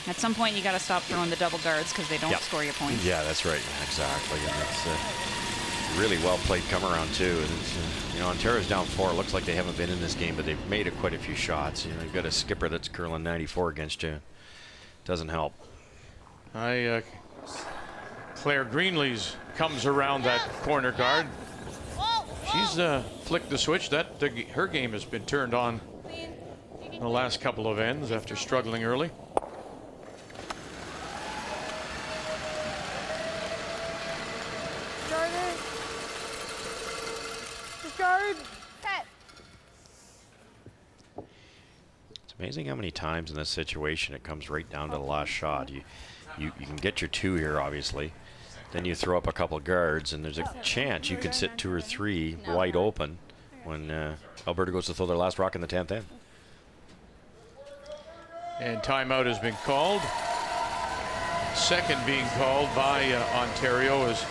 At some point, you got to stop throwing the double guards because they don't score your points. Yeah, that's right. Exactly. And that's really well played come around too. And you know, Ontario's down 4. It looks like they haven't been in this game, but they've made quite a few shots. You know, you've got a skipper that's curling 94 against you. Doesn't help. Claire Greenlees comes around that corner guard. She's flicked the switch. Her game has been turned on in the last couple of ends after struggling early. Guard. Set. It's amazing how many times in this situation it comes right down to the last shot. You can get your 2 here, obviously. Then you throw up a couple guards, and there's a chance you can sit two or three wide open when Alberta goes to throw their last rock in the 10th end. And timeout has been called. Second being called by Ontario as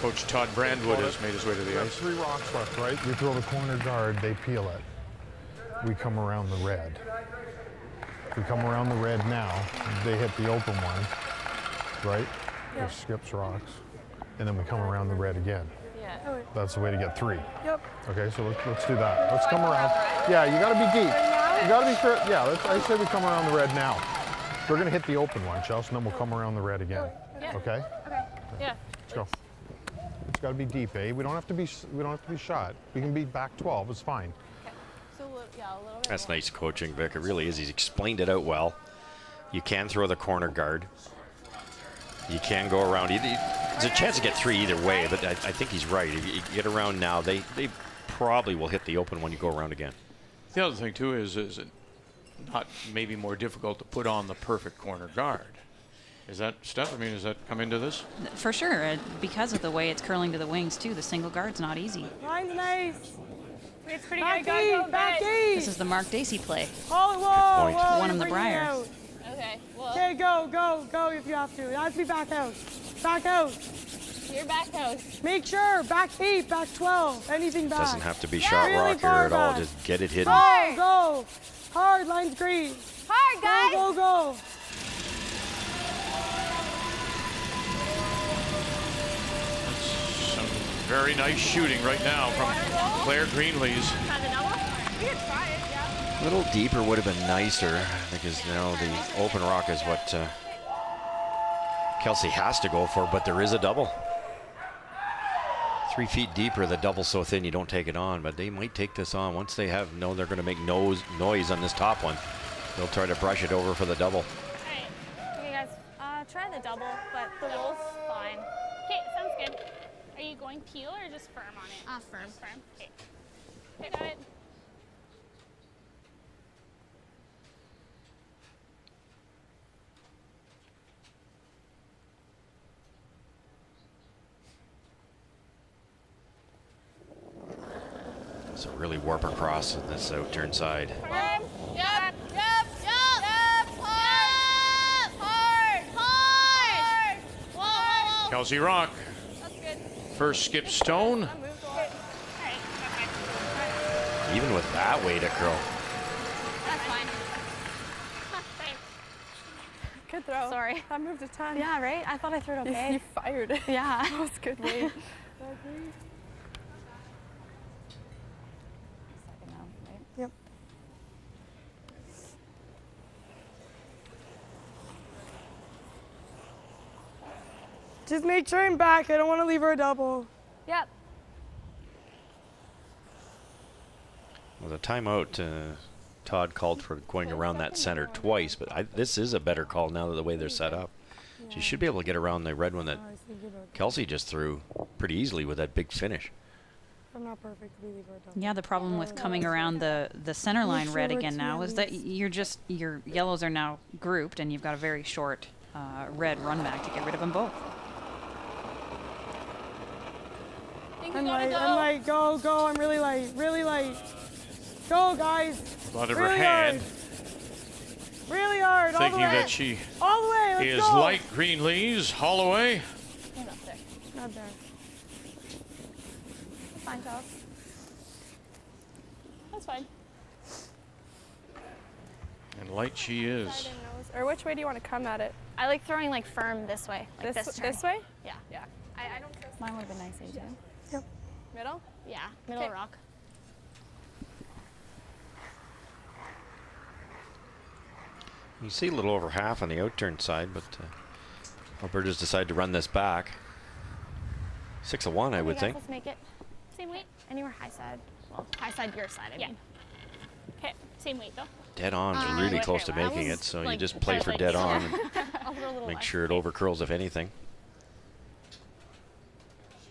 Coach Todd Brandwood has made his way to the ice. Three rocks left, right? We throw the corner guard, they peel it. We come around the red. If we come around the red now, they hit the open one, right? Yep. Which skips rocks. And then we come around the red again. Yeah. That's the way to get three. Yep. Okay, so let's do that. Let's come around. Yeah, you gotta be deep. You gotta be fair. Yeah, I say we come around the red now. We're gonna hit the open one, Chelsea, and then we'll come around the red again. Yeah. Okay? Okay. Yeah. Let's go. It's gotta be deep, eh? We don't have to be shot. We can be back 12, it's fine. Okay. So yeah, a little bit. That's nice coaching, Vic. It really is. He's explained it out well. You can throw the corner guard. You can go around. There's a chance to get three either way, but I think he's right. If you get around now, they probably will hit the open when you go around again. The other thing too is it not maybe more difficult to put on the perfect corner guard? Is that stuff? I mean, does that come into this? For sure, because of the way it's curling to the wings too. The single guard's not easy. Line's nice. It's pretty good. This is the Mark Dacey play. Oh, whoa! Won him the Briar. Okay. Well. Okay, go if you have to. It has to be back out. Back out. You're back out. Make sure back 8, back 12, anything back. Doesn't have to be shot really rocker at all. Back. Just get it hidden. Go. Hard, line's green. Hard, guys. Go. Some very nice shooting right now from Claire Greenlees. You can try it. A little deeper would have been nicer because now the open rock is what Kelsey has to go for, but there is a double. 3 feet deeper, the double's so thin you don't take it on, but they might take this on. Once they have they're going to make noise on this top one. They'll try to brush it over for the double. All right, okay guys, try the double, but the roll's fine. Okay, sounds good. Are you going peel or just firm on it? Firm. Firm, okay. Okay, got it. So really warp across on this out turn side. Yep. Kelsey Rocque. That's good. First skip stone. Good. Right. Even with that weight to curl. That's fine. Thanks. Good throw. Sorry. I moved a ton. Yeah, right? I thought I threw it okay. You fired it. Yeah. That was good weight. Yep. Just make sure I'm back. I don't want to leave her a double. Yep. Well, the timeout, Todd called for going around that center twice, but this is a better call now the way they're set up. Yeah. She should be able to get around the red one that Kelsey just threw pretty easily with that big finish. I'm not perfect. Yeah, the problem with coming around the center line red again now is that your yellows are now grouped and you've got a very short red run back to get rid of them both. I'm light, go. I'm really light. Go, guys. Out of her hand. Really hard. Thinking that she is light. Greenlees, Holloway. Not there. Fine, Charles. That's fine. And light she is. Or which way do you want to come at it? I like throwing like firm this way. Like this way? Yeah. Yeah. I don't trust mine would have been nice, AJ. Yep. Middle? Yeah. Middle rock. You see a little over half on the outturn side, but Alberta's decided to run this back. 6-1, I would think. Let's make it. Same weight? Anywhere high side. Well, high side, your side, I mean. Okay, same weight, though. Dead on's really close to making it, so like you just play for dead on. And make sure it overcurls, if anything.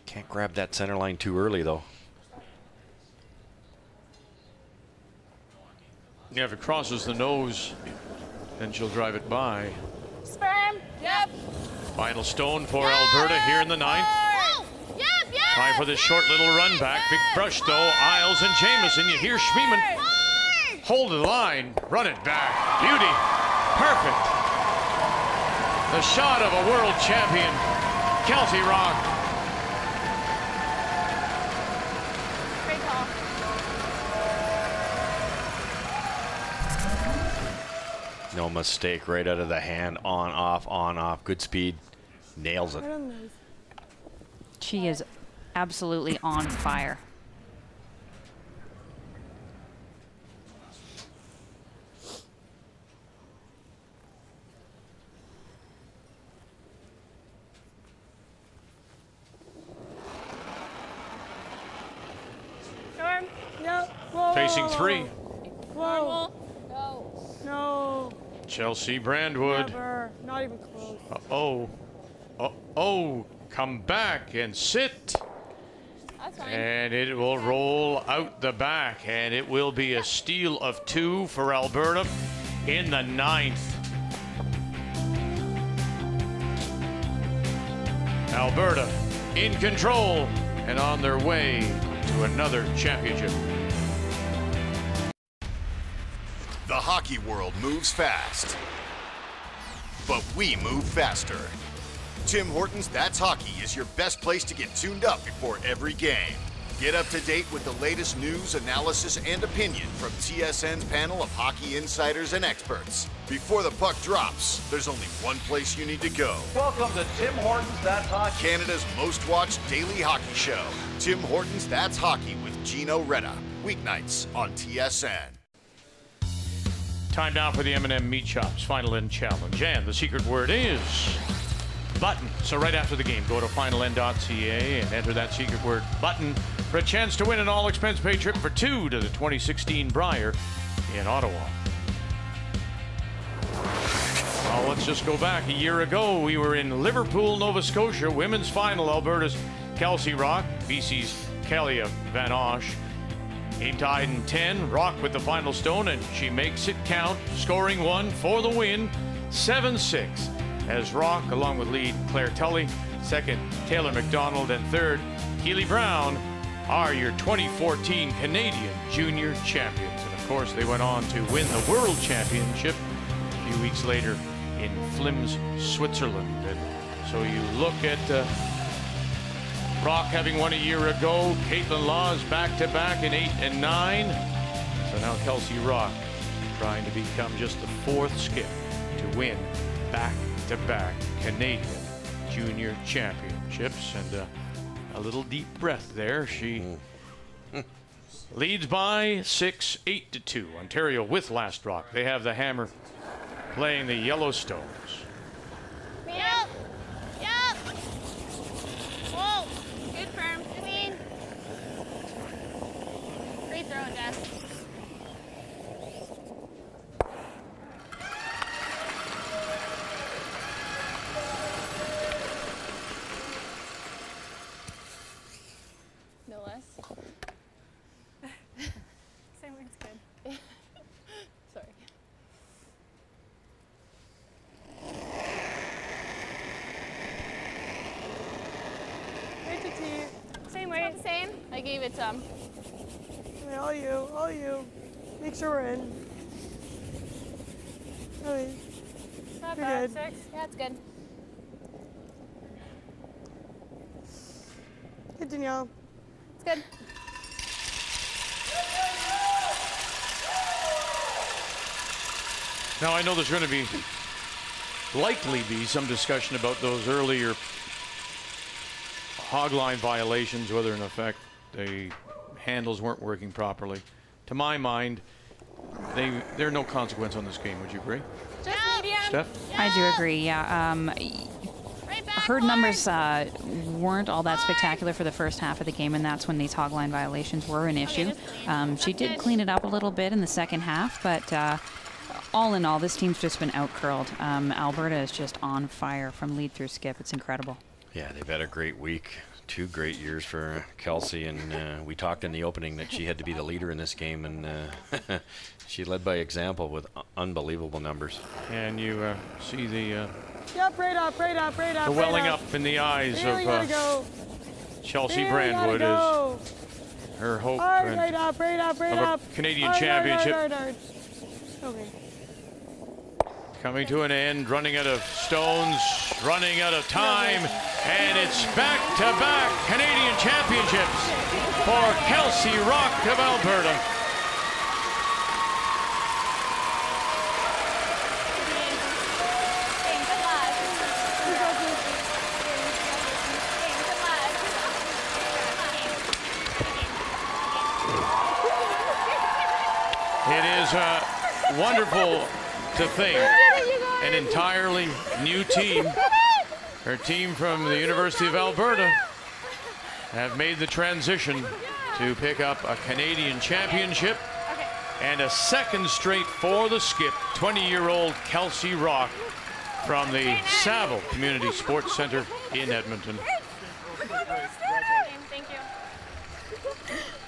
Can't grab that center line too early, though. Yeah, if it crosses the nose, then she'll drive it by. Sperm! Yep! Final stone for Alberta here in the ninth. Time for this short little run back. Big brush though, Isles and Jamieson. You hear Schmiemann hold the line, run it back. Beauty, perfect. The shot of a world champion, Kelsey Rocque. No mistake, right out of the hand, on, off, good speed, nails it. She is absolutely on fire. Storm, no, whoa. Facing three. Whoa. No. No. Chelsea Brandwood. Never. Not even close. Uh-oh. Uh-oh. Come back and sit. That's fine. And it will roll out the back, and it will be a steal of two for Alberta in the ninth. Alberta in control and on their way to another championship. The hockey world moves fast, but we move faster. Tim Hortons' That's Hockey is your best place to get tuned up before every game. Get up to date with the latest news, analysis, and opinion from TSN's panel of hockey insiders and experts. Before the puck drops, there's only one place you need to go. Welcome to Tim Hortons' That's Hockey, Canada's most-watched daily hockey show. Tim Hortons' That's Hockey with Gino Retta, weeknights on TSN. Time now for the M&M Meat Shops Final End Challenge, and the secret word is button. So right after the game, go to finalend.ca and enter that secret word button for a chance to win an all-expense-paid trip for two to the 2016 Brier in Ottawa. Well, let's just go back. A year ago, we were in Liverpool, Nova Scotia, women's final. Alberta's Kelsey Rocque, BC's Kalia Van Osh. Game tied in 10, Rocque with the final stone, and she makes it count, scoring one for the win, 7-6. As Rocque, along with lead Claire Tully, second Taylor McDonald, and third Keeley Brown, are your 2014 Canadian Junior Champions. And of course, they went on to win the World Championship a few weeks later in Flims, Switzerland. And so you look at Rocque having won a year ago, Kaitlyn Lawes back-to-back in 8 and 9. So now Kelsey Rocque trying to become just the fourth skip to win back-to-back Canadian Junior Championships. And a little deep breath there. She leads by 6, 8-2. Ontario with last Rocque. They have the hammer playing the Yellowstones. Yep. Yep. Whoa. Good firm. I mean, free throw, Jess. No less. Same word's good. Sorry. Same way. It's same. I gave it some. Okay, all you, all you. Make sure we're in. Really. Not bad. Good. 6. Yeah, it's good. Good, Danielle. It's good. Now I know there's going to be likely be some discussion about those earlier hog line violations, whether in effect the handles weren't working properly. To my mind, they're no consequence on this game. Would you agree? Just medium. Steph? Yeah. I do agree, yeah. Her numbers weren't all that spectacular for the first half of the game, and that's when these hog line violations were an issue. She did clean it up a little bit in the second half, but all in all, this team's just been out-curled. Alberta is just on fire from lead through skip. It's incredible. Yeah, they've had a great week. Two great years for Kelsey, and we talked in the opening that she had to be the leader in this game, and she led by example with unbelievable numbers. And you see the the welling up in the eyes of Chelsea Brandwood as her hope of a Canadian championship coming to an end, running out of stones, running out of time, and it's back-to-back Canadian championships for Kelsey Rocque of Alberta. It is wonderful to think an entirely new team, her team from the University of Alberta, have made the transition to pick up a Canadian championship and a second straight for the skip. 20-year-old Kelsey Rocque from the Saville Community Sports Centre in Edmonton.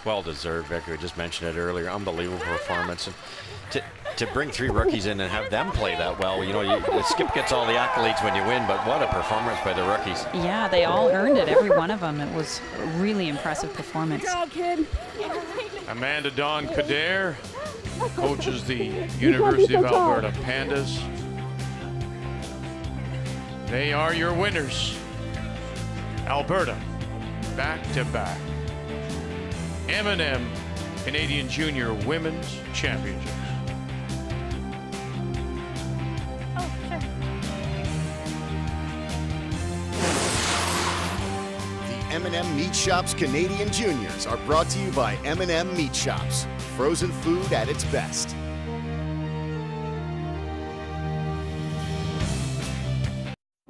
Well deserved, Becky. We just mentioned it earlier. Unbelievable performance. And to bring three rookies in and have them play that well, you know, the skip gets all the accolades when you win, but what a performance by the rookies. Yeah, they all earned it, every one of them. It was a really impressive performance. Good job, kid. Amanda-Dawn Coderre coaches the University of Alberta Pandas. They are your winners. Alberta, back-to-back M&M Canadian Junior Women's Championships. Oh, sure. The M&M Meat Shops Canadian Juniors are brought to you by M&M Meat Shops, frozen food at its best.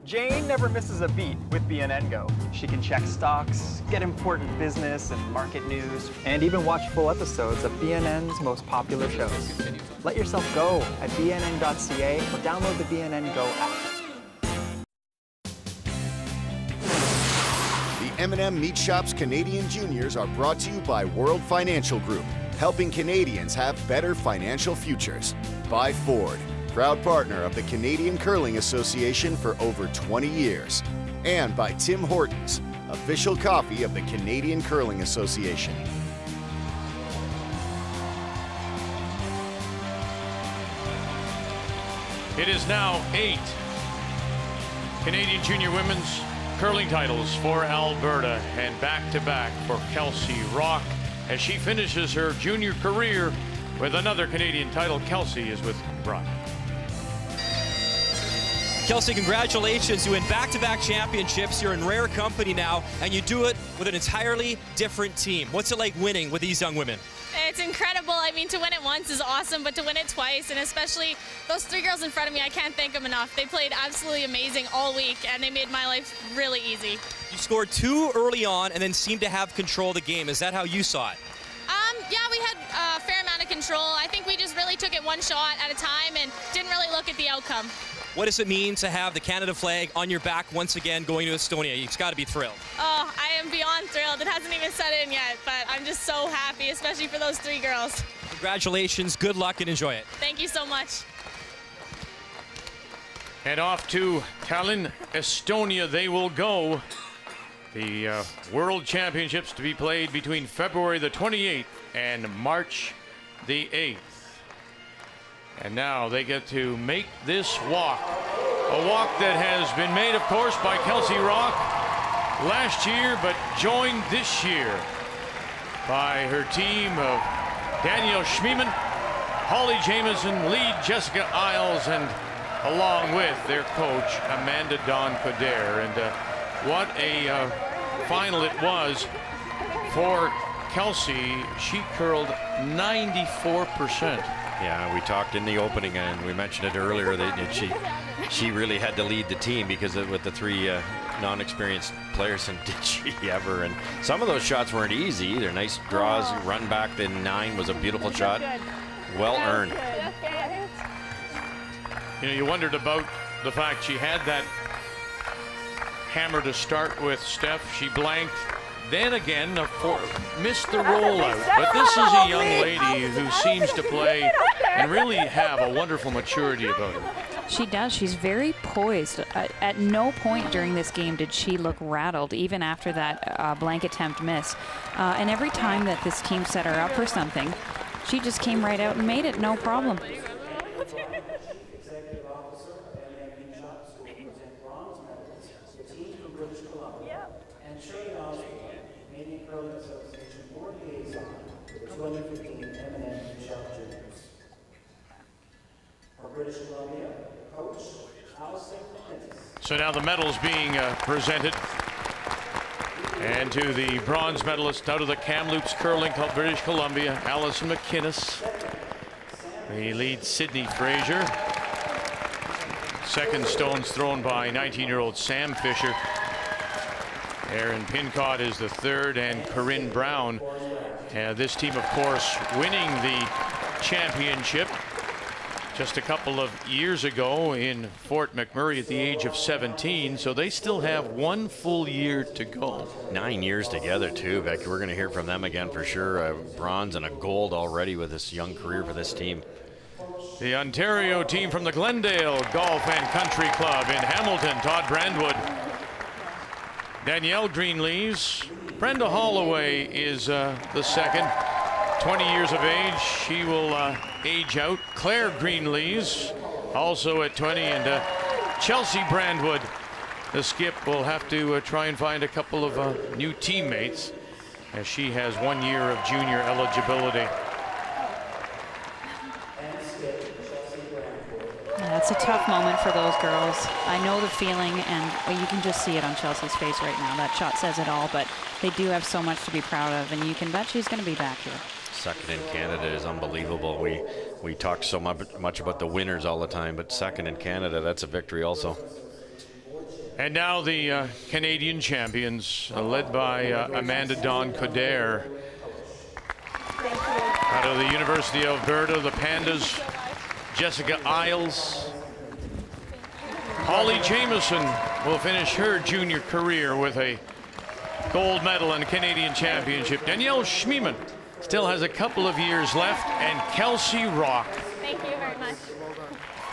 Jane never misses a beat with BNN Go. She can check stocks, get important business and market news, and even watch full episodes of BNN's most popular shows. Let yourself go at bnn.ca or download the BNN Go app. The M&M Meat Shops Canadian Juniors are brought to you by World Financial Group, helping Canadians have better financial futures. By Ford, proud partner of the Canadian Curling Association for over 20 years. And by Tim Hortons, official coffee of the Canadian Curling Association. It is now 8 Canadian Junior Women's Curling titles for Alberta, and back-to-back for Kelsey Rocque as she finishes her junior career with another Canadian title. Kelsey is with Brock. Kelsey, congratulations. You win back-to-back championships. You're in rare company now, and you do it with an entirely different team. What's it like winning with these young women? It's incredible. I mean, to win it once is awesome, but to win it twice, and especially those three girls in front of me, I can't thank them enough. They played absolutely amazing all week, and they made my life really easy. You scored two early on and then seemed to have control of the game. Is that how you saw it? Yeah, we had a fair amount of control. I think we just really took it one shot at a time and didn't really look at the outcome. What does it mean to have the Canada flag on your back once again going to Estonia? You've got to be thrilled. Oh, I am beyond thrilled. It hasn't even set in yet, but I'm just so happy, especially for those three girls. Congratulations, good luck, and enjoy it. Thank you so much. And off to Tallinn, Estonia they will go. The World Championships to be played between February the 28th and March the 8th. And now they get to make this walk. A walk that has been made, of course, by Kelsey Rocque last year, but joined this year by her team of Danielle Schmiemann, Holly Jamieson, lead Jessica Isles, and along with their coach, Amanda-Dawn Coderre. And what a final it was for Kelsey. She curled 94%. Yeah, we talked in the opening, and we mentioned it earlier that she really had to lead the team because with the three non-experienced players, and did she ever. And some of those shots weren't easy either. Nice draws, run back, then 9 was a beautiful shot. Well earned. You know, you wondered about the fact she had that hammer to start with, Steph. She blanked. Then again, missed the rollout. But this is a young lady who seems to play and really have a wonderful maturity about her. She does. She's very poised. At no point during this game did she look rattled, even after that blank attempt miss. And every time that this team set her up for something, she just came right out and made it, no problem. So now the medals being presented. And to the bronze medalist out of the Kamloops Curling Club, British Columbia, Allison McInnes. The lead, Sydney Fraser. Second stone's thrown by 19-year-old Sam Fisher. Erin Pincott is the third, and Corinne Brown. This team, of course, winning the championship just a couple of years ago in Fort McMurray at the age of 17, so they still have one full year to go. 9 years together too, Becky. We're going to hear from them again for sure. A bronze and a gold already with this young career for this team. The Ontario team from the Glendale Golf and Country Club in Hamilton, Todd Brandwood, Danielle Greenlees. Brenda Holloway is the second. 20 years of age, she will age out. Claire Greenlees, also at 20, and Chelsea Brandwood, the skip, will have to try and find a couple of new teammates, as she has 1 year of junior eligibility. That's a tough moment for those girls. I know the feeling, and you can just see it on Chelsea's face right now. That shot says it all, but they do have so much to be proud of, and you can bet she's going to be back here. Second in Canada is unbelievable. We talk so much about the winners all the time, but second in Canada, that's a victory also. And now the Canadian champions, led by Amanda-Dawn Coderre, out of the University of Alberta, the Pandas, Jessica Isles. Holly Jamieson will finish her junior career with a gold medal in the Canadian Championship. Danielle Schmiemann still has a couple of years left, and Kelsey Rocque. Thank you very much.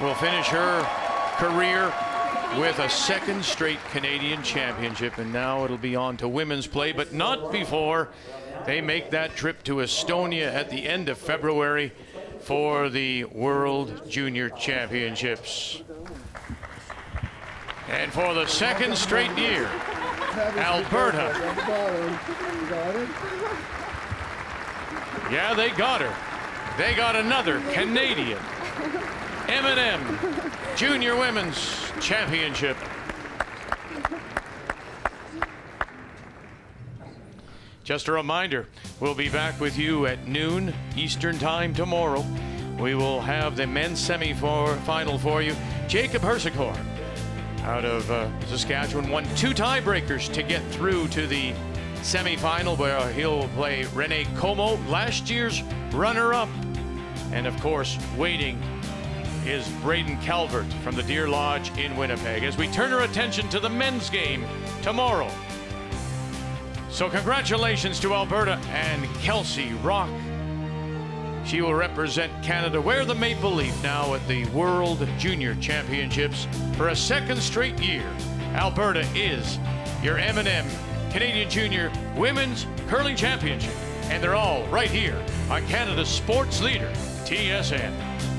Will finish her career with a second straight Canadian championship, and now it'll be on to women's play, but not before they make that trip to Estonia at the end of February for the World Junior Championships. And for the second straight year, Alberta. Yeah, they got her. They got another Canadian M&M Junior Women's Championship. Just a reminder, we'll be back with you at noon Eastern Time tomorrow. We will have the men's semi-final for you. Jacob Hersichor out of Saskatchewan won two tiebreakers to get through to the semi-final, where he'll play Rene Como, last year's runner-up. And of course, waiting is Braden Calvert from the Deer Lodge in Winnipeg, as we turn our attention to the men's game tomorrow. So congratulations to Alberta and Kelsey Rocque. She will represent Canada, wear the maple leaf now at the World Junior Championships for a second straight year. Alberta is your M&M Canadian Junior Women's Curling Championship, and they're all right here on Canada's sports leader, TSN.